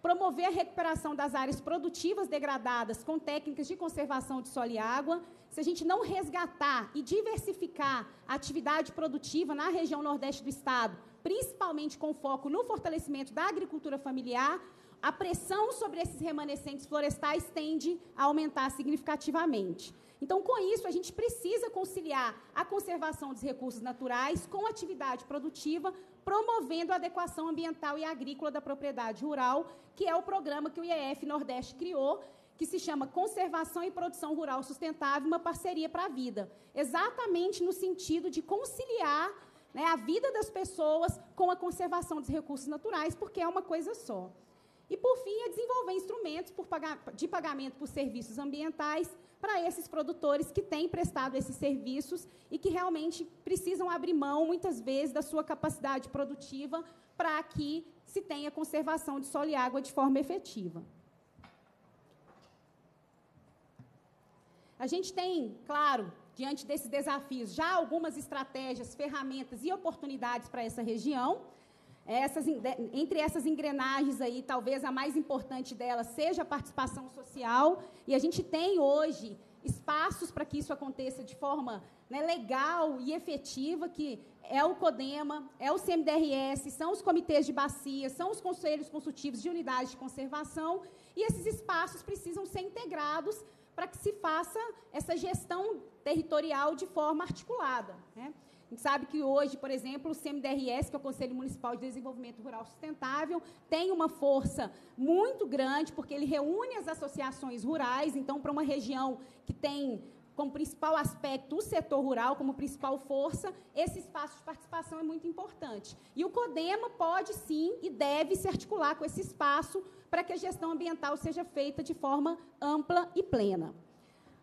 Promover a recuperação das áreas produtivas degradadas com técnicas de conservação de solo e água. Se a gente não resgatar e diversificar a atividade produtiva na região Nordeste do Estado, principalmente com foco no fortalecimento da agricultura familiar, a pressão sobre esses remanescentes florestais tende a aumentar significativamente. Então, com isso, a gente precisa conciliar a conservação dos recursos naturais com a atividade produtiva promovendo a adequação ambiental e agrícola da propriedade rural, que é o programa que o I E F Nordeste criou, que se chama Conservação e Produção Rural Sustentável, uma parceria para a vida, exatamente no sentido de conciliar, né, a vida das pessoas com a conservação dos recursos naturais, porque é uma coisa só. E, por fim, é desenvolver instrumentos por pagar, de pagamento por serviços ambientais para esses produtores que têm prestado esses serviços e que realmente precisam abrir mão, muitas vezes, da sua capacidade produtiva para que se tenha conservação de solo e água de forma efetiva. A gente tem, claro, diante desses desafios, já algumas estratégias, ferramentas e oportunidades para essa região. Essas, entre essas engrenagens, aí, talvez a mais importante delas seja a participação social. E a gente tem hoje espaços para que isso aconteça de forma, né, legal e efetiva, que é o CODEMA, é o C M D R S, são os comitês de bacia, são os conselhos consultivos de unidades de conservação. E esses espaços precisam ser integrados para que se faça essa gestão territorial de forma articulada, né? A gente sabe que hoje, por exemplo, o C M D R S, que é o Conselho Municipal de Desenvolvimento Rural Sustentável, tem uma força muito grande, porque ele reúne as associações rurais. Então, para uma região que tem como principal aspecto o setor rural, como principal força, esse espaço de participação é muito importante. E o CODEMA pode, sim, e deve se articular com esse espaço para que a gestão ambiental seja feita de forma ampla e plena.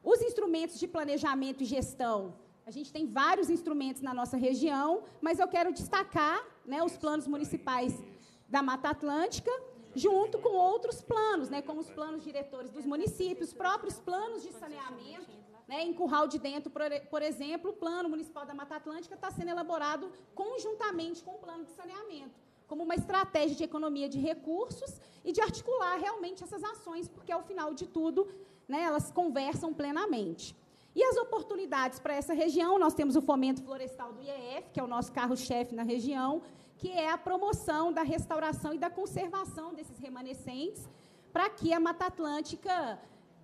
Os instrumentos de planejamento e gestão, a gente tem vários instrumentos na nossa região, mas eu quero destacar, né, os planos municipais da Mata Atlântica, junto com outros planos, né, como os planos diretores dos municípios, próprios planos de saneamento, né, em Curral de Dentro, por exemplo, o Plano Municipal da Mata Atlântica está sendo elaborado conjuntamente com o plano de saneamento, como uma estratégia de economia de recursos e de articular realmente essas ações, porque, ao final de tudo, né, elas conversam plenamente. E as oportunidades para essa região, nós temos o Fomento Florestal do I E F, que é o nosso carro-chefe na região, que é a promoção da restauração e da conservação desses remanescentes, para que a Mata Atlântica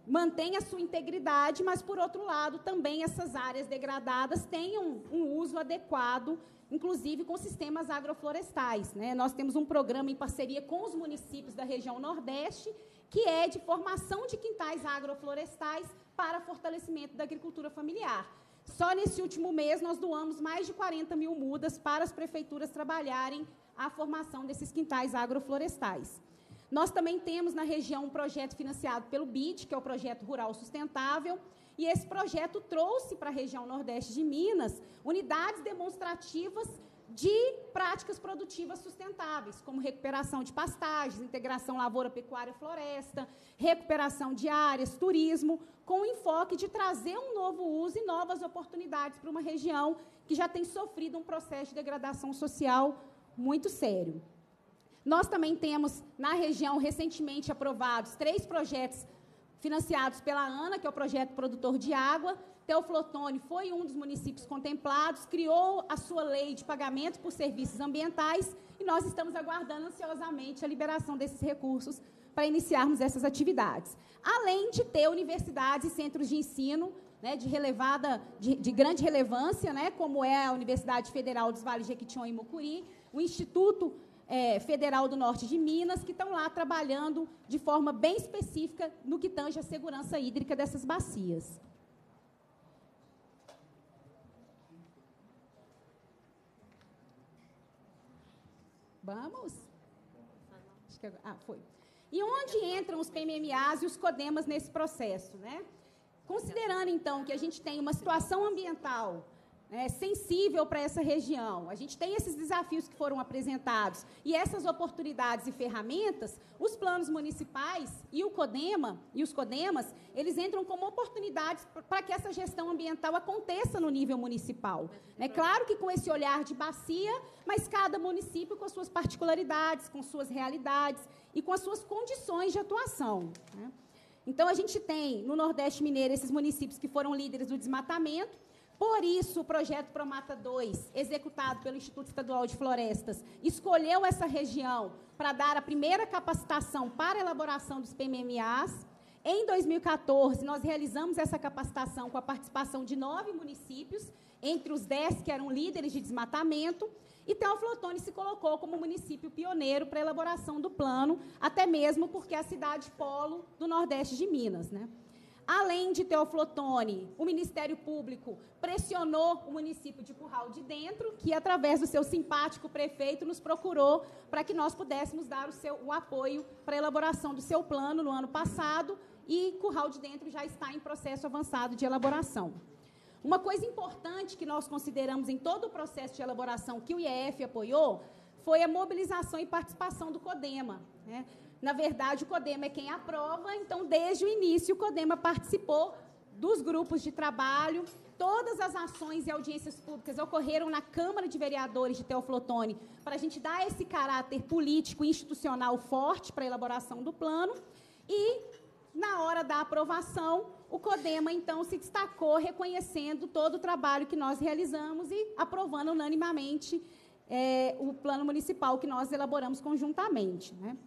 mantenha a sua integridade, mas, por outro lado, também essas áreas degradadas tenham um uso adequado, inclusive com sistemas agroflorestais, né? Nós temos um programa em parceria com os municípios da região Nordeste, que é de formação de quintais agroflorestais para fortalecimento da agricultura familiar. Só nesse último mês, nós doamos mais de quarenta mil mudas para as prefeituras trabalharem a formação desses quintais agroflorestais. Nós também temos na região um projeto financiado pelo B I D, que é o Projeto Rural Sustentável, e esse projeto trouxe para a região Nordeste de Minas unidades demonstrativas de práticas produtivas sustentáveis, como recuperação de pastagens, integração lavoura, pecuária, floresta, recuperação de áreas, turismo, com o enfoque de trazer um novo uso e novas oportunidades para uma região que já tem sofrido um processo de degradação social muito sério. Nós também temos, na região, recentemente aprovados três projetos financiados pela ANA, que é o Projeto Produtor de Água. Teoflotone foi um dos municípios contemplados, criou a sua lei de pagamento por serviços ambientais e nós estamos aguardando ansiosamente a liberação desses recursos para iniciarmos essas atividades. Além de ter universidades e centros de ensino, né, de, relevada, de, de grande relevância, né, como é a Universidade Federal dos Vales de Jequitinhonha e Mucuri, o Instituto É, Federal do Norte de Minas, que estão lá trabalhando de forma bem específica no que tange a segurança hídrica dessas bacias. Vamos? Acho que, ah, foi. E onde entram os P M M As e os CODEMAs nesse processo, né? Considerando, então, que a gente tem uma situação ambiental, né, sensível para essa região, a gente tem esses desafios que foram apresentados e essas oportunidades e ferramentas, os planos municipais e o CODEMA e os CODEMAs, eles entram como oportunidades para que essa gestão ambiental aconteça no nível municipal. É claro que com esse olhar de bacia, mas cada município com as suas particularidades, com suas realidades e com as suas condições de atuação, né? Então, a gente tem, no Nordeste Mineiro, esses municípios que foram líderes do desmatamento. Por isso, o projeto Promata dois, executado pelo Instituto Estadual de Florestas, escolheu essa região para dar a primeira capacitação para a elaboração dos P M M As. Em dois mil e quatorze, nós realizamos essa capacitação com a participação de nove municípios, entre os dez que eram líderes de desmatamento, E Teoflotone se colocou como município pioneiro para a elaboração do plano, até mesmo porque é a cidade polo do Nordeste de Minas, né? Além de Teoflotone, o Ministério Público pressionou o município de Curral de Dentro, que, através do seu simpático prefeito, nos procurou para que nós pudéssemos dar o, seu, o apoio para a elaboração do seu plano no ano passado, e Curral de Dentro já está em processo avançado de elaboração. Uma coisa importante que nós consideramos em todo o processo de elaboração que o I E F apoiou foi a mobilização e participação do CODEMA, né? Na verdade, o CODEMA é quem aprova, então, desde o início, o CODEMA participou dos grupos de trabalho. Todas as ações e audiências públicas ocorreram na Câmara de Vereadores de Teoflotone para a gente dar esse caráter político e institucional forte para a elaboração do plano. E, na hora da aprovação, o CODEMA, então, se destacou reconhecendo todo o trabalho que nós realizamos e aprovando unanimemente é, o plano municipal que nós elaboramos conjuntamente, né?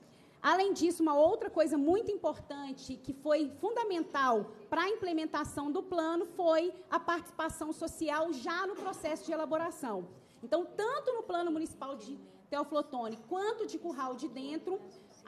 Além disso, uma outra coisa muito importante que foi fundamental para a implementação do plano foi a participação social já no processo de elaboração. Então, tanto no plano municipal de Teoflotone quanto de Curral de Dentro,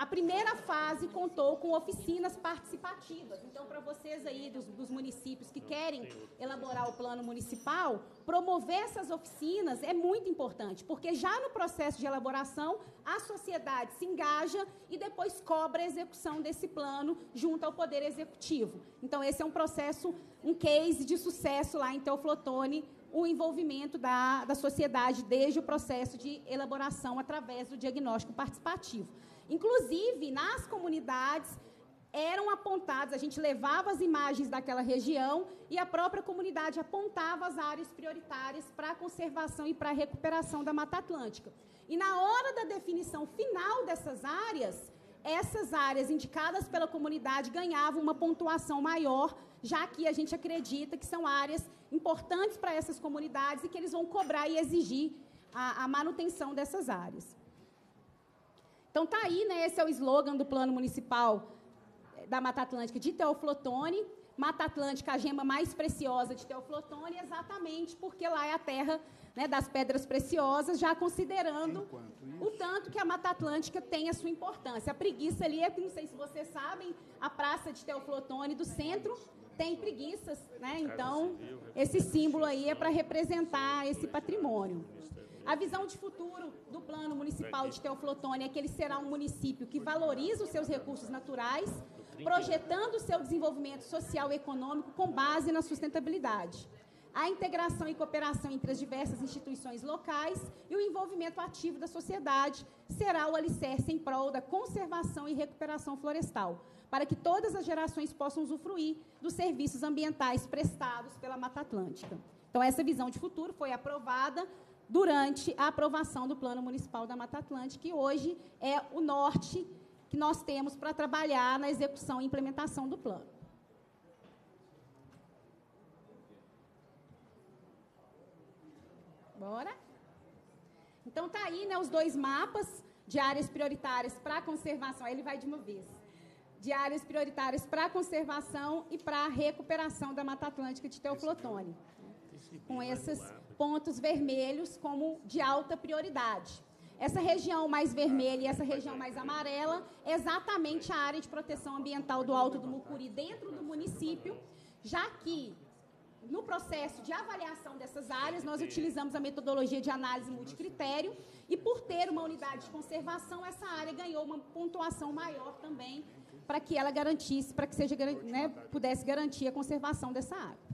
a primeira fase contou com oficinas participativas. Então, para vocês aí dos, dos municípios que querem elaborar o plano municipal, promover essas oficinas é muito importante, porque já no processo de elaboração, a sociedade se engaja e depois cobra a execução desse plano junto ao Poder Executivo. Então, esse é um processo, um case de sucesso lá em Teoflotone, o envolvimento da, da sociedade desde o processo de elaboração através do diagnóstico participativo. Inclusive, nas comunidades, eram apontadas, a gente levava as imagens daquela região e a própria comunidade apontava as áreas prioritárias para a conservação e para a recuperação da Mata Atlântica. E, na hora da definição final dessas áreas, essas áreas indicadas pela comunidade ganhavam uma pontuação maior, já que a gente acredita que são áreas importantes para essas comunidades e que eles vão cobrar e exigir a, a manutenção dessas áreas. Então, está aí, né, esse é o slogan do Plano Municipal da Mata Atlântica de Teoflotone. Mata Atlântica, a gema mais preciosa de Teoflotone, exatamente porque lá é a terra, né, das pedras preciosas, já considerando o tanto que a Mata Atlântica tem a sua importância. A preguiça ali, não sei se vocês sabem, a praça de Teoflotone do centro tem preguiças, né? Então, esse símbolo aí é para representar esse patrimônio. A visão de futuro do Plano Municipal de Teoflotone é que ele será um município que valoriza os seus recursos naturais, projetando o seu desenvolvimento social e econômico com base na sustentabilidade, a integração e cooperação entre as diversas instituições locais e o envolvimento ativo da sociedade será o alicerce em prol da conservação e recuperação florestal, para que todas as gerações possam usufruir dos serviços ambientais prestados pela Mata Atlântica. Então, essa visão de futuro foi aprovada durante a aprovação do Plano Municipal da Mata Atlântica, que hoje é o norte que nós temos para trabalhar na execução e implementação do plano. Bora? Então, tá aí, né, os dois mapas de áreas prioritárias para a conservação. Aí ele vai de uma vez. De áreas prioritárias para a conservação e para a recuperação da Mata Atlântica de Teoflotone, com esses pontos vermelhos como de alta prioridade. Essa região mais vermelha e essa região mais amarela é exatamente a área de proteção ambiental do Alto do Mucuri dentro do município, já que, no processo de avaliação dessas áreas, nós utilizamos a metodologia de análise multicritério e, por ter uma unidade de conservação, essa área ganhou uma pontuação maior também para que ela garantisse, para que seja, né, pudesse garantir a conservação dessa área.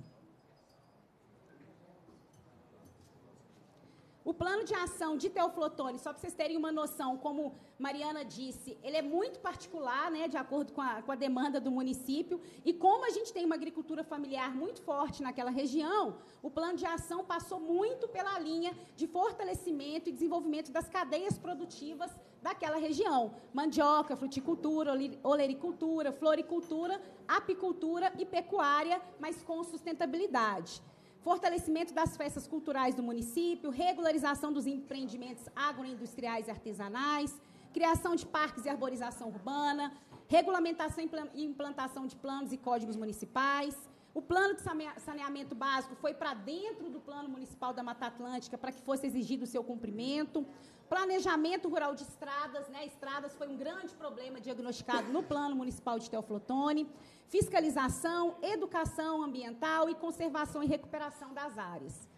O plano de ação de Teoflotone, só para vocês terem uma noção, como Mariana disse, ele é muito particular, né, de acordo com a, com a demanda do município, e como a gente tem uma agricultura familiar muito forte naquela região, o plano de ação passou muito pela linha de fortalecimento e desenvolvimento das cadeias produtivas daquela região. Mandioca, fruticultura, olericultura, floricultura, apicultura e pecuária, mas com sustentabilidade. Fortalecimento das festas culturais do município, regularização dos empreendimentos agroindustriais e artesanais, criação de parques e arborização urbana, regulamentação e implantação de planos e códigos municipais, O plano de saneamento básico foi para dentro do Plano Municipal da Mata Atlântica para que fosse exigido o seu cumprimento. Planejamento rural de estradas, né? Estradas foi um grande problema diagnosticado no Plano Municipal de Teoflotone. Fiscalização, educação ambiental e conservação e recuperação das áreas.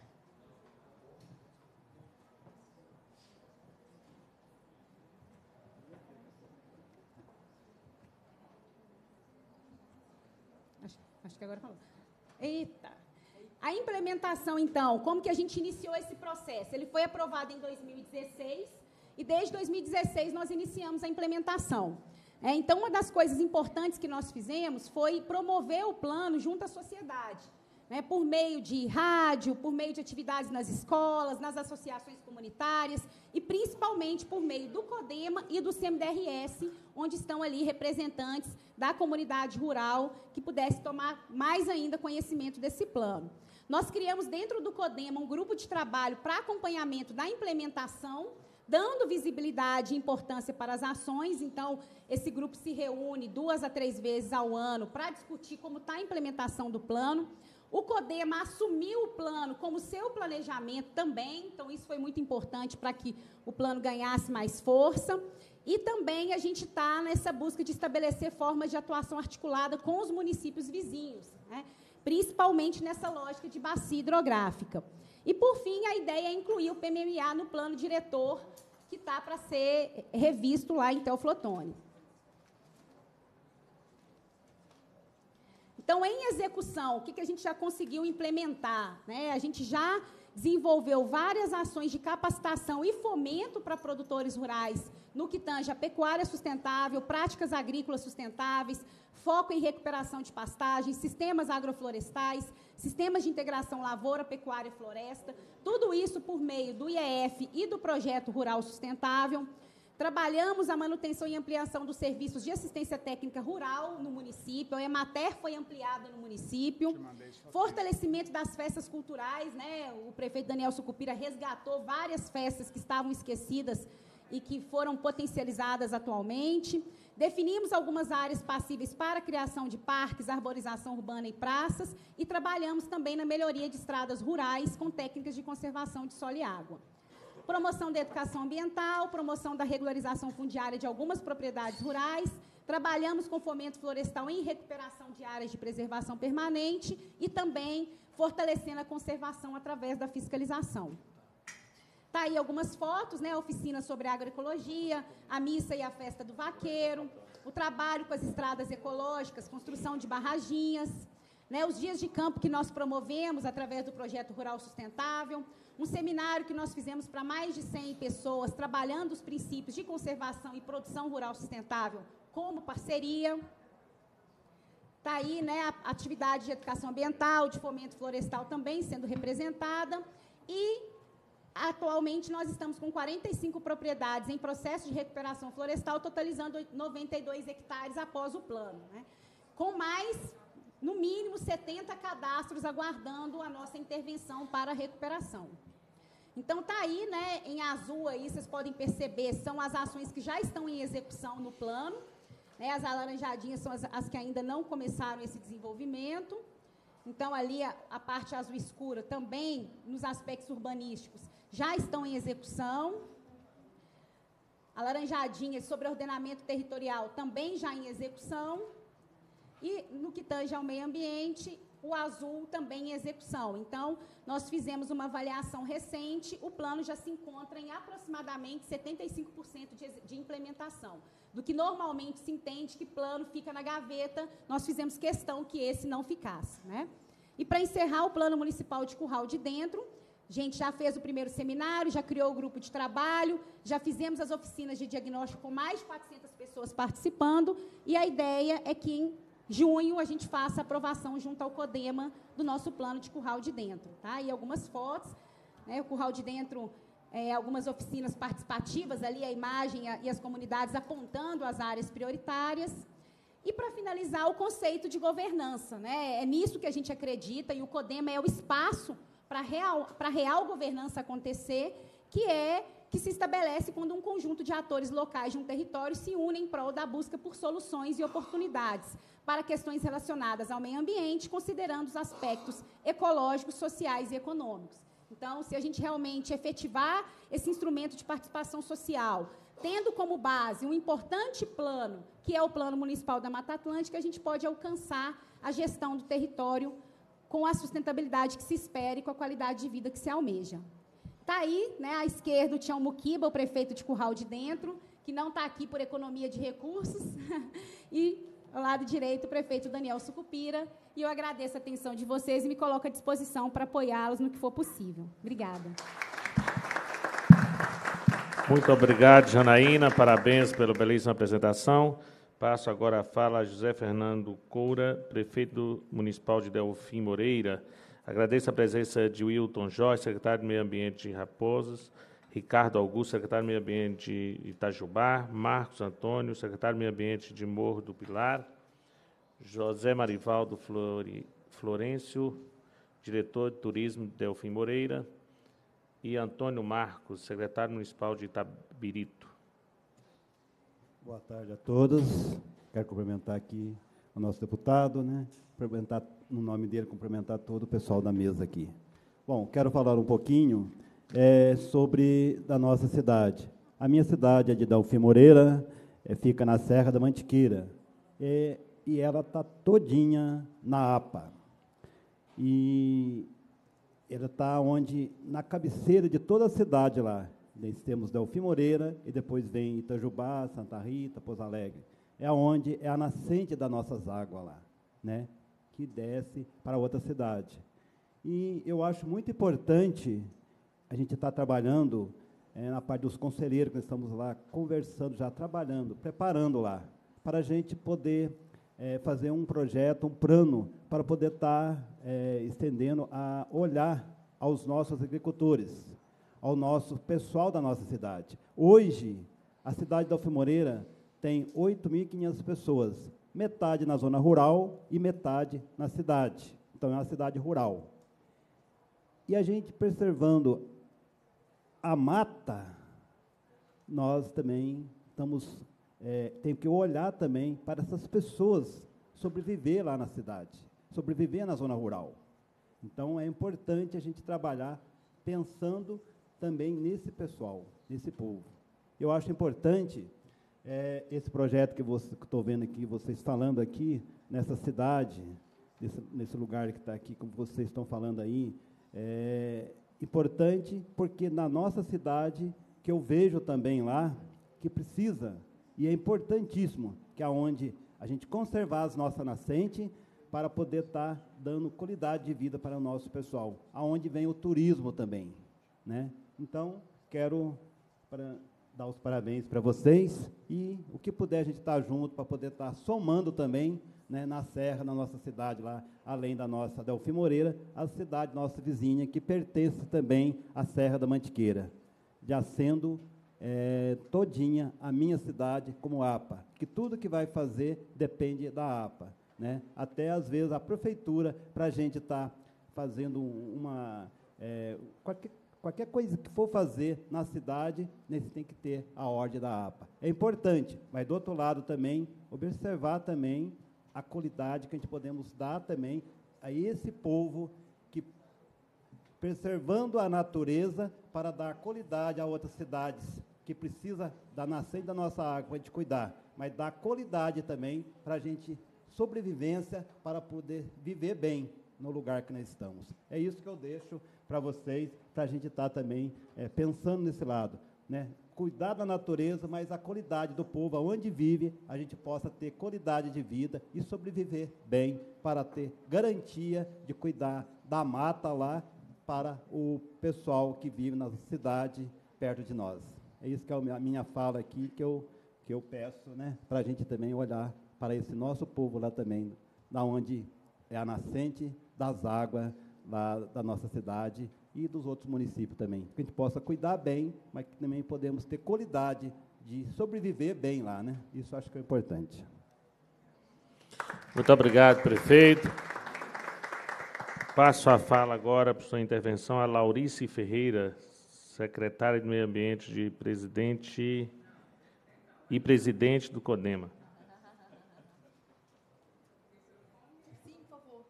Acho que agora falou. Eita! A implementação, então, como que a gente iniciou esse processo? Ele foi aprovado em dois mil e dezesseis e, desde dois mil e dezesseis, nós iniciamos a implementação. É, então, uma das coisas importantes que nós fizemos foi promover o plano junto à sociedade, né, por meio de rádio, por meio de atividades nas escolas, nas associações comunitárias e, principalmente, por meio do CODEMA e do C M D R S, onde estão ali representantes da comunidade rural que pudesse tomar mais ainda conhecimento desse plano. Nós criamos dentro do CODEMA um grupo de trabalho para acompanhamento da implementação, dando visibilidade e importância para as ações. Então, esse grupo se reúne duas a três vezes ao ano para discutir como está a implementação do plano. O CODEMA assumiu o plano como seu planejamento também, então isso foi muito importante para que o plano ganhasse mais força. E também a gente está nessa busca de estabelecer formas de atuação articulada com os municípios vizinhos, né? Principalmente nessa lógica de bacia hidrográfica. E, por fim, a ideia é incluir o P M M A no plano diretor, que está para ser revisto lá em Teoflotone. Então, em execução, o que a gente já conseguiu implementar, né? A gente já desenvolveu várias ações de capacitação e fomento para produtores rurais no que tange a pecuária sustentável, práticas agrícolas sustentáveis, foco em recuperação de pastagens, sistemas agroflorestais, sistemas de integração lavoura, pecuária e floresta, tudo isso por meio do I E F e do Projeto Rural Sustentável. Trabalhamos a manutenção e ampliação dos serviços de assistência técnica rural no município, a Emater foi ampliada no município, fortalecimento das festas culturais, né? O prefeito Daniel Sucupira resgatou várias festas que estavam esquecidas e que foram potencializadas atualmente. Definimos algumas áreas passíveis para a criação de parques, arborização urbana e praças e trabalhamos também na melhoria de estradas rurais com técnicas de conservação de solo e água. Promoção da educação ambiental, promoção da regularização fundiária de algumas propriedades rurais, trabalhamos com fomento florestal em recuperação de áreas de preservação permanente e também fortalecendo a conservação através da fiscalização. Está aí algumas fotos, né? Oficina sobre agroecologia, a missa e a festa do vaqueiro, o trabalho com as estradas ecológicas, construção de barraginhas, né? Os dias de campo que nós promovemos através do Projeto Rural Sustentável, um seminário que nós fizemos para mais de cem pessoas, trabalhando os princípios de conservação e produção rural sustentável como parceria. Está aí, né, a atividade de educação ambiental, de fomento florestal também sendo representada. E, atualmente, nós estamos com quarenta e cinco propriedades em processo de recuperação florestal, totalizando noventa e dois hectares após o plano, né? Com mais, no mínimo, setenta cadastros aguardando a nossa intervenção para a recuperação. Então, está aí, né, em azul, aí, vocês podem perceber, são as ações que já estão em execução no plano, né, as alaranjadinhas são as, as que ainda não começaram esse desenvolvimento. Então, ali, a, a parte azul escura também, nos aspectos urbanísticos, já estão em execução. A laranjadinha sobre ordenamento territorial também já em execução. E, no que tange ao meio ambiente, o azul também em execução. Então, nós fizemos uma avaliação recente, o plano já se encontra em aproximadamente setenta e cinco por cento de, de implementação. Do que normalmente se entende que plano fica na gaveta, nós fizemos questão que esse não ficasse, né? E, para encerrar, o Plano Municipal de Curral de Dentro, a gente já fez o primeiro seminário, já criou o grupo de trabalho, já fizemos as oficinas de diagnóstico com mais de quatrocentas pessoas participando, e a ideia é que, em junho, a gente faça a aprovação junto ao CODEMA do nosso plano de Curral de Dentro. Tá? E algumas fotos, né? O Curral de Dentro, é, algumas oficinas participativas, ali a imagem a, e as comunidades apontando as áreas prioritárias. E, para finalizar, o conceito de governança, né? É nisso que a gente acredita, e o CODEMA é o espaço para real, para real governança acontecer, que é que se estabelece quando um conjunto de atores locais de um território se unem em prol da busca por soluções e oportunidades para questões relacionadas ao meio ambiente, considerando os aspectos ecológicos, sociais e econômicos. Então, se a gente realmente efetivar esse instrumento de participação social, tendo como base um importante plano, que é o Plano Municipal da Mata Atlântica, a gente pode alcançar a gestão do território com a sustentabilidade que se espera e com a qualidade de vida que se almeja. Está aí, né, à esquerda, o Tião Muquiba, o prefeito de Curral de Dentro, que não está aqui por economia de recursos, e, ao lado direito, o prefeito Daniel Sucupira. E eu agradeço a atenção de vocês e me coloco à disposição para apoiá-los no que for possível. Obrigada. Muito obrigado, Janaína. Parabéns pela belíssima apresentação. Passo agora a fala a José Fernando Coura, prefeito municipal de Delfim Moreira. Agradeço a presença de Wilton Jorge, secretário de Meio Ambiente de Raposas, Ricardo Augusto, secretário de Meio Ambiente de Itajubá, Marcos Antônio, secretário de Meio Ambiente de Morro do Pilar, José Marivaldo Flore, Florencio, diretor de Turismo de Delfim Moreira, e Antônio Marcos, secretário municipal de Itabirito. Boa tarde a todos. Quero cumprimentar aqui o nosso deputado, né? Cumprimentar no nome dele, cumprimentar todo o pessoal da mesa aqui. Bom, quero falar um pouquinho é, sobre da nossa cidade. A minha cidade é de Delfim Moreira, é, fica na Serra da Mantiqueira, é, e ela está todinha na A P A. E ela está onde, na cabeceira de toda a cidade lá. Nós temos Delfim Moreira, e depois vem Itajubá, Santa Rita, Pouso Alegre. É onde é a nascente das nossas águas lá, né? Que desce para outra cidade. E eu acho muito importante a gente estar trabalhando é, na parte dos conselheiros, que nós estamos lá conversando, já trabalhando, preparando lá, para a gente poder é, fazer um projeto, um plano, para poder estar é, estendendo a olhar aos nossos agricultores, ao nosso pessoal da nossa cidade. Hoje, a cidade de Delfim Moreira tem oito mil e quinhentas pessoas, metade na zona rural e metade na cidade. Então, é uma cidade rural. E a gente, preservando a mata, nós também estamos, é, tem que olhar também para essas pessoas sobreviver lá na cidade, sobreviver na zona rural. Então, é importante a gente trabalhar pensando também nesse pessoal, nesse povo. Eu acho importante... É, esse projeto que estou vendo aqui, vocês falando aqui, nessa cidade, nesse, nesse lugar que está aqui, como vocês estão falando aí, é importante porque na nossa cidade, que eu vejo também lá, que precisa, e é importantíssimo, que é onde a gente conservar as nossas nascentes para poder estar tá dando qualidade de vida para o nosso pessoal, aonde vem o turismo também, né? Então, quero... Pra, dar os parabéns para vocês e o que puder a gente estar tá junto para poder estar tá somando também, né, na serra, na nossa cidade lá, além da nossa Delfim Moreira, a cidade nossa vizinha que pertence também à Serra da Mantiqueira, já sendo é, todinha a minha cidade como A P A, que tudo que vai fazer depende da A P A, né? Até às vezes a prefeitura para a gente estar tá fazendo uma é, qualquer Qualquer coisa que for fazer na cidade, nesse tem que ter a ordem da A P A. É importante, mas, do outro lado, também, observar também a qualidade que a gente podemos dar também a esse povo que, preservando a natureza para dar qualidade a outras cidades, que precisa da nascente da nossa água para a gente cuidar, mas dar qualidade também para a gente, sobrevivência, para poder viver bem no lugar que nós estamos. É isso que eu deixo para vocês, para a gente estar tá também é, pensando nesse lado, né? Cuidar da natureza, mas a qualidade do povo, aonde vive, a gente possa ter qualidade de vida e sobreviver bem, para ter garantia de cuidar da mata lá para o pessoal que vive na cidade perto de nós. É isso que é a minha fala aqui, que eu, que eu peço, né, para a gente também olhar para esse nosso povo lá também, da onde é a nascente das águas lá da nossa cidade e dos outros municípios também, que a gente possa cuidar bem, mas que também podemos ter qualidade de sobreviver bem lá, né? Isso acho que é importante. Muito obrigado, prefeito. Passo a fala agora para sua intervenção a Laurice Ferreira, secretária de Meio Ambiente de presidente e presidente do CODEMA. Sim, por favor.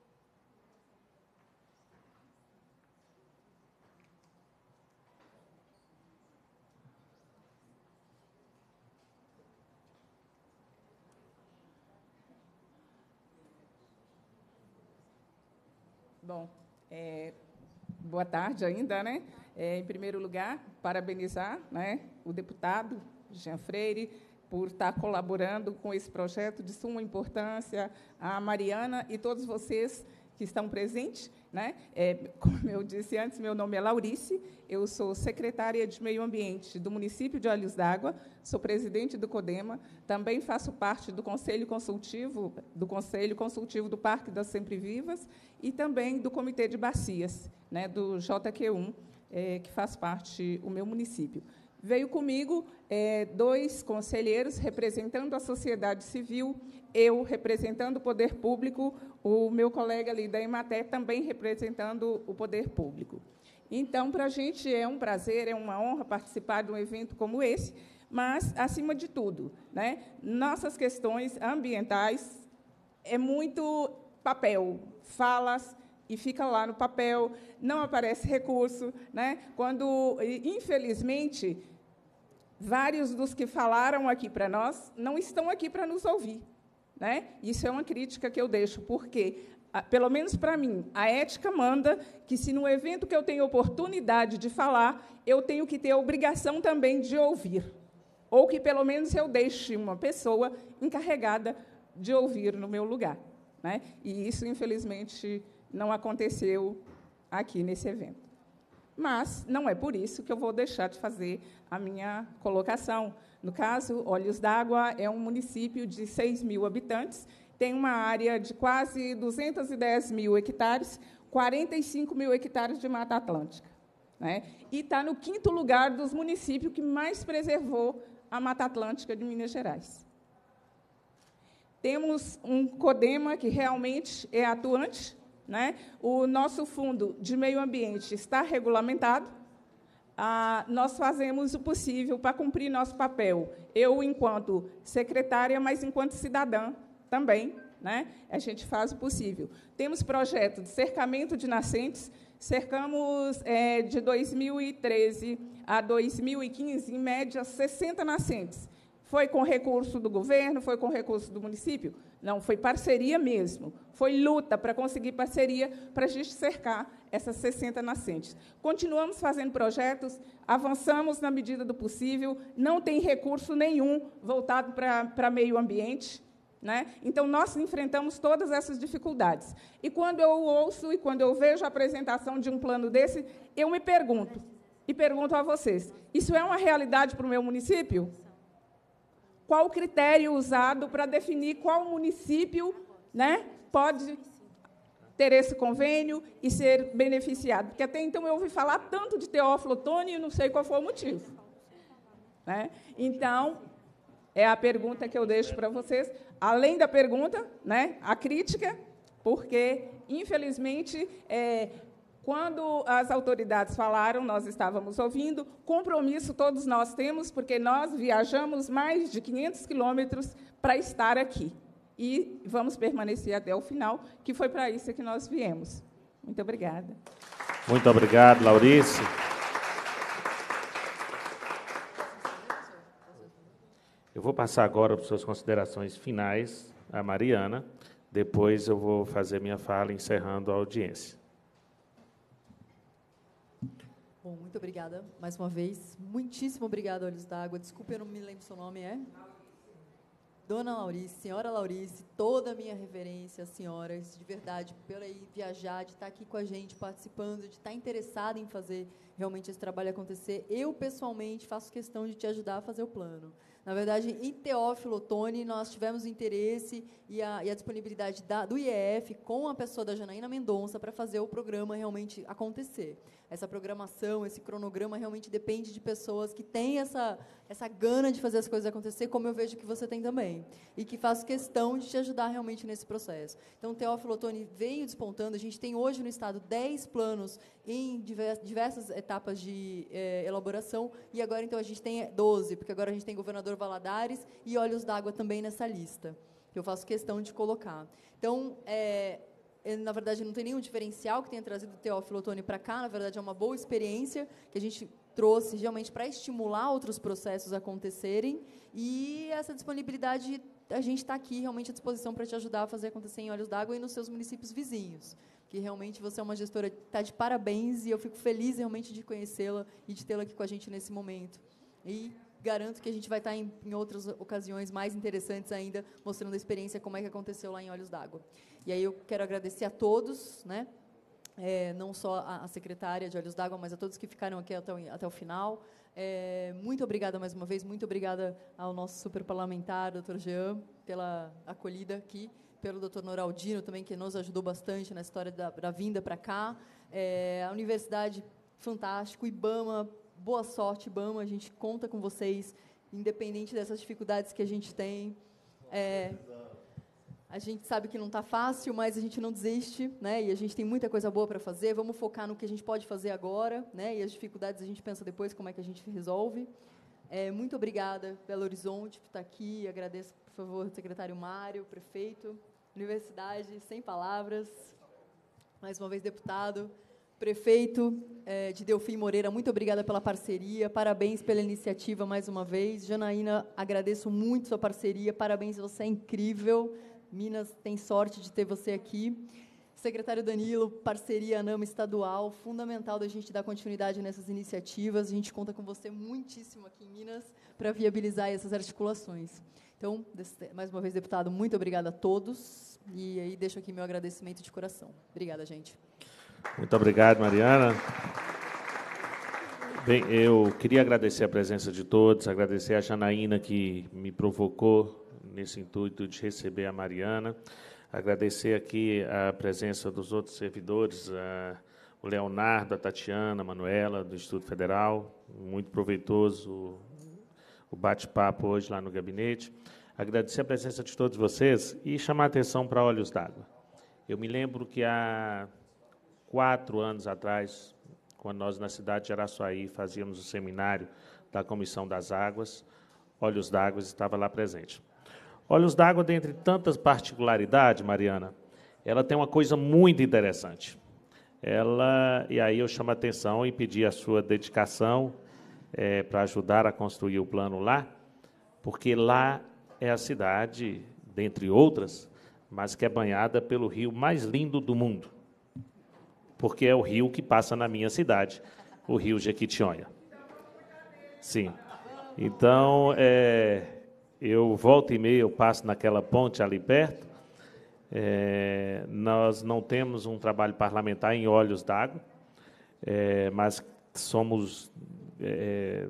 Bom, é, boa tarde ainda, né? É, em primeiro lugar, parabenizar, né, o deputado Jean Freire por estar colaborando com esse projeto de suma importância, a Mariana e todos vocês que estão presentes, né? É, como eu disse antes, meu nome é Laurice, eu sou secretária de Meio Ambiente do município de Olhos d'Água, sou presidente do CODEMA, também faço parte do Conselho Consultivo do Conselho Consultivo do Parque das Sempre Vivas e também do Comitê de Bacias, né, do J Q um, é, que faz parte o meu município. Veio comigo é, dois conselheiros representando a sociedade civil, eu representando o poder público, o meu colega ali da Emater também representando o poder público. Então, para a gente é um prazer, é uma honra participar de um evento como esse, mas, acima de tudo, né, nossas questões ambientais é muito papel, falas, e fica lá no papel, não aparece recurso, né? Quando, infelizmente, vários dos que falaram aqui para nós não estão aqui para nos ouvir, né? Isso é uma crítica que eu deixo, porque, pelo menos para mim, a ética manda que, se no evento que eu tenho oportunidade de falar, eu tenho que ter a obrigação também de ouvir, ou que, pelo menos, eu deixe uma pessoa encarregada de ouvir no meu lugar, né? E isso, infelizmente, não aconteceu aqui nesse evento. Mas não é por isso que eu vou deixar de fazer a minha colocação. No caso, Olhos d'Água é um município de seis mil habitantes, tem uma área de quase duzentos e dez mil hectares, quarenta e cinco mil hectares de Mata Atlântica, né? E está no quinto lugar dos municípios que mais preservou a Mata Atlântica de Minas Gerais. Temos um CODEMA que realmente é atuante, né? O nosso fundo de meio ambiente está regulamentado, ah, nós fazemos o possível para cumprir nosso papel, eu, enquanto secretária, mas enquanto cidadã também, né? A gente faz o possível. Temos projeto de cercamento de nascentes, cercamos é, de dois mil e treze a dois mil e quinze, em média, sessenta nascentes. Foi com recurso do governo, foi com recurso do município? Não, foi parceria mesmo. Foi luta para conseguir parceria para a gente cercar essas sessenta nascentes. Continuamos fazendo projetos, avançamos na medida do possível, não tem recurso nenhum voltado para, para meio ambiente, né? Então, nós enfrentamos todas essas dificuldades. E quando eu ouço e quando eu vejo a apresentação de um plano desse, eu me pergunto, e pergunto a vocês, isso é uma realidade para o meu município? Qual o critério usado para definir qual município, né, pode ter esse convênio e ser beneficiado? Porque até então eu ouvi falar tanto de Teófilo Otoni e não sei qual foi o motivo, né? Então, é a pergunta que eu deixo para vocês. Além da pergunta, né, a crítica, porque, infelizmente, é, quando as autoridades falaram, nós estávamos ouvindo, compromisso todos nós temos, porque nós viajamos mais de quinhentos quilômetros para estar aqui. E vamos permanecer até o final, que foi para isso que nós viemos. Muito obrigada. Muito obrigado, Laurice. Eu vou passar agora para suas considerações finais, a Mariana. Depois eu vou fazer minha fala encerrando a audiência. Bom, muito obrigada, mais uma vez. Muitíssimo obrigada, Olhos d'Água. Desculpa, eu não me lembro seu nome, é? Dona Laurice, senhora Laurice, toda a minha reverência às senhoras, de verdade, por aí viajar, de estar aqui com a gente, participando, de estar interessada em fazer realmente esse trabalho acontecer. Eu, pessoalmente, faço questão de te ajudar a fazer o plano. Na verdade, em Teófilo Otoni, nós tivemos o interesse e a, e a disponibilidade da, do I E F com a pessoa da Janaína Mendonça para fazer o programa realmente acontecer. Essa programação, esse cronograma realmente depende de pessoas que têm essa, essa gana de fazer as coisas acontecer, como eu vejo que você tem também, e que faz questão de te ajudar realmente nesse processo. Então, Teófilo Otoni veio despontando. A gente tem hoje no Estado dez planos em diversas etapas de eh, elaboração, e agora então a gente tem doze, porque agora a gente tem Governador Valadares e Olhos d'Água também nessa lista, que eu faço questão de colocar. Então, é, na verdade, não tem nenhum diferencial que tenha trazido o Teófilo Otoni para cá, na verdade, é uma boa experiência que a gente trouxe realmente para estimular outros processos acontecerem, e essa disponibilidade, a gente está aqui realmente à disposição para te ajudar a fazer acontecer em Olhos d'Água e nos seus municípios vizinhos, que realmente você é uma gestora que está de parabéns, e eu fico feliz realmente de conhecê-la e de tê-la aqui com a gente nesse momento. E garanto que a gente vai estar em, em outras ocasiões mais interessantes ainda, mostrando a experiência, como é que aconteceu lá em Olhos d'Água. E aí eu quero agradecer a todos, né? É, não só a, a secretária de Olhos d'Água, mas a todos que ficaram aqui até o, até o final. É, muito obrigada mais uma vez, muito obrigada ao nosso superparlamentar, doutor Jean, pela acolhida aqui, pelo doutor Noraldino também, que nos ajudou bastante na história da, da vinda para cá. É, a universidade, fantástico, IBAMA, boa sorte, IBAMA, a gente conta com vocês, independente dessas dificuldades que a gente tem. É, a gente sabe que não está fácil, mas a gente não desiste, né? E a gente tem muita coisa boa para fazer, vamos focar no que a gente pode fazer agora, né? E as dificuldades a gente pensa depois, como é que a gente resolve. É, muito obrigada, Belo Horizonte, por estar aqui, agradeço, por favor, ao secretário Mário, prefeito, universidade, sem palavras, mais uma vez, deputado, prefeito é, de Delfim Moreira, muito obrigada pela parceria, parabéns pela iniciativa mais uma vez. Janaína, agradeço muito sua parceria, parabéns, você é incrível. Minas tem sorte de ter você aqui. Secretário Danilo, parceria ANAMA estadual, fundamental da gente dar continuidade nessas iniciativas. A gente conta com você muitíssimo aqui em Minas para viabilizar essas articulações. Então, mais uma vez, deputado, muito obrigada a todos. E aí deixo aqui meu agradecimento de coração. Obrigada, gente. Muito obrigado, Mariana. Bem, eu queria agradecer a presença de todos, agradecer a Janaína, que me provocou nesse intuito de receber a Mariana, agradecer aqui a presença dos outros servidores, a, o Leonardo, a Tatiana, a Manuela, do Instituto Federal, muito proveitoso o, o bate-papo hoje lá no gabinete. Agradecer a presença de todos vocês e chamar a atenção para Olhos d'Água. Eu me lembro que há quatro anos atrás, quando nós, na cidade de Araçuaí, fazíamos o seminário da Comissão das Águas, Olhos d'Água estava lá presente. Olhos d'Água, dentre tantas particularidades, Mariana, ela tem uma coisa muito interessante. Ela, e aí eu chamo a atenção e pedi a sua dedicação é, para ajudar a construir o plano lá, porque lá é a cidade, dentre outras, mas que é banhada pelo rio mais lindo do mundo, porque é o rio que passa na minha cidade, o rio Jequitinhonha. Sim. Então, é, eu volto e meia, eu passo naquela ponte ali perto. É, nós não temos um trabalho parlamentar em Olhos d'Água, é, mas somos é,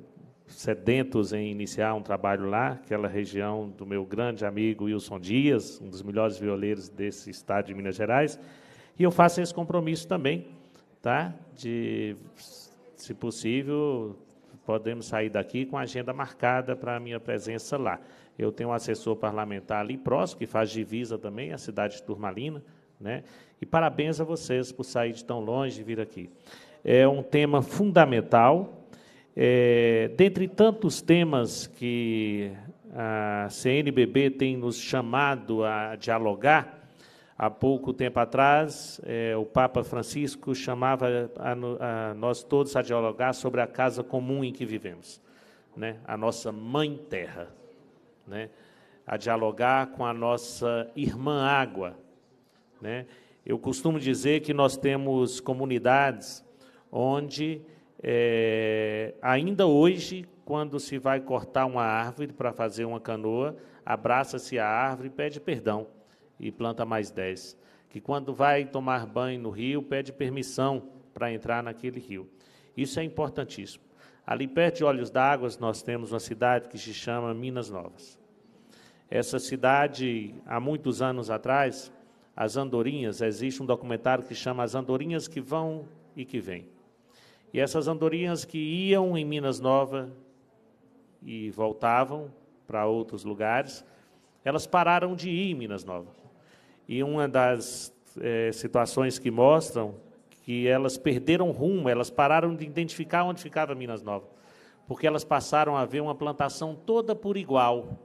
sedentos em iniciar um trabalho lá, aquela região do meu grande amigo Wilson Dias, um dos melhores violeiros desse estado de Minas Gerais. E eu faço esse compromisso também, tá? De, se possível, podemos sair daqui com a agenda marcada para a minha presença lá. Eu tenho um assessor parlamentar ali próximo, que faz divisa também, a cidade de Turmalina, né? E parabéns a vocês por sair de tão longe e vir aqui. É um tema fundamental. É, dentre tantos temas que a C N B B tem nos chamado a dialogar, há pouco tempo atrás, eh, o Papa Francisco chamava a, a nós todos a dialogar sobre a casa comum em que vivemos, né? A nossa mãe terra, né? A dialogar com a nossa irmã água, né? Eu costumo dizer que nós temos comunidades onde, eh, ainda hoje, quando se vai cortar uma árvore para fazer uma canoa, abraça-se a árvore e pede perdão, e planta mais dez, que quando vai tomar banho no rio, pede permissão para entrar naquele rio. Isso é importantíssimo. Ali perto de Olhos d'Água, nós temos uma cidade que se chama Minas Novas. Essa cidade, há muitos anos atrás, as andorinhas, existe um documentário que chama As Andorinhas que Vão e que Vêm. E essas andorinhas que iam em Minas Novas e voltavam para outros lugares, elas pararam de ir em Minas Novas. E uma das é, situações que mostram que elas perderam rumo, elas pararam de identificar onde ficava Minas Nova, porque elas passaram a ver uma plantação toda por igual,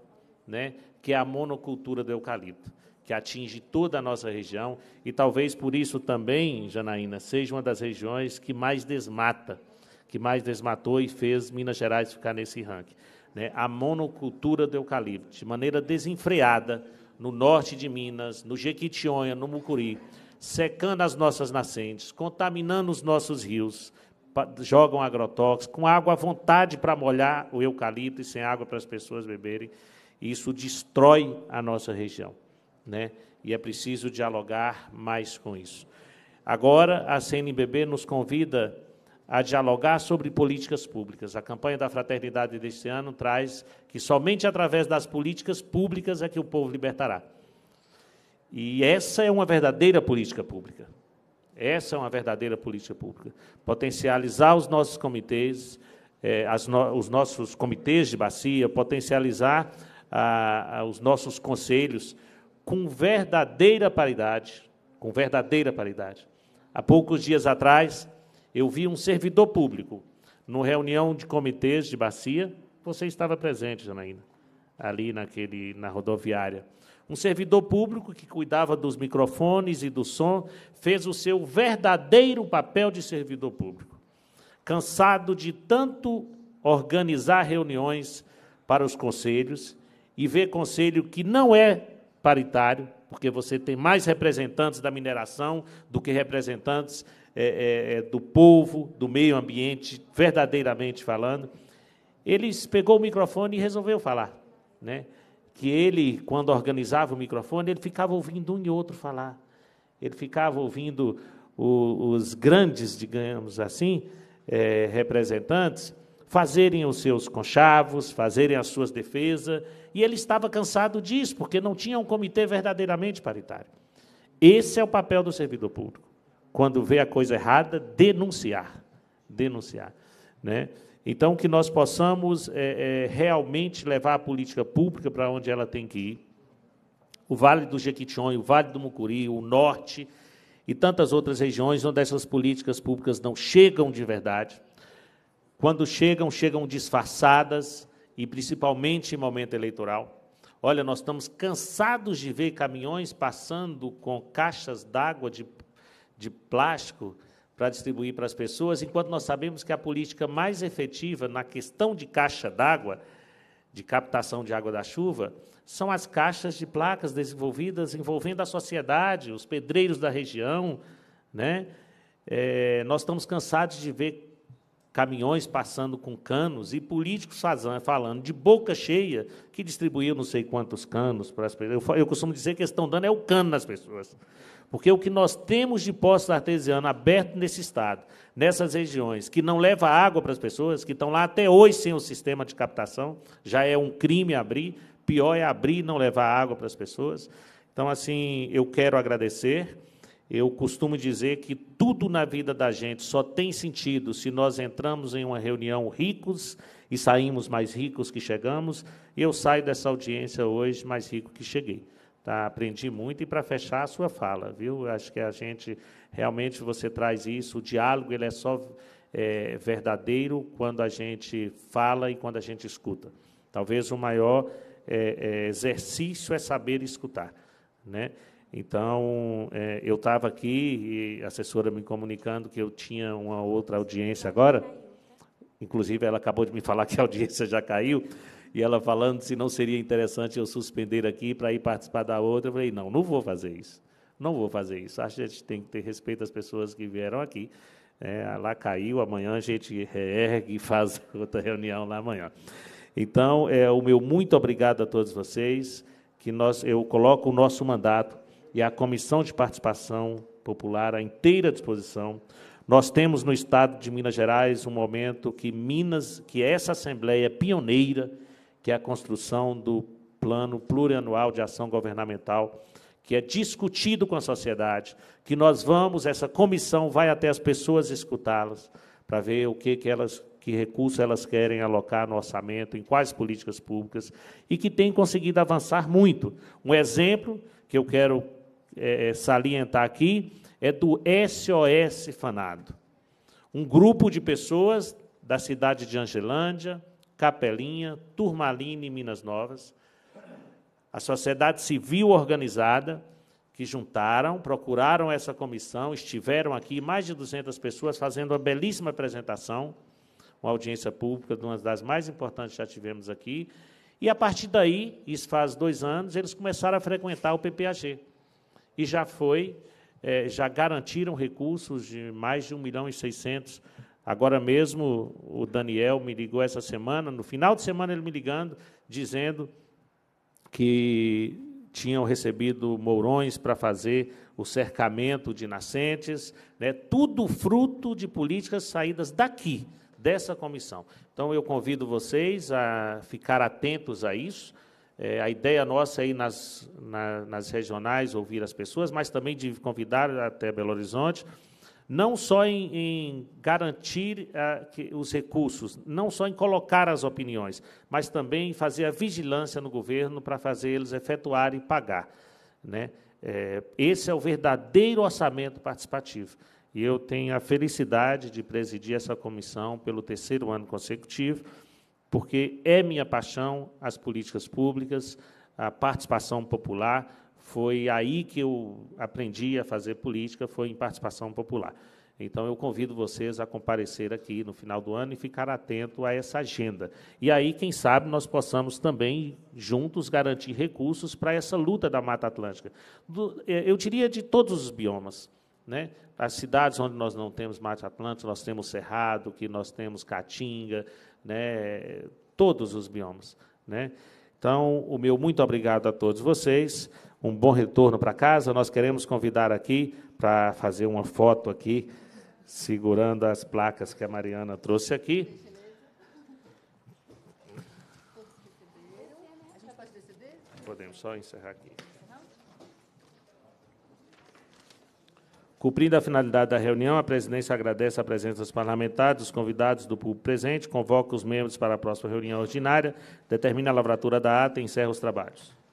né, que é a monocultura do eucalipto, que atinge toda a nossa região, e talvez por isso também, Janaína, seja uma das regiões que mais desmata, que mais desmatou e fez Minas Gerais ficar nesse ranking. Né? A monocultura do eucalipto, de maneira desenfreada, no norte de Minas, no Jequitinhonha, no Mucuri, secando as nossas nascentes, contaminando os nossos rios, jogam agrotóxicos, com água à vontade para molhar o eucalipto e sem água para as pessoas beberem. Isso destrói a nossa região, né? E é preciso dialogar mais com isso. Agora, a C N B B nos convida a dialogar sobre políticas públicas. A campanha da fraternidade deste ano traz que somente através das políticas públicas é que o povo libertará. E essa é uma verdadeira política pública. Essa é uma verdadeira política pública. Potencializar os nossos comitês, eh, as no, os nossos comitês de bacia, potencializar ah, os nossos conselhos com verdadeira paridade, com verdadeira paridade. Há poucos dias atrás, eu vi um servidor público, numa reunião de comitês de bacia, você estava presente, Janaína, ali naquele, na rodoviária. Um servidor público que cuidava dos microfones e do som fez o seu verdadeiro papel de servidor público, cansado de tanto organizar reuniões para os conselhos e ver conselho que não é paritário, porque você tem mais representantes da mineração do que representantes é, é, do povo, do meio ambiente, verdadeiramente falando. Ele pegou o microfone e resolveu falar, né? Que ele, quando organizava o microfone, ele ficava ouvindo um e outro falar. Ele ficava ouvindo o, os grandes, digamos assim, é, representantes, fazerem os seus conchavos, fazerem as suas defesas, e ele estava cansado disso, porque não tinha um comitê verdadeiramente paritário. Esse é o papel do servidor público. Quando vê a coisa errada, denunciar. Denunciar, né? Então, que nós possamos é, é, realmente levar a política pública para onde ela tem que ir. O Vale do Jequitinhonha, o Vale do Mucuri, o Norte e tantas outras regiões onde essas políticas públicas não chegam de verdade. Quando chegam, chegam disfarçadas, e principalmente em momento eleitoral. Olha, nós estamos cansados de ver caminhões passando com caixas d'água de, de plástico para distribuir para as pessoas, enquanto nós sabemos que a política mais efetiva na questão de caixa d'água, de captação de água da chuva, são as caixas de placas desenvolvidas envolvendo a sociedade, os pedreiros da região, né? É, nós estamos cansados de ver caminhões passando com canos e políticos falando de boca cheia que distribuiu não sei quantos canos para as pessoas. Eu costumo dizer que eles estão dando é o cano nas pessoas. Porque o que nós temos de poços artesianos abertos nesse estado, nessas regiões, que não leva água para as pessoas, que estão lá até hoje sem o sistema de captação, já é um crime abrir, pior é abrir e não levar água para as pessoas. Então, assim, eu quero agradecer. Eu costumo dizer que tudo na vida da gente só tem sentido se nós entramos em uma reunião ricos e saímos mais ricos que chegamos. E eu saio dessa audiência hoje mais rico que cheguei. Tá, aprendi muito. E, para fechar a sua fala, viu? Acho que a gente, realmente, você traz isso, o diálogo ele é só é, verdadeiro quando a gente fala e quando a gente escuta. Talvez o maior é, é, exercício é saber escutar, né? Então, é, eu estava aqui, e a assessora me comunicando que eu tinha uma outra audiência agora, inclusive ela acabou de me falar que a audiência já caiu, e ela falando se não seria interessante eu suspender aqui para ir participar da outra. Eu falei, não, não vou fazer isso. Não vou fazer isso. Acho que a gente tem que ter respeito às pessoas que vieram aqui. É, lá caiu, amanhã a gente reergue e faz outra reunião lá amanhã. Então, é, o meu muito obrigado a todos vocês, que nós, eu coloco o nosso mandato e a Comissão de Participação Popular à inteira disposição. Nós temos no Estado de Minas Gerais um momento que, Minas, que essa Assembleia é pioneira, que é a construção do Plano Plurianual de Ação Governamental, que é discutido com a sociedade, que nós vamos, essa comissão vai até as pessoas escutá-las, para ver o que, que, elas, que recursos elas querem alocar no orçamento, em quais políticas públicas, e que tem conseguido avançar muito. Um exemplo que eu quero é, salientar aqui é do S O S Fanado. Um grupo de pessoas da cidade de Angelândia, Capelinha, Turmalina e Minas Novas, a sociedade civil organizada, que juntaram, procuraram essa comissão, estiveram aqui, mais de duzentas pessoas, fazendo uma belíssima apresentação, uma audiência pública, uma das mais importantes que já tivemos aqui. E, a partir daí, isso faz dois anos, eles começaram a frequentar o P P A G. E já foi, é, já garantiram recursos de mais de um milhão e seiscentos. Agora mesmo, o Daniel me ligou essa semana, no final de semana ele me ligando, dizendo que tinham recebido mourões para fazer o cercamento de nascentes, né, tudo fruto de políticas saídas daqui, dessa comissão. Então, eu convido vocês a ficar atentos a isso. É, a ideia nossa é ir nas, na, nas regionais, ouvir as pessoas, mas também de convidar até Belo Horizonte, não só em, em garantir a, que, os recursos, não só em colocar as opiniões, mas também fazer a vigilância no governo para fazer eles efetuar e pagar, né? É, esse é o verdadeiro orçamento participativo. E eu tenho a felicidade de presidir essa comissão pelo terceiro ano consecutivo, porque é minha paixão as políticas públicas, a participação popular. Foi aí que eu aprendi a fazer política, foi em participação popular. Então, eu convido vocês a comparecer aqui no final do ano e ficar atento a essa agenda. E aí, quem sabe, nós possamos também, juntos, garantir recursos para essa luta da Mata Atlântica. Do, eu diria de todos os biomas, né? As cidades onde nós não temos Mata Atlântica, nós temos Cerrado, que nós temos Caatinga, né? Todos os biomas, né? Então, o meu muito obrigado a todos vocês. Um bom retorno para casa. Nós queremos convidar aqui para fazer uma foto aqui, segurando as placas que a Mariana trouxe aqui. Podemos só encerrar aqui. Cumprindo a finalidade da reunião, a presidência agradece a presença dos parlamentares, dos convidados, do público presente, convoca os membros para a próxima reunião ordinária, determina a lavratura da ata e encerra os trabalhos.